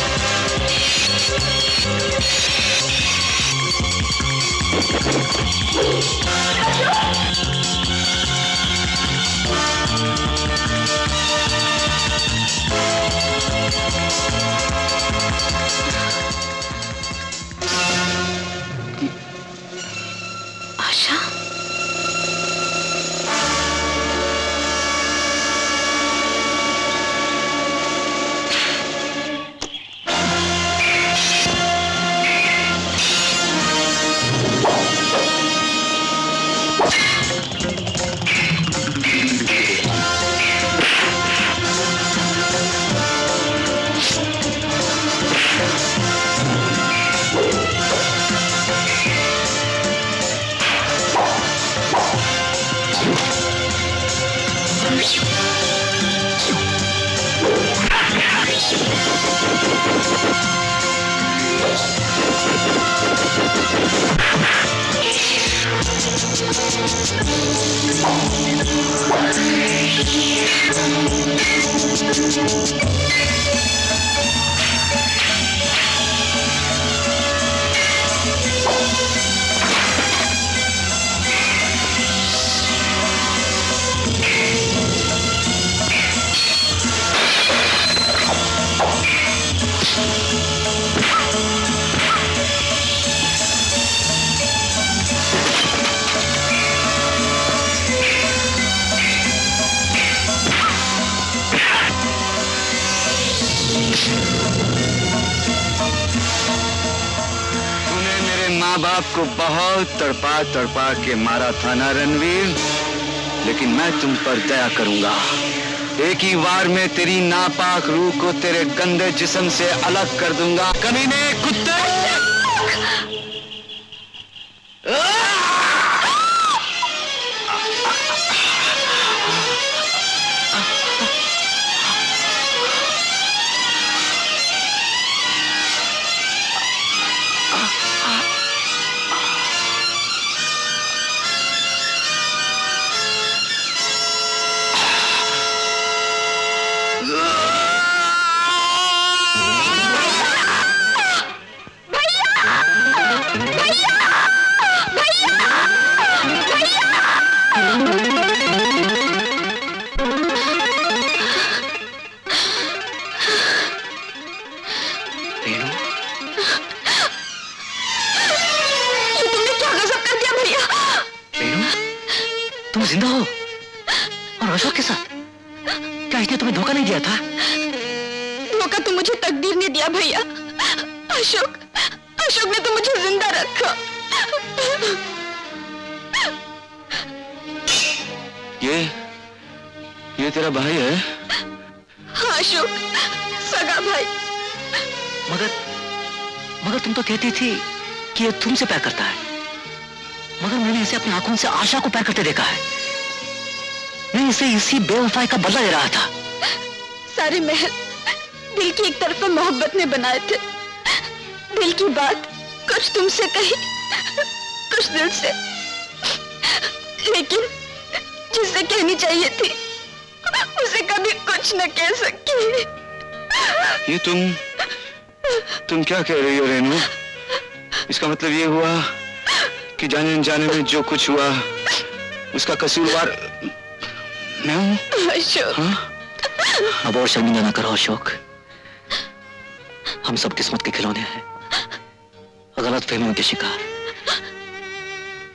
back. माँ बाप को बहुत तड़पा तड़पा के मारा था ना रणवीर, लेकिन मैं तुम पर दया करूंगा। एक ही बार में तेरी नापाक रूह को तेरे गंदे जिस्म से अलग कर दूंगा। कमीने कुत्ते! तुमसे प्यार करता है, मगर मैंने इसे अपनी आंखों से आशा को प्यार करते देखा है। मैं इसे इसी बेवफाई का बदला दे रहा था। सारे महल दिल की एक तरफा मोहब्बत ने बनाए थे। दिल की बात कुछ तुमसे कही, कुछ दिल से, लेकिन जिसे कहनी चाहिए थी उसे कभी कुछ न कह सकी। ये तुम तुम क्या कह रही हो रेनू? इसका मतलब ये हुआ कि जाने अनजाने में जो कुछ हुआ उसका कसूरवार मैं हूं। अशोक, हाँ? अब और शर्मिंदा ना करो अशोक। हम सब किस्मत के खिलौने हैं, गलत फहमियों के शिकार।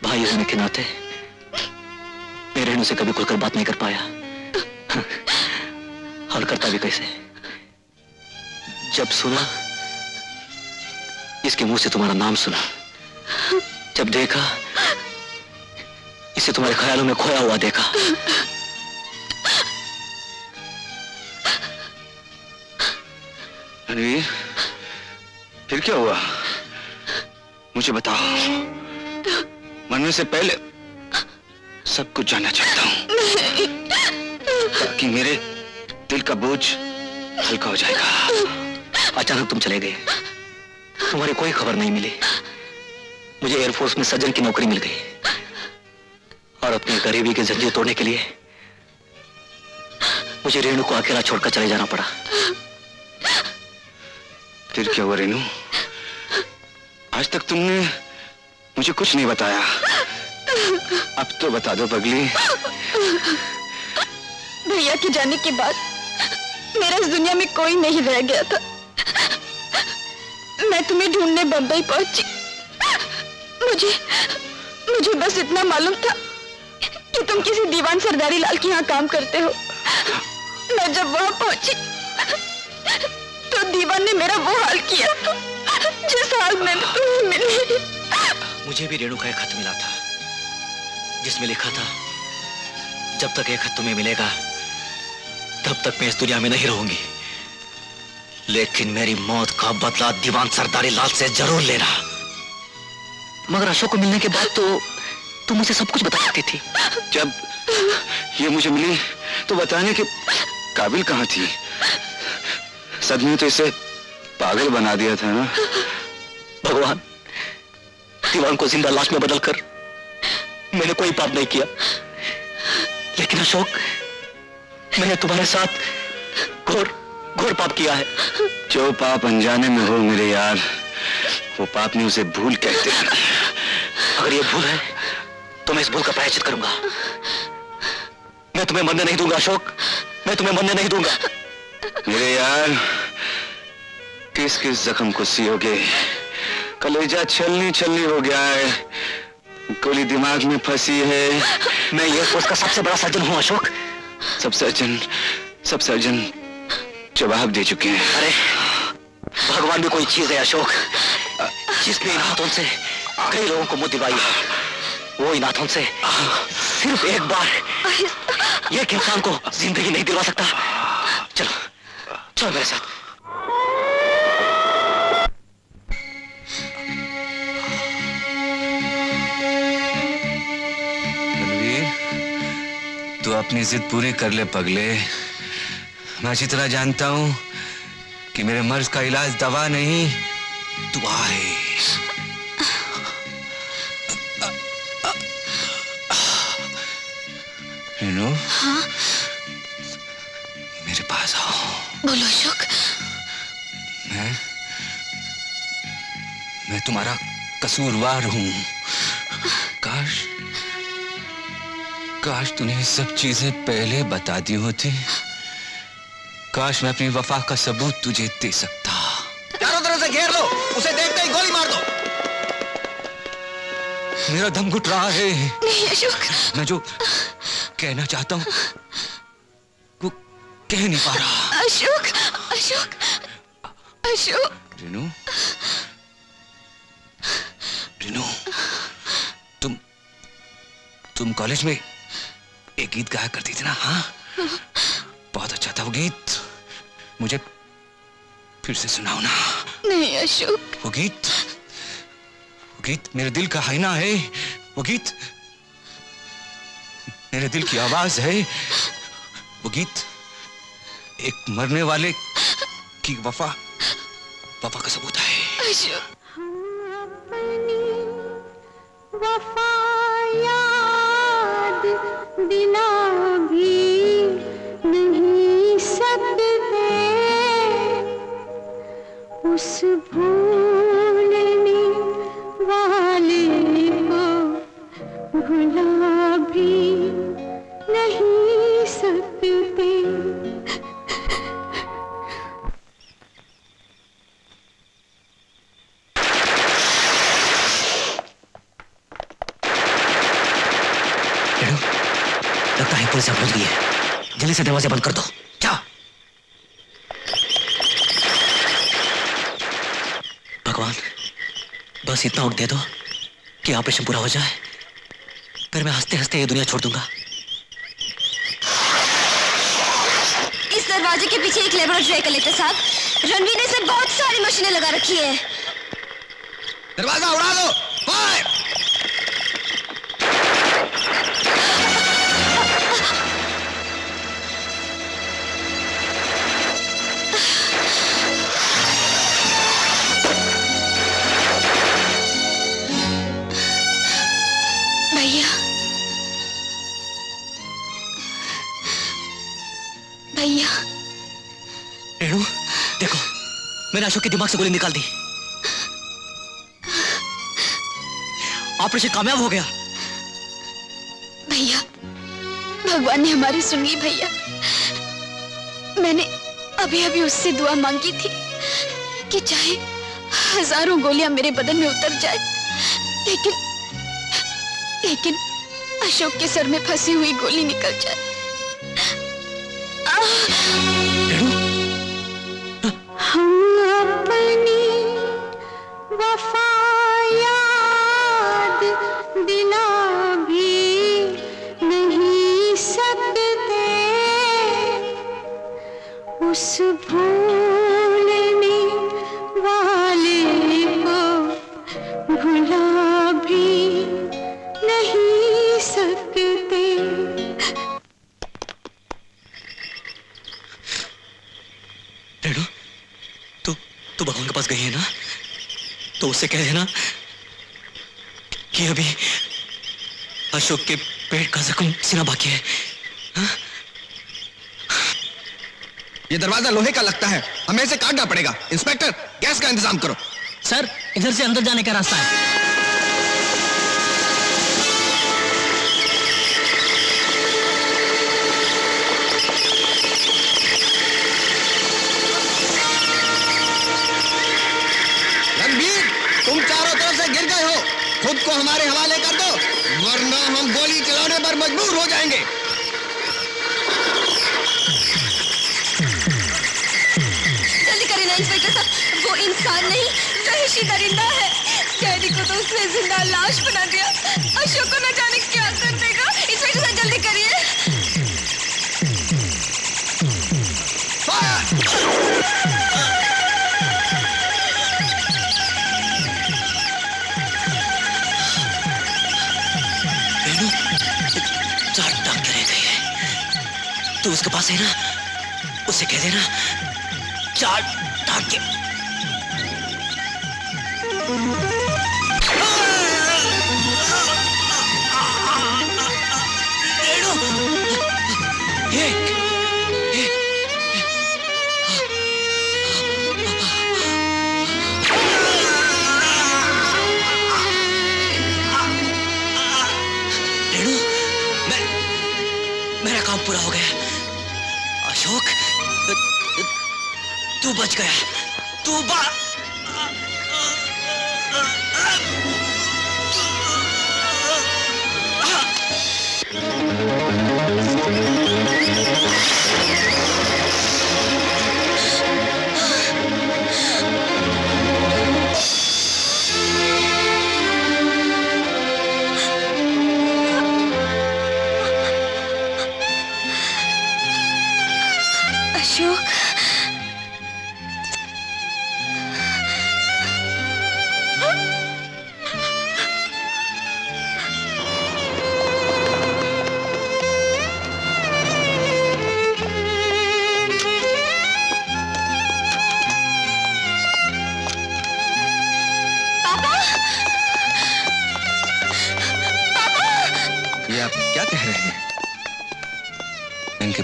भाई होने के नाते मैं रेनू से कभी खुलकर बात नहीं कर पाया, और करता भी कैसे। जब सुना इसके मुंह से तुम्हारा नाम सुना, जब देखा इसे तुम्हारे ख्यालों में खोया हुआ देखा, रणवीर फिर क्या हुआ मुझे बताओ। मरने से पहले सब कुछ जानना चाहता हूं, ताकि मेरे दिल का बोझ हल्का हो जाएगा। अचानक तुम चले गए, तुम्हारी कोई खबर नहीं मिली। मुझे एयरफोर्स में सज्जन की नौकरी मिल गई, और अपनी गरीबी के जंजीर तोड़ने के लिए मुझे रेनू को अकेला छोड़कर चले जाना पड़ा। फिर क्या हुआ रेनू? आज तक तुमने मुझे कुछ नहीं बताया, अब तो बता दो पगली। भैया के जाने के बाद मेरा इस दुनिया में कोई नहीं रह गया था। मैं तुम्हें ढूंढने बंबई पहुंची। मुझे मुझे बस इतना मालूम था कि तुम किसी दीवान सरदारी लाल के यहाँ काम करते हो। मैं जब वहां पहुंची तो दीवान ने मेरा वो हाल किया जिस हाल में तुम्हें मिली। मुझे भी रेणु का एक खत मिला था, जिसमें लिखा था जब तक ये खत तुम्हें मिलेगा तब तक मैं इस दुनिया में नहीं रहूंगी, लेकिन मेरी मौत का बदला दीवान सरदारी लाल से जरूर लेना। मगर अशोक को मिलने के बाद तो तुम मुझे सब कुछ बता सकती थी। जब ये मुझे मिली तो बताने के काबिल कहां थी। सदमे तो इसे पागल बना दिया था ना। भगवान, दीवान को जिंदा लाश में बदलकर मैंने कोई पाप नहीं किया, लेकिन अशोक मैंने तुम्हारे साथ घोर घोर पाप किया है। जो पाप अनजाने में हो मेरे यार, वो पाप नहीं, उसे भूल कहते हैं। अगर ये भूल है तो मैं इस भूल का प्रायश्चित करूंगा। मैं तुम्हें मरने नहीं दूंगा अशोक, मैं तुम्हें मरने नहीं दूंगा। मेरे यार, किस किस जख्म को सियोगे? कलेजा छलनी छलनी हो गया है, गोली दिमाग में फंसी है। मैं ये एयरफोर्स का सबसे बड़ा सर्जन हूँ अशोक। सब सर्जन सब सर्जन जवाब दे चुके हैं। अरे भगवान भी कोई चीज है अशोक, जिसमें इन हाथों से कई लोगों को मुँह दिवाई है। वो इनाथों से सिर्फ एक बार ये इंसान को जिंदगी नहीं दिलवा सकता। चलो चलो मेरे साथ। तो अपनी जिद पूरी कर ले पगले। मैं अच्छी तरह जानता हूं कि मेरे मर्ज का इलाज दवा नहीं दुआ है। रेनू, हाँ? मेरे पास आओ। बोलो अशोक। मैं मैं तुम्हारा कसूरवार हूं। काश काश तूने सब चीजें पहले बता दी होती। काश मैं अपनी वफा का सबूत तुझे दे सकता। चारों तरफ से घेर लो, उसे देखते ही गोली मार दो। मेरा दम घुट रहा है। नहीं अशोक, मैं जो कहना चाहता हूँ वो कह नहीं पा रहा। अशोक अशोक अशोक। रेनू रेनू, तुम तुम कॉलेज में एक गीत गाया करती थी ना? हाँ, बहुत अच्छा था वो गीत। मुझे फिर से सुनाओ ना। नहीं अशोक, वो गीत वो गीत मेरे दिल का हाइना है। वो गीत मेरे दिल की आवाज है। वो गीत एक मरने वाले की वफा वफा का सबूत है। अशोक, वफा याद दिला भी नहीं सकते उस भूलने वाले को, भुला भी नहीं सकते। पुलिस पहुंच गई है। जल्दी से दरवाजे बंद कर दो। क्या भगवान, बस इतना वक्त दे दो कि ऑपरेशन पूरा हो जाए, फिर मैं हंसते हंसते ये दुनिया छोड़ दूंगा। इस दरवाजे के पीछे एक लेबोरेटरी है कलेक्टर साहब। रणवीर ने इसमें बहुत सारी मशीनें लगा रखी है। दरवाजा उड़ा दो। फायर। भैया, रेणु देखो, मैंने अशोक के दिमाग से गोली निकाल दी। ऑपरेशन कामयाब हो गया। भैया, भगवान ने हमारी सुन ली। भैया, मैंने अभी अभी उससे दुआ मांगी थी कि चाहे हजारों गोलियां मेरे बदन में उतर जाए, लेकिन लेकिन अशोक के सर में फंसी हुई गोली निकल जाए। हम अपनी वफा याद दिला भी नहीं सकते उस भूलने वाले को, भुला भी नहीं सकते। तो भगवान के पास गई है ना, तो उससे कह देना कि अभी अशोक के पेट का जख्म सीना बाकी है। हा? ये दरवाजा लोहे का लगता है, हमें इसे काटना पड़ेगा। इंस्पेक्टर, गैस का इंतजाम करो। सर, इधर से अंदर जाने का रास्ता है। खुद को हमारे हवाले कर दो, वरना हम गोली चलाने पर मजबूर हो जाएंगे। जल्दी करें ना इंस्पेक्टर साहब, वो इंसान नहीं, वहशी दरिंदा है। शहरी को तो उसने जिंदा लाश बना दिया। अशोक को न जाने क्या कर देगा। इस वजह से जल्दी करिए। रेनू, चार डॉक्टर रह गए हैं। तू उसके पास है ना? उसे कह देना चार डॉक्टर। पूरा हो गया अशोक, तू बच गया। तू बा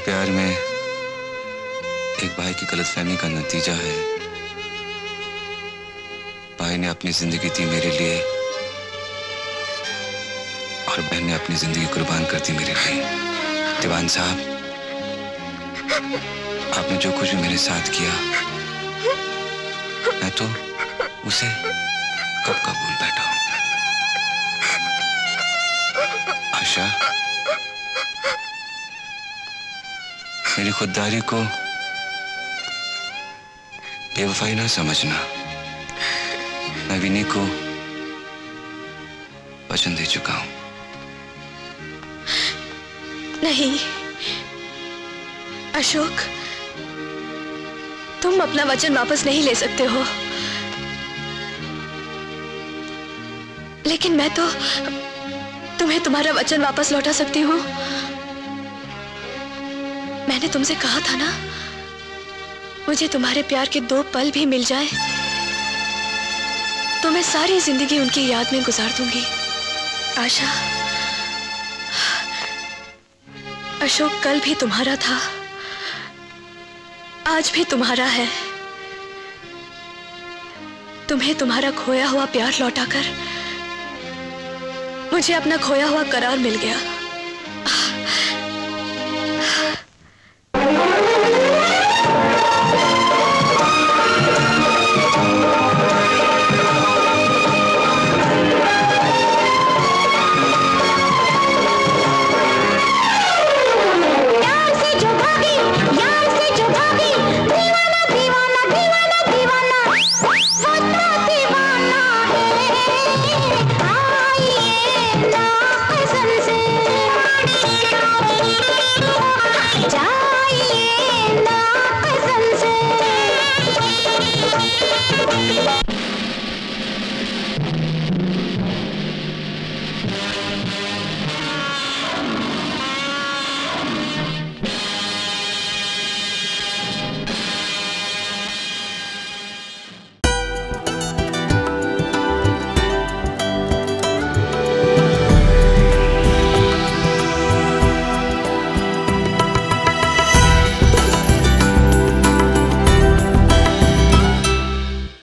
प्यार में एक भाई की गलतफहमी का नतीजा है। भाई ने अपनी जिंदगी दी मेरे लिए और बहन ने अपनी जिंदगी कुर्बान कर दी मेरे लिए। दीवान साहब, आपने जो कुछ भी मेरे साथ किया, मैं तो उसे कब का भूल बैठा हूं। आशा, मेरी खुददारी को बेवफाई ना समझना। मैं विनी को वचन दे चुका हूं। नहीं अशोक, तुम अपना वचन वापस नहीं ले सकते हो। लेकिन मैं तो तुम्हें तुम्हारा वचन वापस लौटा सकती हूं। मैंने तुमसे कहा था ना, मुझे तुम्हारे प्यार के दो पल भी मिल जाए तो मैं सारी जिंदगी उनकी याद में गुजार दूंगी। आशा, अशोक कल भी तुम्हारा था, आज भी तुम्हारा है। तुम्हें तुम्हारा खोया हुआ प्यार लौटाकर मुझे अपना खोया हुआ करार मिल गया।